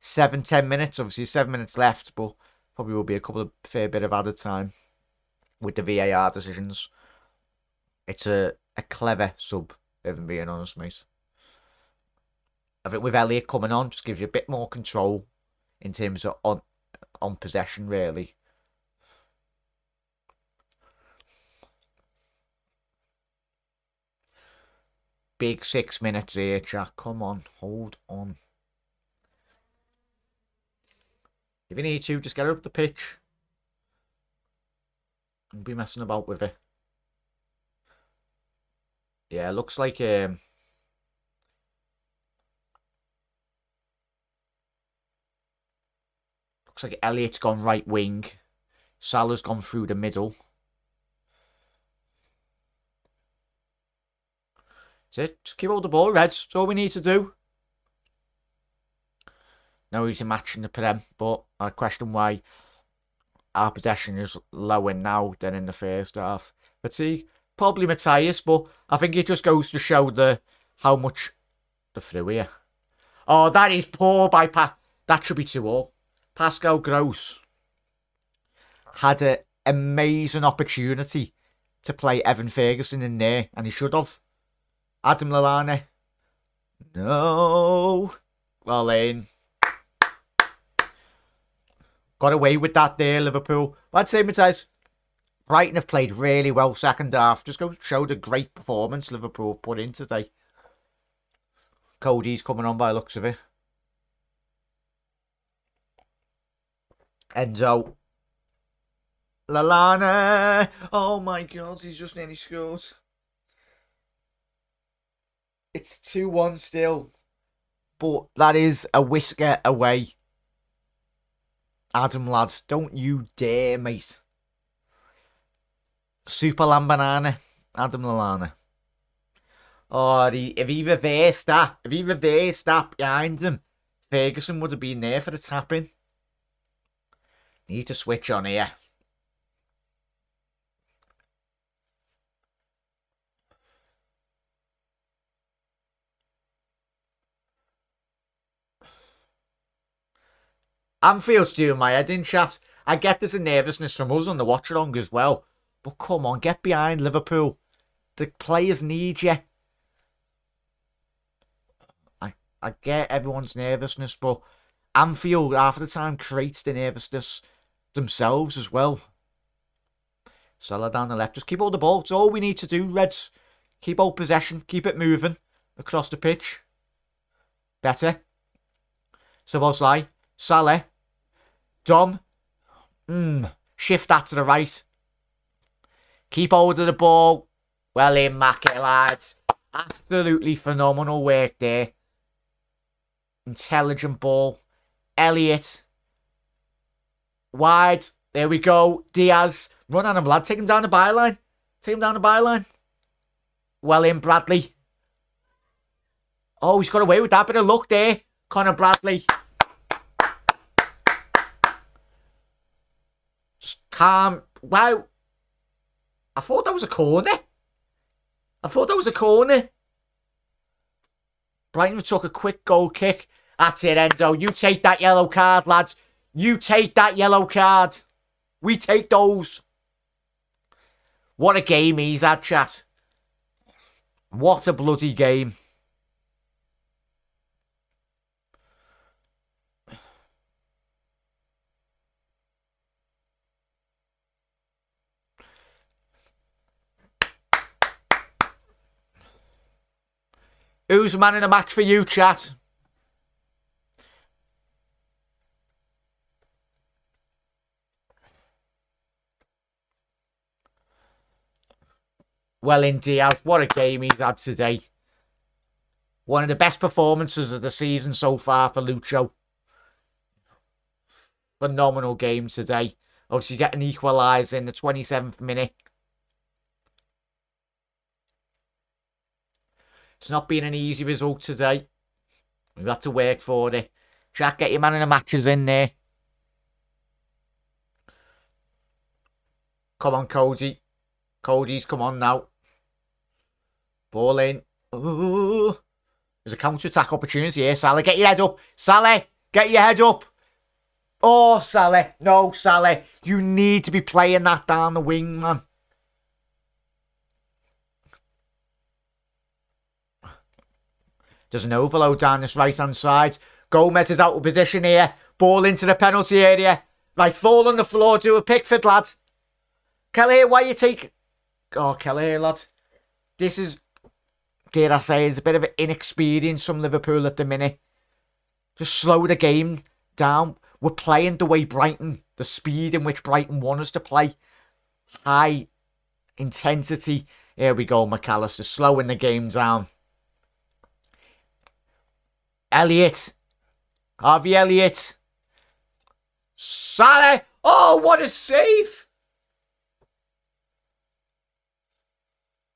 seven, ten minutes, obviously seven minutes left, but probably will be a couple of fair bit of added time with the V A R decisions. It's a, a clever sub, if I'm being honest, mate. I think with Elliott coming on, just gives you a bit more control in terms of on, on possession, really. Big six minutes here, Jack. Come on, hold on. If you need to, just get her up the pitch. Don't be messing about with it. Yeah, looks like um, looks like Elliott's gone right wing. Salah's gone through the middle. That's it. Just keep hold the ball, Reds. That's all we need to do. No easy match in the Prem, but I question why our possession is lower now than in the first half. Fatigue, probably Matthias, but I think it just goes to show the how much the through here. Oh, that is poor by Pa. That should be two all. Pascal Gross had an amazing opportunity to play Evan Ferguson in there, and he should have. Adam Lallana. No. Well in. Got away with that there, Liverpool. But I'd say, Matthias, Brighton have played really well second half. Just go show the great performance Liverpool put in today. Cody's coming on by the looks of it. Endo. Lallana. Oh my God, he's just nearly scored. It's two one still, but that is a whisker away. Adam, lads, don't you dare, mate. Super Lambanana, Adam Lallana. Oh, if he reversed that, if he reversed that behind him, Ferguson would have been there for the tapping. Need to switch on here. Anfield's doing my head in, chat. I get there's a nervousness from us on the watch-along as well. But come on, get behind Liverpool. The players need you. I, I get everyone's nervousness, but Anfield, half of the time, creates the nervousness themselves as well. Salah down the left. Just keep all the ball. It's all we need to do, Reds. Keep all possession. Keep it moving across the pitch. Better. Szoboszlai. Salah. Dom. Mm. Shift that to the right. Keep hold of the ball. Well in, Mackett, lads. Absolutely phenomenal work there. Intelligent ball. Elliott. Wide. There we go. Diaz. Run on him, lad. Take him down the byline. Take him down the byline. Well in, Bradley. Oh, he's got away with that bit of luck there. Conor Bradley. Um, wow. I thought that was a corner. I thought that was a corner. Brighton took a quick goal kick. That's it, Endo. You take that yellow card, lads. You take that yellow card. We take those. What a game he's had, chat. What a bloody game. Who's man in a match for you, chat? Well, in Diaz, what a game he's had today. One of the best performances of the season so far for Lucho. Phenomenal game today. Obviously, you get an equaliser in the twenty-seventh minute. It's not been an easy result today. We've had to work for it. Jack, get your man in the matches in there. Come on, Cody. Cody's come on now. Ball in. Ooh. There's a counter-attack opportunity here. Salah, get your head up. Salah, get your head up. Oh, Salah. No, Salah. You need to be playing that down the wing, man. There's an overload down this right-hand side. Gomez is out of position here. Ball into the penalty area. Right, fall on the floor. Do a Pickford, lad. Kelleher, why you take... Oh, Kelleher, lad. This is... Dare I say, it's a bit of an inexperience from Liverpool at the minute. Just slow the game down. We're playing the way Brighton, the speed in which Brighton want us to play. High intensity. Here we go, McAllister, slowing the game down. Elliott. Harvey Elliott. Salah. Oh, what a save.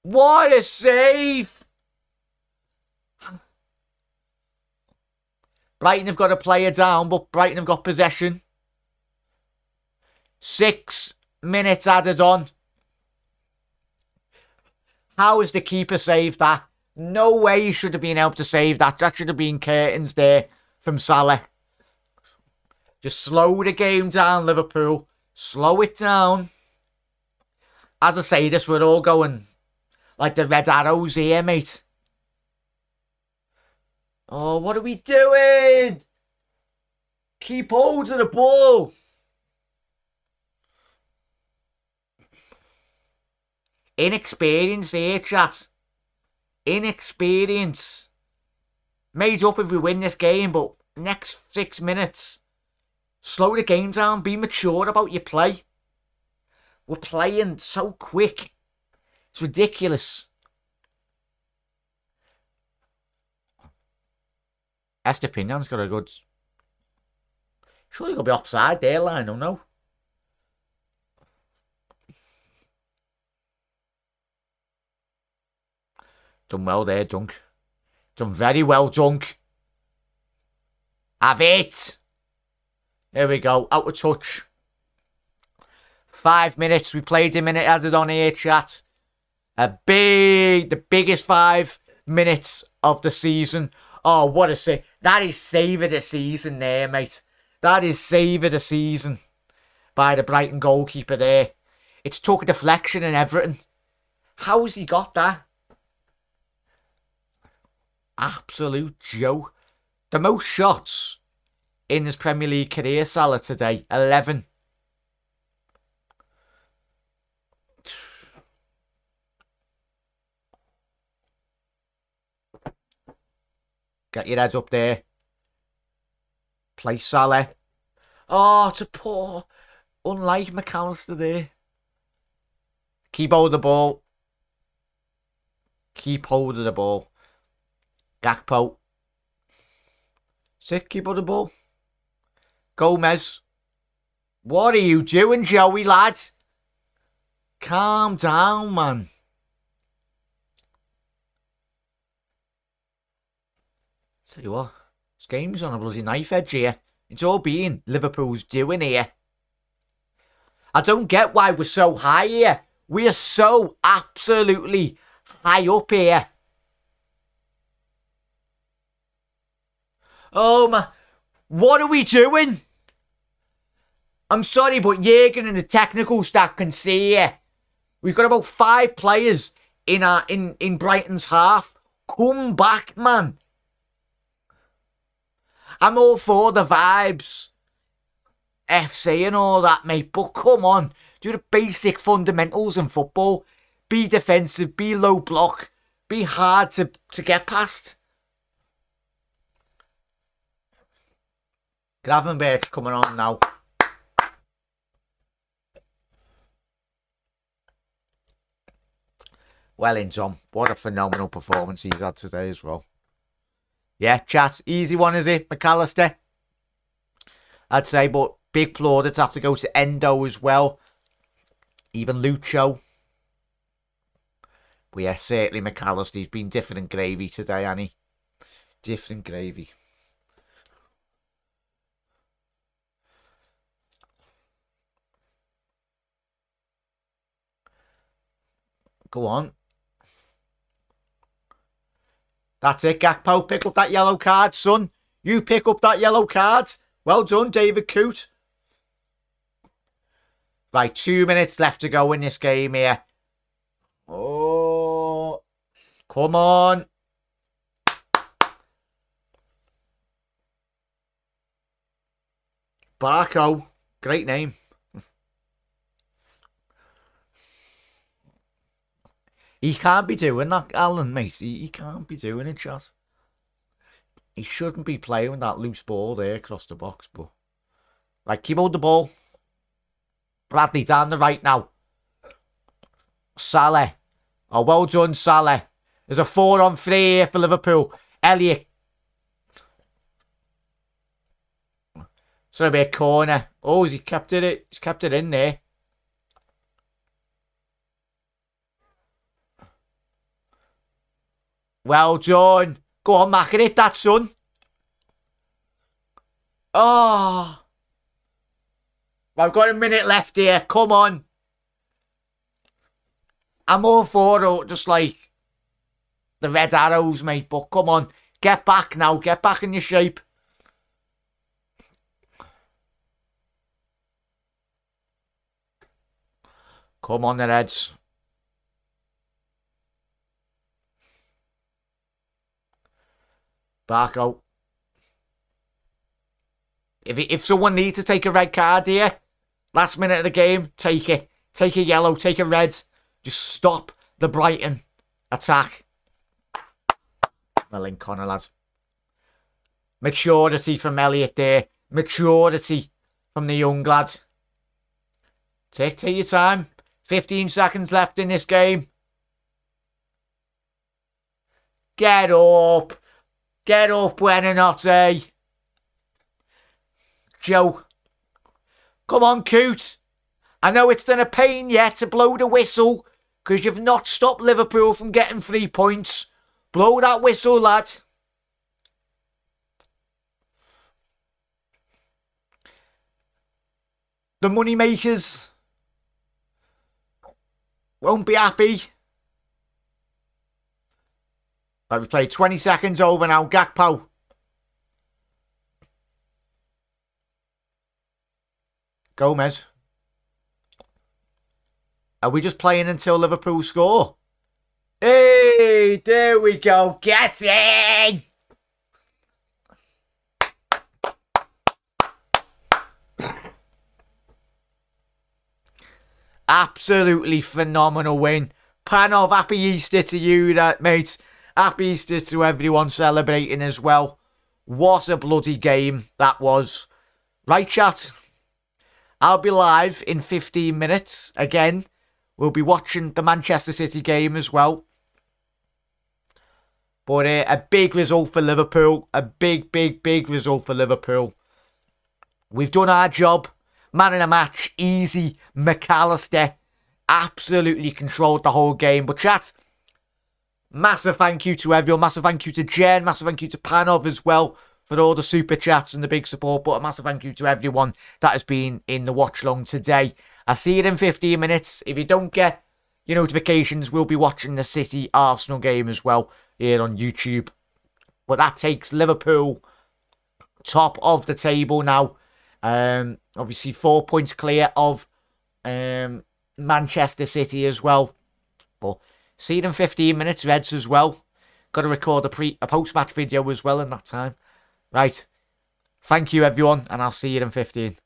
What a save. Brighton have got a player down, but Brighton have got possession. Six minutes added on. How has the keeper saved that? No way he should have been able to save that. That should have been curtains there from Salah. Just slow the game down, Liverpool. Slow it down. As I say this, we're all going like the red arrows here, mate. Oh, what are we doing? Keep hold of the ball. Inexperience here, chat. Inexperience. Made up if we win this game, but next six minutes. Slow the game down. Be mature about your play. We're playing so quick. It's ridiculous. Estupiñán's got a good... Surely he'll be offside there, line, or no? Done well there, Dunk. Done very well, Dunk. Have it! There we go, out of touch. Five minutes, we played a minute added on here, chat. A big, the biggest five minutes of the season. Oh, what a save. That is save of the season there, mate. That is save of the season by the Brighton goalkeeper there. It's took a deflection and everything. How has he got that? Absolute joke. The most shots in his Premier League career, Salah, today. eleven. Get your heads up there. Play Salah. Oh, it's a poor... Unlike McAllister there. Keep hold of the ball. Keep hold of the ball. Gakpo. Sick, keep hold of the ball. Gomez. What are you doing, Joey, lad? Calm down, man. Tell you what, this game's on a bloody knife edge here. It's all being Liverpool's doing here. I don't get why we're so high here. We are so absolutely high up here. Oh my, what are we doing? I'm sorry, but Jürgen and the technical staff can see here. We've got about five players in our in, in Brighton's half. Come back, man. I'm all for the vibes, F C and all that, mate, but come on, do the basic fundamentals in football. Be defensive, be low block, be hard to, to get past. Gravenberch coming on now. Well in, Tom. What a phenomenal performance he's had today as well. Yeah, chat. Easy one, is it? McAllister. I'd say, but big plaudits have to go to Endo as well. Even Lucho. But yeah, certainly McAllister. He's been different gravy today, hasn't he? Different gravy. Go on. That's it, Gakpo. Pick up that yellow card, son. You pick up that yellow card. Well done, David Coote. Right, two minutes left to go in this game here. Oh, come on. Barco. Great name. He can't be doing that, Alan, mate. He, he can't be doing it, chat. He shouldn't be playing with that loose ball there across the box, but... Right, keep hold the ball. Bradley down the right now. Salah. Oh, well done, Salah. There's a four on three here for Liverpool. Elliott. It's going to be a corner. Oh, he kept it. He's kept it in there. Well done. Go on, Mac, hit that, son. Oh. I've got a minute left here. Come on. I'm all for just like the red arrows, mate. But come on. Get back now. Get back in your shape. Come on, the Reds. Barco. If if someone needs to take a red card here, last minute of the game, take it. Take a yellow, take a red. Just stop the Brighton attack. Well in, Connor, lads. Maturity from Elliott there. Maturity from the young lads. Take, take your time. fifteen seconds left in this game. Get up. Get up, Weninotte. Joe. Come on, Coote. I know it's been a pain, yeah, to blow the whistle because you've not stopped Liverpool from getting three points. Blow that whistle, lad. The money makers won't be happy. Right, we played twenty seconds over now. Gakpo. Gomez. Are we just playing until Liverpool score? Hey, there we go. Get in! Absolutely phenomenal win. Panov, happy Easter to you, that, mate. Happy Easter to everyone celebrating as well. What a bloody game that was. Right, chat. I'll be live in fifteen minutes. Again, we'll be watching the Manchester City game as well. But uh, a big result for Liverpool. A big, big, big result for Liverpool. We've done our job. Man in a match. Easy. McAllister absolutely controlled the whole game. But chat... Massive thank you to everyone. Massive thank you to Jen. Massive thank you to Panov as well for all the super chats and the big support. But a massive thank you to everyone that has been in the watch long today. I'll see you in fifteen minutes. If you don't get your notifications, we'll be watching the City Arsenal game as well here on YouTube. But that takes Liverpool top of the table now. Um, obviously four points clear of um, Manchester City as well. But... see it in fifteen minutes, Reds, as well. Got to record a, pre a post-match video as well in that time. Right. Thank you, everyone, and I'll see you in fifteen.